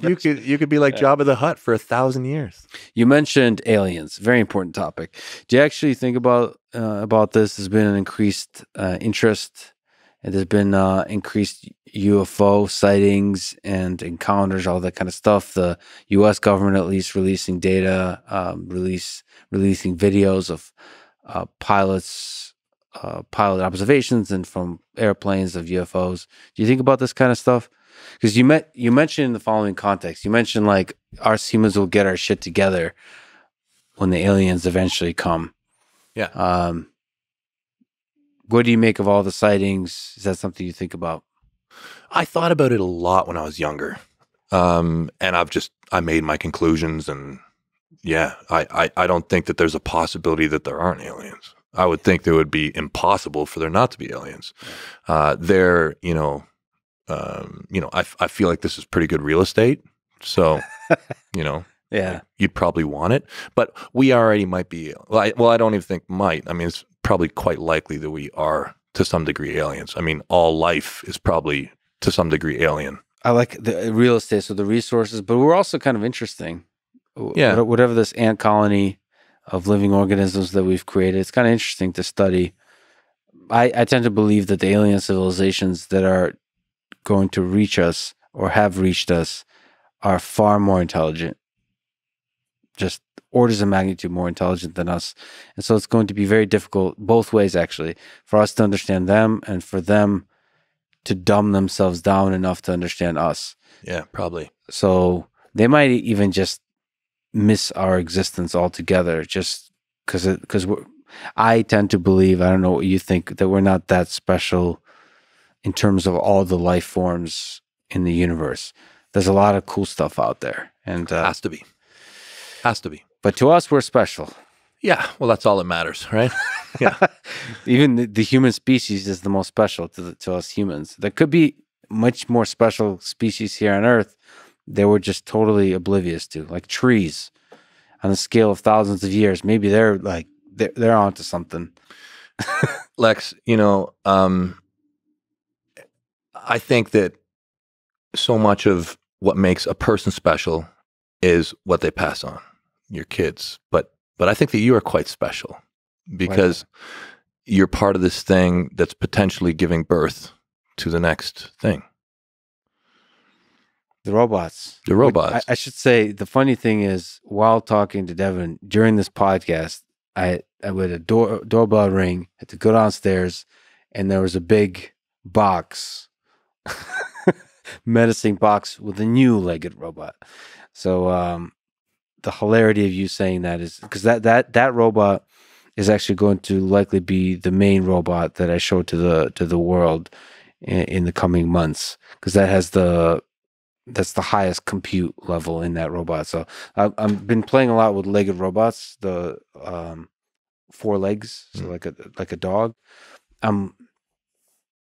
you could you could be like Jabba the Hutt for a thousand years. You mentioned aliens, very important topic. Do you actually think about uh, about this? There's been an increased uh, interest, and there's been uh, increased U F O sightings and encounters, all that kind of stuff. The U S government, at least, releasing data, um, release releasing videos of uh, pilots, uh, pilot observations, and from airplanes of U F Os. Do you think about this kind of stuff? Because you met, you mentioned in the following context, you mentioned like our humans will get our shit together when the aliens eventually come. Yeah. Um, what do you make of all the sightings? Is that something you think about? I thought about it a lot when I was younger, um, and I've just I made my conclusions, and yeah, I, I I don't think that there's a possibility that there aren't aliens. I would think that it would be impossible for there not to be aliens. Yeah. Uh, they're you know. Um, you know, I, I feel like this is pretty good real estate. So, you know, yeah, you'd probably want it, but we already might be, well I, well, I don't even think might, I mean, it's probably quite likely that we are to some degree aliens. I mean, all life is probably to some degree alien. I like the real estate, so the resources, but we're also kind of interesting. Yeah. Whatever this ant colony of living organisms that we've created, it's kind of interesting to study. I, I tend to believe that the alien civilizations that are going to reach us or have reached us are far more intelligent, just orders of magnitude more intelligent than us. And so it's going to be very difficult both ways, actually, for us to understand them and for them to dumb themselves down enough to understand us. Yeah, probably. So they might even just miss our existence altogether, just because because we're, I tend to believe, I don't know what you think, that we're not that special in terms of all the life forms in the universe. There's a lot of cool stuff out there. And uh, has to be. Has to be. But to us, we're special. Yeah, well, that's all that matters, right? Yeah. Even the, the human species is the most special to, the, to us humans. There could be much more special species here on Earth that we're just totally oblivious to, like trees on a scale of thousands of years. Maybe they're like, they're, they're onto something. Lex, you know, um, I think that so much of what makes a person special is what they pass on, your kids. But, but I think that you are quite special because you're part of this thing that's potentially giving birth to the next thing. The robots. The robots. I, I should say, the funny thing is, while talking to Devon during this podcast, I, I had a door, doorbell ring, had to go downstairs, and there was a big box, menacing box with a new-legged robot. So um, the hilarity of you saying that is, because that, that, that robot is actually going to likely be the main robot that I show to the, to the world in, in the coming months, because that has the... that's the highest compute level in that robot. So I've, I've been playing a lot with legged robots, the um, four legs, so mm. like a like a dog. Um,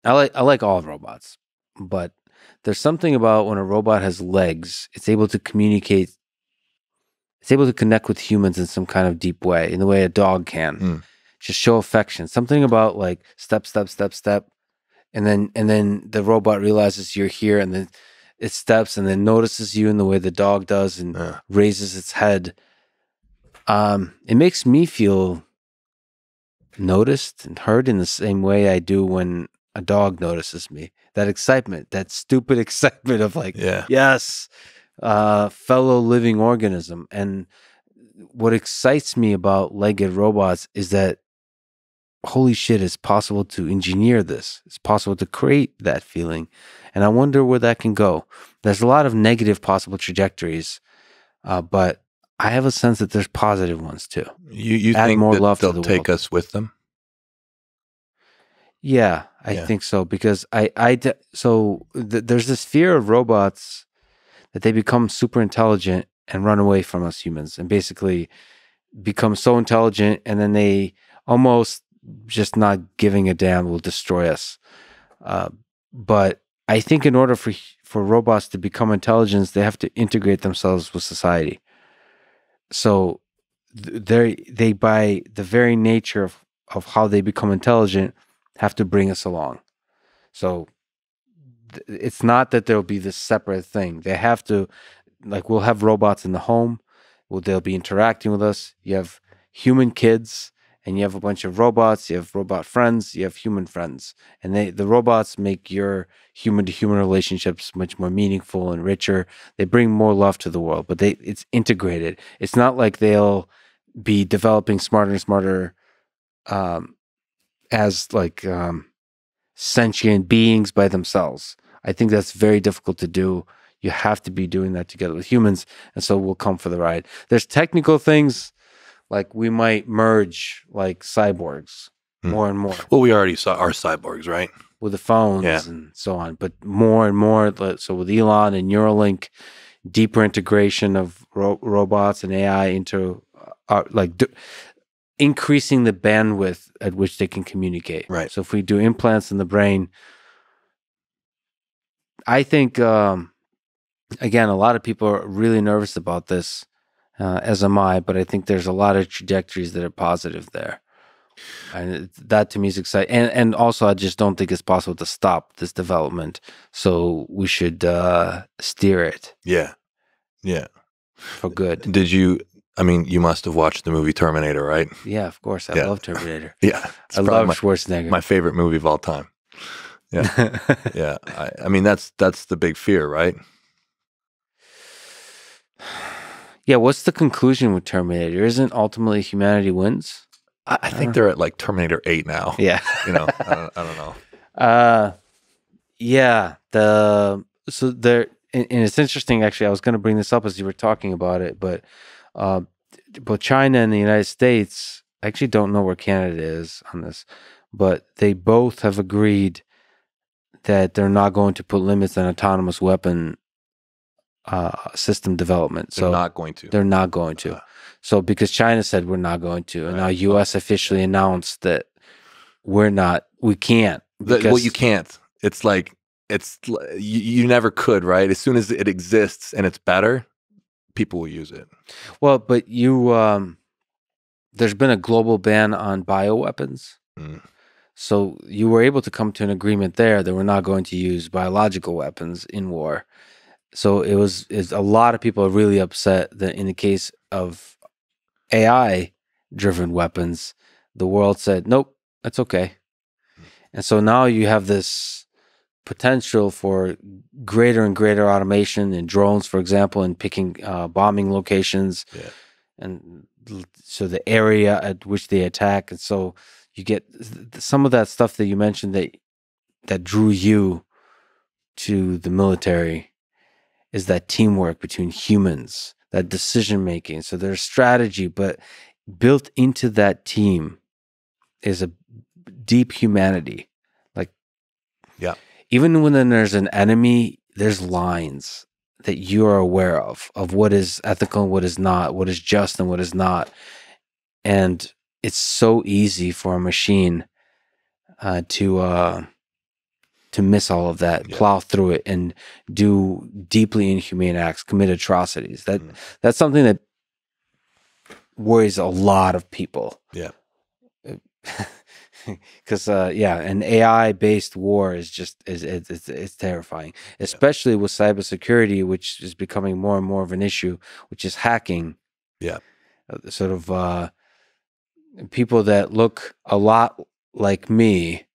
I like I like all robots, but there's something about when a robot has legs, it's able to communicate. It's able to connect with humans in some kind of deep way, in the way a dog can, mm. just show affection. Something about like step, step, step, step, and then and then the robot realizes you're here, and then it steps and then notices you in the way the dog does and yeah. raises its head. Um, it makes me feel noticed and heard in the same way I do when a dog notices me. That excitement, that stupid excitement of like, yeah. yes, uh, fellow living organism. And what excites me about legged robots is that, holy shit, it's possible to engineer this. It's possible to create that feeling. And I wonder where that can go. There's a lot of negative possible trajectories, uh, but I have a sense that there's positive ones too. You, you Add think more that love they'll to the take world. us with them? Yeah, I yeah. think so. Because I, I so th there's this fear of robots that they become super intelligent and run away from us humans and basically become so intelligent and then they almost just not giving a damn will destroy us. Uh, but I think in order for for robots to become intelligent, they have to integrate themselves with society. So they they by the very nature of, of how they become intelligent have to bring us along. So it's not that there'll be this separate thing. They have to, like, we'll have robots in the home. Well, they'll be interacting with us. You have human kids, and you have a bunch of robots, you have robot friends, you have human friends. And they, the robots make your human-to-human relationships much more meaningful and richer. They bring more love to the world, but they, it's integrated. It's not like they'll be developing smarter and smarter um, as like um, sentient beings by themselves. I think that's very difficult to do. You have to be doing that together with humans, and so we'll come for the ride. There's technical things. Like we might merge like cyborgs mm. more and more. Well, we already saw our cyborgs, right? With the phones yeah. and so on, but more and more. So with Elon and Neuralink, deeper integration of ro robots and A I into our, like d increasing the bandwidth at which they can communicate. Right. So if we do implants in the brain, I think, um, again, a lot of people are really nervous about this. Uh, as am I, but I think there's a lot of trajectories that are positive there. And that to me is exciting. And, and also, I just don't think it's possible to stop this development. So we should uh, steer it. Yeah. Yeah. For good. Did you, I mean, you must have watched the movie Terminator, right? Yeah, of course. I yeah. love Terminator. yeah. I love my, Schwarzenegger. My favorite movie of all time. Yeah. yeah. I, I mean, that's that's the big fear, right? Yeah, what's the conclusion with Terminator? Isn't ultimately humanity wins? I, I think they're at like Terminator eight now. Yeah. you know, I don't, I don't know. Uh, yeah. The So there, and, and it's interesting, actually, I was going to bring this up as you were talking about it, but uh, both China and the United States, I actually don't know where Canada is on this, but they both have agreed that they're not going to put limits on autonomous weapon Uh, system development. So they're not going to. They're not going to. Uh, so because China said we're not going to, and right. now U S officially announced that we're not. We can't. The, well, you can't. It's like it's you, you never could, right? As soon as it exists and it's better, people will use it. Well, but you, um, there's been a global ban on bioweapons. Mm. So you were able to come to an agreement there that we're not going to use biological weapons in war. So it was is a lot of people are really upset that in the case of A I-driven weapons, the world said, nope, that's okay. Mm. And so now you have this potential for greater and greater automation in drones, for example, and picking uh, bombing locations. Yeah. And so the area at which they attack. And so you get some of that stuff that you mentioned that that drew you to the military is that teamwork between humans, that decision-making. So there's strategy, but built into that team is a deep humanity. Like, yeah, even when there's an enemy, there's lines that you are aware of, of what is ethical and what is not, what is just and what is not. And it's so easy for a machine uh, to uh, to miss all of that, yeah. plow through it, and do deeply inhumane acts, commit atrocities. That mm. That's something that worries a lot of people. Yeah. Because uh, yeah, an A I-based war is just is it's it's terrifying, especially yeah. with cybersecurity, which is becoming more and more of an issue, which is hacking. Yeah, uh, sort of uh, people that look a lot like me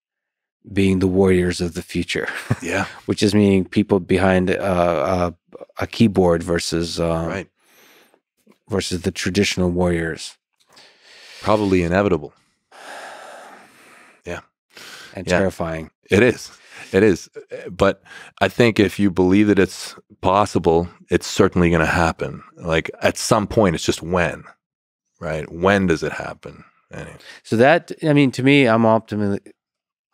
being the warriors of the future. Yeah, which is meaning people behind uh, a, a keyboard versus uh, right versus the traditional warriors. Probably inevitable. And yeah, terrifying. It is. It is. But I think if you believe that it's possible, it's certainly going to happen. Like at some point, it's just when, right? When does it happen? Anyway. So that, I mean, to me, I'm optimistic,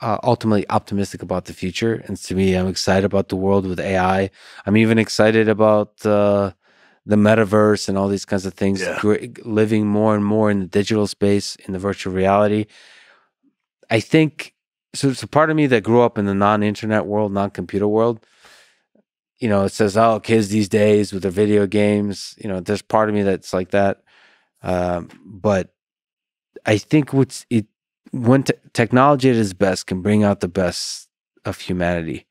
uh, ultimately optimistic about the future. And to me, I'm excited about the world with A I. I'm even excited about uh, the metaverse and all these kinds of things, yeah. living more and more in the digital space, in the virtual reality. I think... So, so part of me that grew up in the non-internet world, non-computer world, you know, it says, oh, kids these days with their video games, you know, there's part of me that's like that. Um, but I think what's it when te technology at its best can bring out the best of humanity.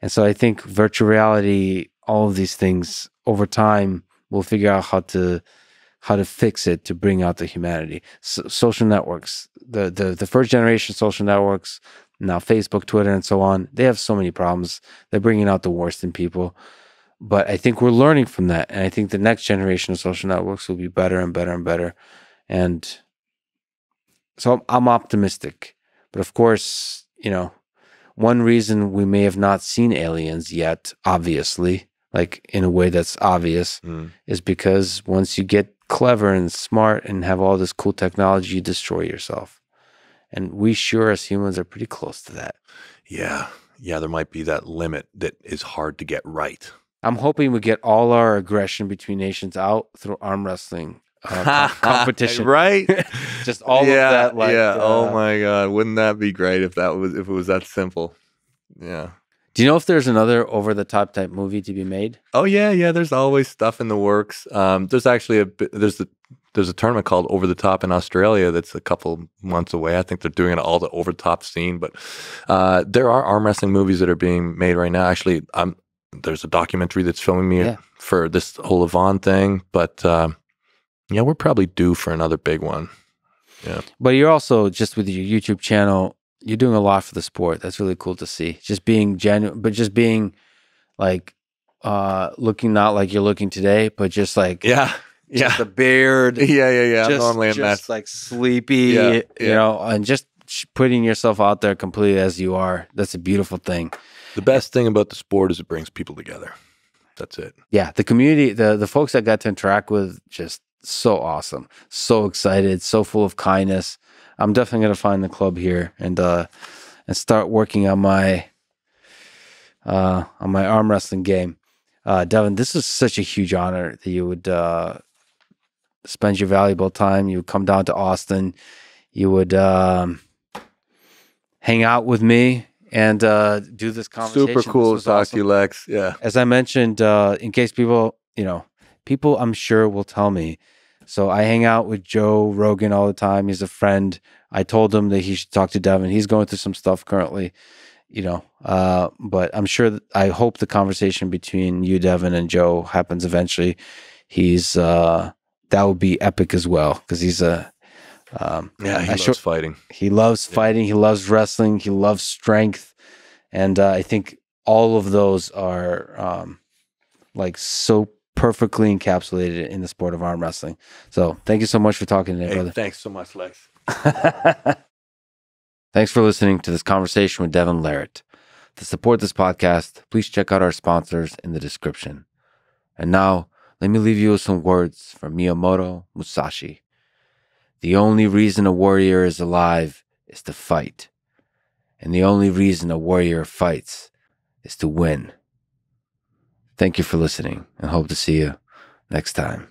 And so I think virtual reality, all of these things over time, we'll figure out how to how to fix it to bring out the humanity. So, social networks, the, the the first generation social networks, now Facebook, Twitter, and so on, they have so many problems. They're bringing out the worst in people. But I think we're learning from that. And I think the next generation of social networks will be better and better and better. And so I'm, I'm optimistic. But of course, you know, one reason we may have not seen aliens yet, obviously, like in a way that's obvious, mm. is because once you get clever and smart and have all this cool technology, you destroy yourself. And we sure as humans are pretty close to that. Yeah. Yeah, there might be that limit that is hard to get right. I'm hoping we get all our aggression between nations out through arm wrestling uh, competition. Right? Just all yeah, of that. Like, yeah. Uh, oh my God. Wouldn't that be great if that was if it was that simple? Yeah. Do you know if there's another over-the-top type movie to be made? Oh yeah, yeah. There's always stuff in the works. Um, there's actually a there's the there's a tournament called Over the Top in Australia that's a couple months away. I think they're doing it all the over-the-top scene, but uh, there are arm wrestling movies that are being made right now. Actually, I'm, there's a documentary that's filming me yeah. for this whole Levan thing. But uh, yeah, we're probably due for another big one. Yeah. But you're also just with your YouTube channel. You're doing a lot for the sport. That's really cool to see. Just being genuine, but just being like, uh, looking not like you're looking today, but just like, yeah, yeah, just the beard. Yeah, yeah, yeah. Just, normally just mess. like sleepy, yeah, you yeah. know, and just putting yourself out there completely as you are. That's a beautiful thing. The best thing about the sport is it brings people together. That's it. Yeah. The community, the, the folks I got to interact with, just so awesome. So excited, so full of kindness. I'm definitely going to find the club here and uh, and start working on my uh, on my arm wrestling game. Uh, Devon, this is such a huge honor that you would uh, spend your valuable time. You would come down to Austin. You would um, hang out with me and uh, do this conversation. Super cool to talk to you, Lex. Yeah. As I mentioned, uh, in case people, you know, people I'm sure will tell me. So I hang out with Joe Rogan all the time. He's a friend. I told him that he should talk to Devon. He's going through some stuff currently, you know, uh, but I'm sure that, I hope the conversation between you, Devon, and Joe happens eventually. He's, uh, that would be epic as well, because he's a, um, yeah, he I loves sure, fighting. He loves yeah. fighting. He loves wrestling. He loves strength. And uh, I think all of those are um, like so perfectly encapsulated in the sport of arm wrestling. So thank you so much for talking today, hey, brother. Thanks so much, Lex. Thanks for listening to this conversation with Devon Larratt. To support this podcast, please check out our sponsors in the description. And now, let me leave you with some words from Miyamoto Musashi. The only reason a warrior is alive is to fight. And the only reason a warrior fights is to win. Thank you for listening, and hope to see you next time.